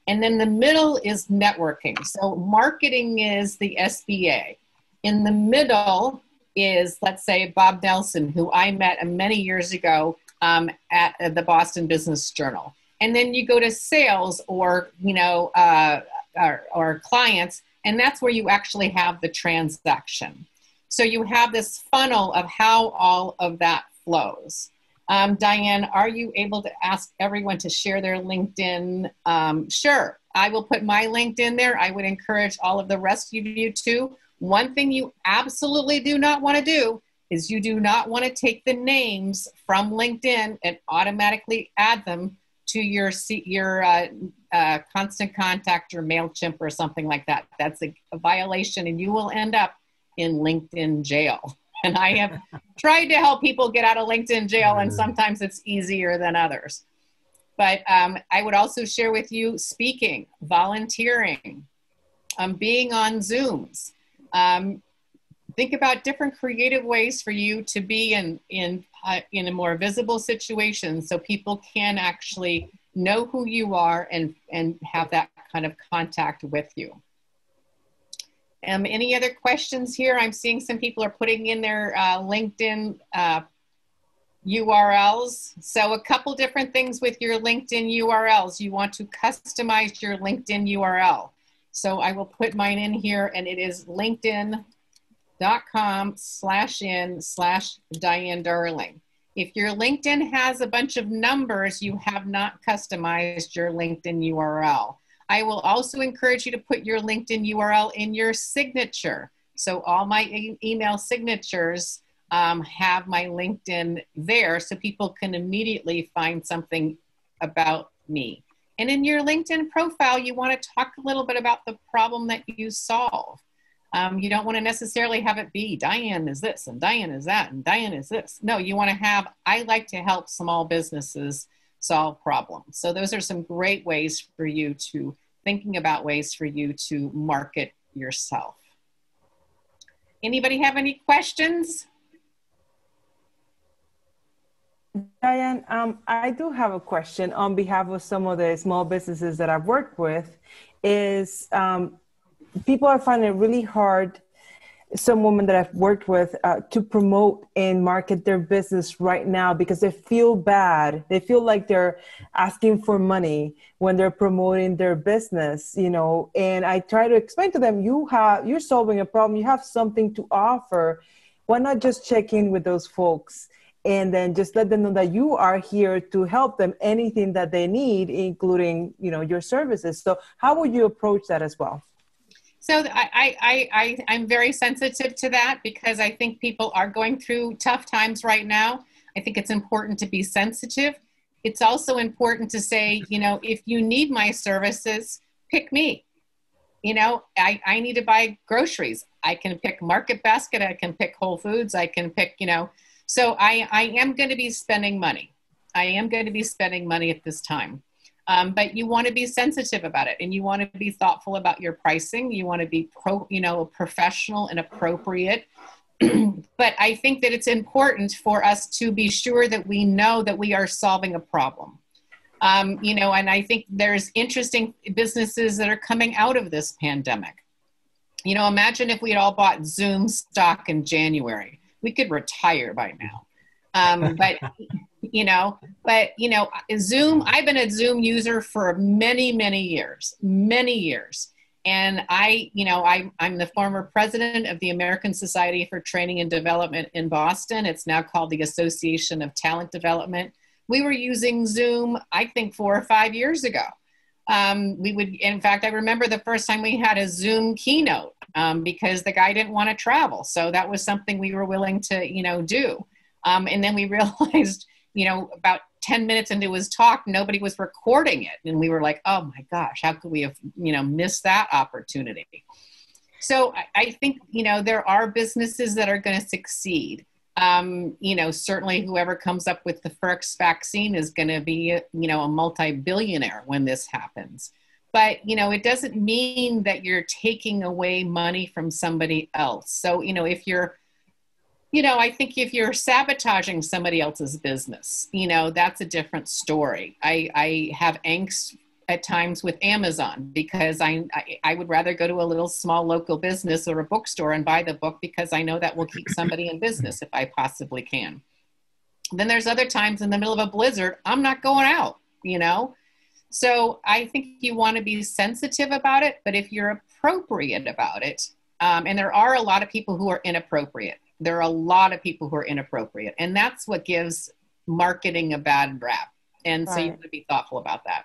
And then the middle is networking. So marketing is the S B A. In the middle is, let's say, Bob Nelson, who I met many years ago um, at the Boston Business Journal. And then you go to sales or, you know, uh, or, or clients. And that's where you actually have the transaction. So you have this funnel of how all of that flows. Um, Diane, are you able to ask everyone to share their LinkedIn? Um, sure, I will put my LinkedIn there. I would encourage all of the rest of you too. One thing you absolutely do not want to do is you do not want to take the names from LinkedIn and automatically add them to your, your uh, uh, Constant Contact or MailChimp or something like that. That's a, a violation and you will end up in LinkedIn jail. And I have tried to help people get out of LinkedIn jail and sometimes it's easier than others. But um, I would also share with you speaking, volunteering, um, being on Zooms, um, Think about different creative ways for you to be in, in, uh, in a more visible situation so people can actually know who you are and, and have that kind of contact with you. Um, any other questions here? I'm seeing some people are putting in their uh, LinkedIn uh, U R Ls. So a couple different things with your LinkedIn U R Ls. You want to customize your LinkedIn U R L. So I will put mine in here, and it is linkedin dot com slash in slash Diane Darling. If your LinkedIn has a bunch of numbers, you have not customized your LinkedIn U R L. I will also encourage you to put your LinkedIn U R L in your signature. So all my e- email signatures um, have my LinkedIn there so people can immediately find something about me. And in your LinkedIn profile, you want to talk a little bit about the problem that you solve. Um, you don't want to necessarily have it be Diane is this and Diane is that and Diane is this. No, you want to have, I like to help small businesses solve problems. So those are some great ways for you to, thinking about ways for you to market yourself. Anybody have any questions? Diane, um, I do have a question on behalf of some of the small businesses that I've worked with. Is um, people are finding it really hard, some women that I've worked with, uh, to promote and market their business right now because they feel bad. They feel like they're asking for money when they're promoting their business, you know, and I try to explain to them, you have, you're solving a problem, you have something to offer. Why not just check in with those folks and then just let them know that you are here to help them anything that they need, including, you know, your services. So how would you approach that as well? So I, I, I, I'm very sensitive to that because I think people are going through tough times right now. I think it's important to be sensitive. It's also important to say, you know, if you need my services, pick me. You know, I, I need to buy groceries. I can pick Market Basket. I can pick Whole Foods. I can pick, you know. So I, I am going to be spending money. I am going to be spending money at this time. Um, but you want to be sensitive about it, and you want to be thoughtful about your pricing. You want to be pro, you know, professional and appropriate. But I think that it's important for us to be sure that we know that we are solving a problem. Um, you know, and I think there's interesting businesses that are coming out of this pandemic. You know, imagine if we had all bought Zoom stock in January. We could retire by now. Um, but... You know, but, you know, Zoom, I've been a Zoom user for many, many years, many years. And I, you know, I, I'm the former president of the American Society for Training and Development in Boston. It's now called the Association of Talent Development. We were using Zoom, I think, four or five years ago. Um, we would, in fact, I remember the first time we had a Zoom keynote um, because the guy didn't want to travel. So that was something we were willing to, you know, do. Um, and then we realized, you know, about ten minutes into his talk, nobody was recording it. And we were like, oh my gosh, how could we have, you know, missed that opportunity? So I, I think, you know, there are businesses that are going to succeed. Um, you know, certainly whoever comes up with the first vaccine is going to be, you know, a multi-billionaire when this happens. But, you know, it doesn't mean that you're taking away money from somebody else. So, you know, if you're, you know, I think if you're sabotaging somebody else's business, you know, that's a different story. I, I have angst at times with Amazon because I, I I would rather go to a little small local business or a bookstore and buy the book because I know that will keep somebody in business if I possibly can. Then there's other times in the middle of a blizzard, I'm not going out, you know. So I think you want to be sensitive about it, but if you're appropriate about it, um, and there are a lot of people who are inappropriate. There are a lot of people who are inappropriate, and that's what gives marketing a bad rap. And so you have to be thoughtful about that.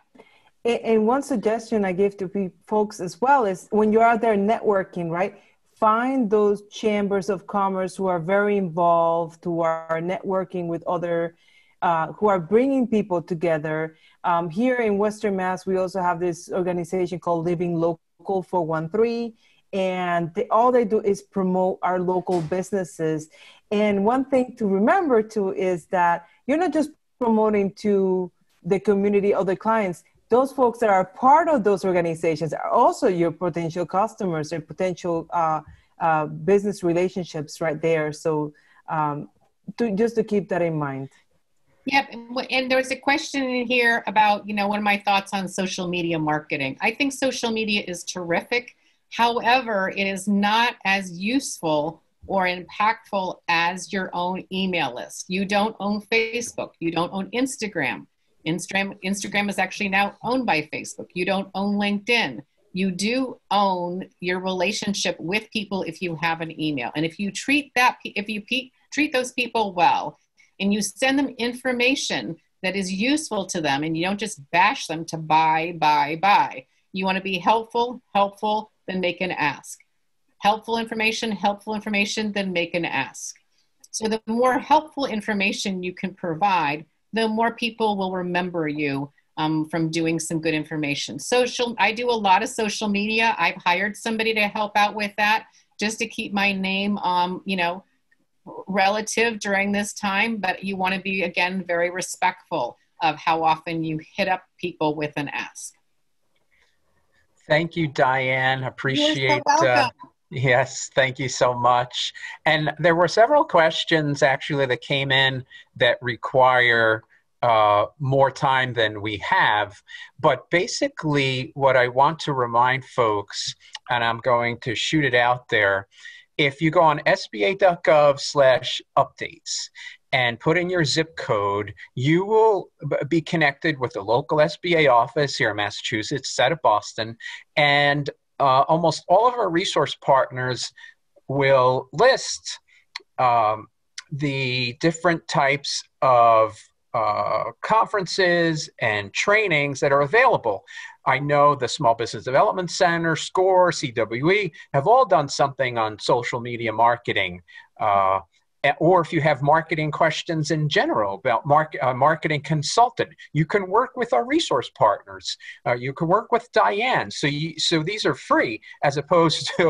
And one suggestion I give to folks as well is when you're out there networking, right? Find those chambers of commerce who are very involved, who are networking with other, uh, who are bringing people together. Um, here in Western Mass, we also have this organization called Living Local four one three. And they, all they do is promote our local businesses. And one thing to remember too is that you're not just promoting to the community or the clients. Those folks that are part of those organizations are also your potential customers or potential uh, uh, business relationships right there. So um, to, just to keep that in mind. Yep, and there's a question in here about, you know, what are my thoughts on social media marketing? I think social media is terrific. However, it is not as useful or impactful as your own email list. You don't own Facebook. You don't own Instagram. Instagram, Instagram is actually now owned by Facebook. You don't own LinkedIn. You do own your relationship with people if you have an email. And if you treat that, if you treat those people well, and you send them information that is useful to them, and you don't just bash them to buy, buy, buy. You want to be helpful, helpful, then make an ask. Helpful information, helpful information, then make an ask. So the more helpful information you can provide, the more people will remember you um, from doing some good information. Social, I do a lot of social media. I've hired somebody to help out with that just to keep my name, um, you know, relative during this time, but you want to be, again, very respectful of how often you hit up people with an ask. Thank you, Diane. Appreciate it. Uh, yes, thank you so much. And there were several questions actually that came in that require uh, more time than we have. But basically what I want to remind folks, and I'm going to shoot it out there, if you go on S B A dot gov slash updates and put in your zip code, you will be connected with the local S B A office here in Massachusetts, out of Boston, and uh, almost all of our resource partners will list um, the different types of Uh, conferences and trainings that are available. I know the Small Business Development Center, SCORE, C W E have all done something on social media marketing. Uh, or if you have marketing questions in general about market, uh, marketing consultant, you can work with our resource partners. Uh, you can work with Diane. So, you, so these are free as opposed to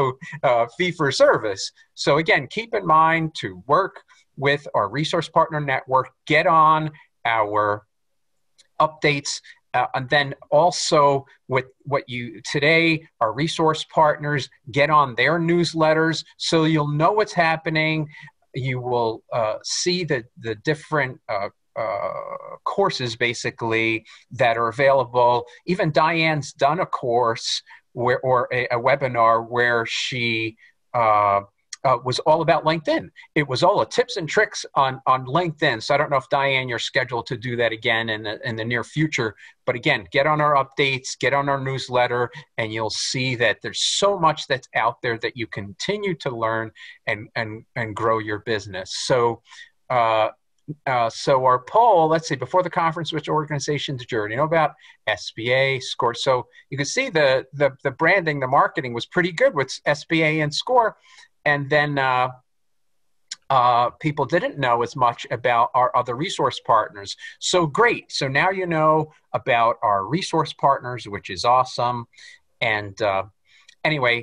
uh, fee for service. So again, keep in mind to work with our resource partner network, get on our updates, uh, and then also with what you today, our resource partners, get on their newsletters so you'll know what's happening. You will uh, see the, the different uh, uh, courses basically that are available. Even Diane's done a course where, or a, a webinar where she uh, Uh, was all about LinkedIn. It was all the tips and tricks on, on LinkedIn. So I don't know if, Diane, you're scheduled to do that again in the, in the near future. But again, get on our updates, get on our newsletter, and you'll see that there's so much that's out there that you continue to learn and, and, and grow your business. So, uh, uh, so our poll, let's see, before the conference, which organization did you already know about? S B A, SCORE. So you can see the, the, the branding, the marketing was pretty good with S B A and SCORE. And then uh, uh, people didn't know as much about our other resource partners. So great. So now you know about our resource partners, which is awesome. And uh, anyway,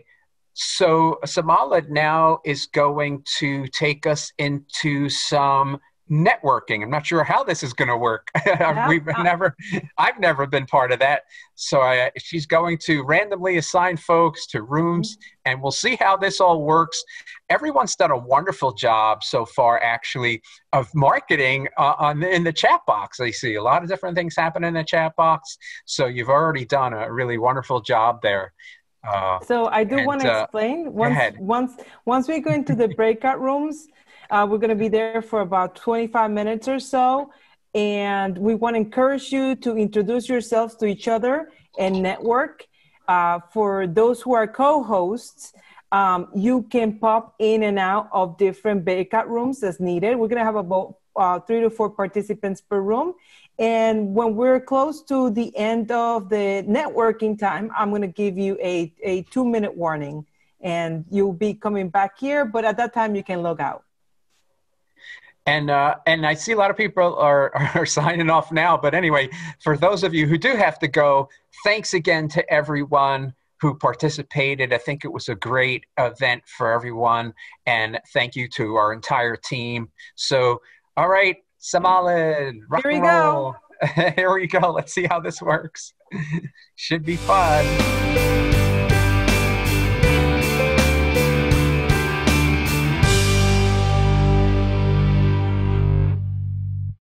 so Samalid now is going to take us into some networking. I'm not sure how this is going to work. Yeah. We've never, I've never been part of that. So I, she's going to randomly assign folks to rooms, and we'll see how this all works. Everyone's done a wonderful job so far, actually, of marketing uh, on the, in the chat box. I see a lot of different things happen in the chat box. So you've already done a really wonderful job there. Uh, so I do want to uh, explain. Once, once, once we go into the breakout rooms, Uh, we're going to be there for about twenty-five minutes or so, and we want to encourage you to introduce yourselves to each other and network. Uh, for those who are co-hosts, um, you can pop in and out of different breakout rooms as needed. We're going to have about uh, three to four participants per room. And when we're close to the end of the networking time, I'm going to give you a, a two-minute warning, and you'll be coming back here. But at that time, you can log out. And, uh, and I see a lot of people are, are signing off now. But anyway, for those of you who do have to go, thanks again to everyone who participated. I think it was a great event for everyone. And thank you to our entire team. So, all right, Samalid, rock and roll. Here we go. Here we go. Let's see how this works. Should be fun.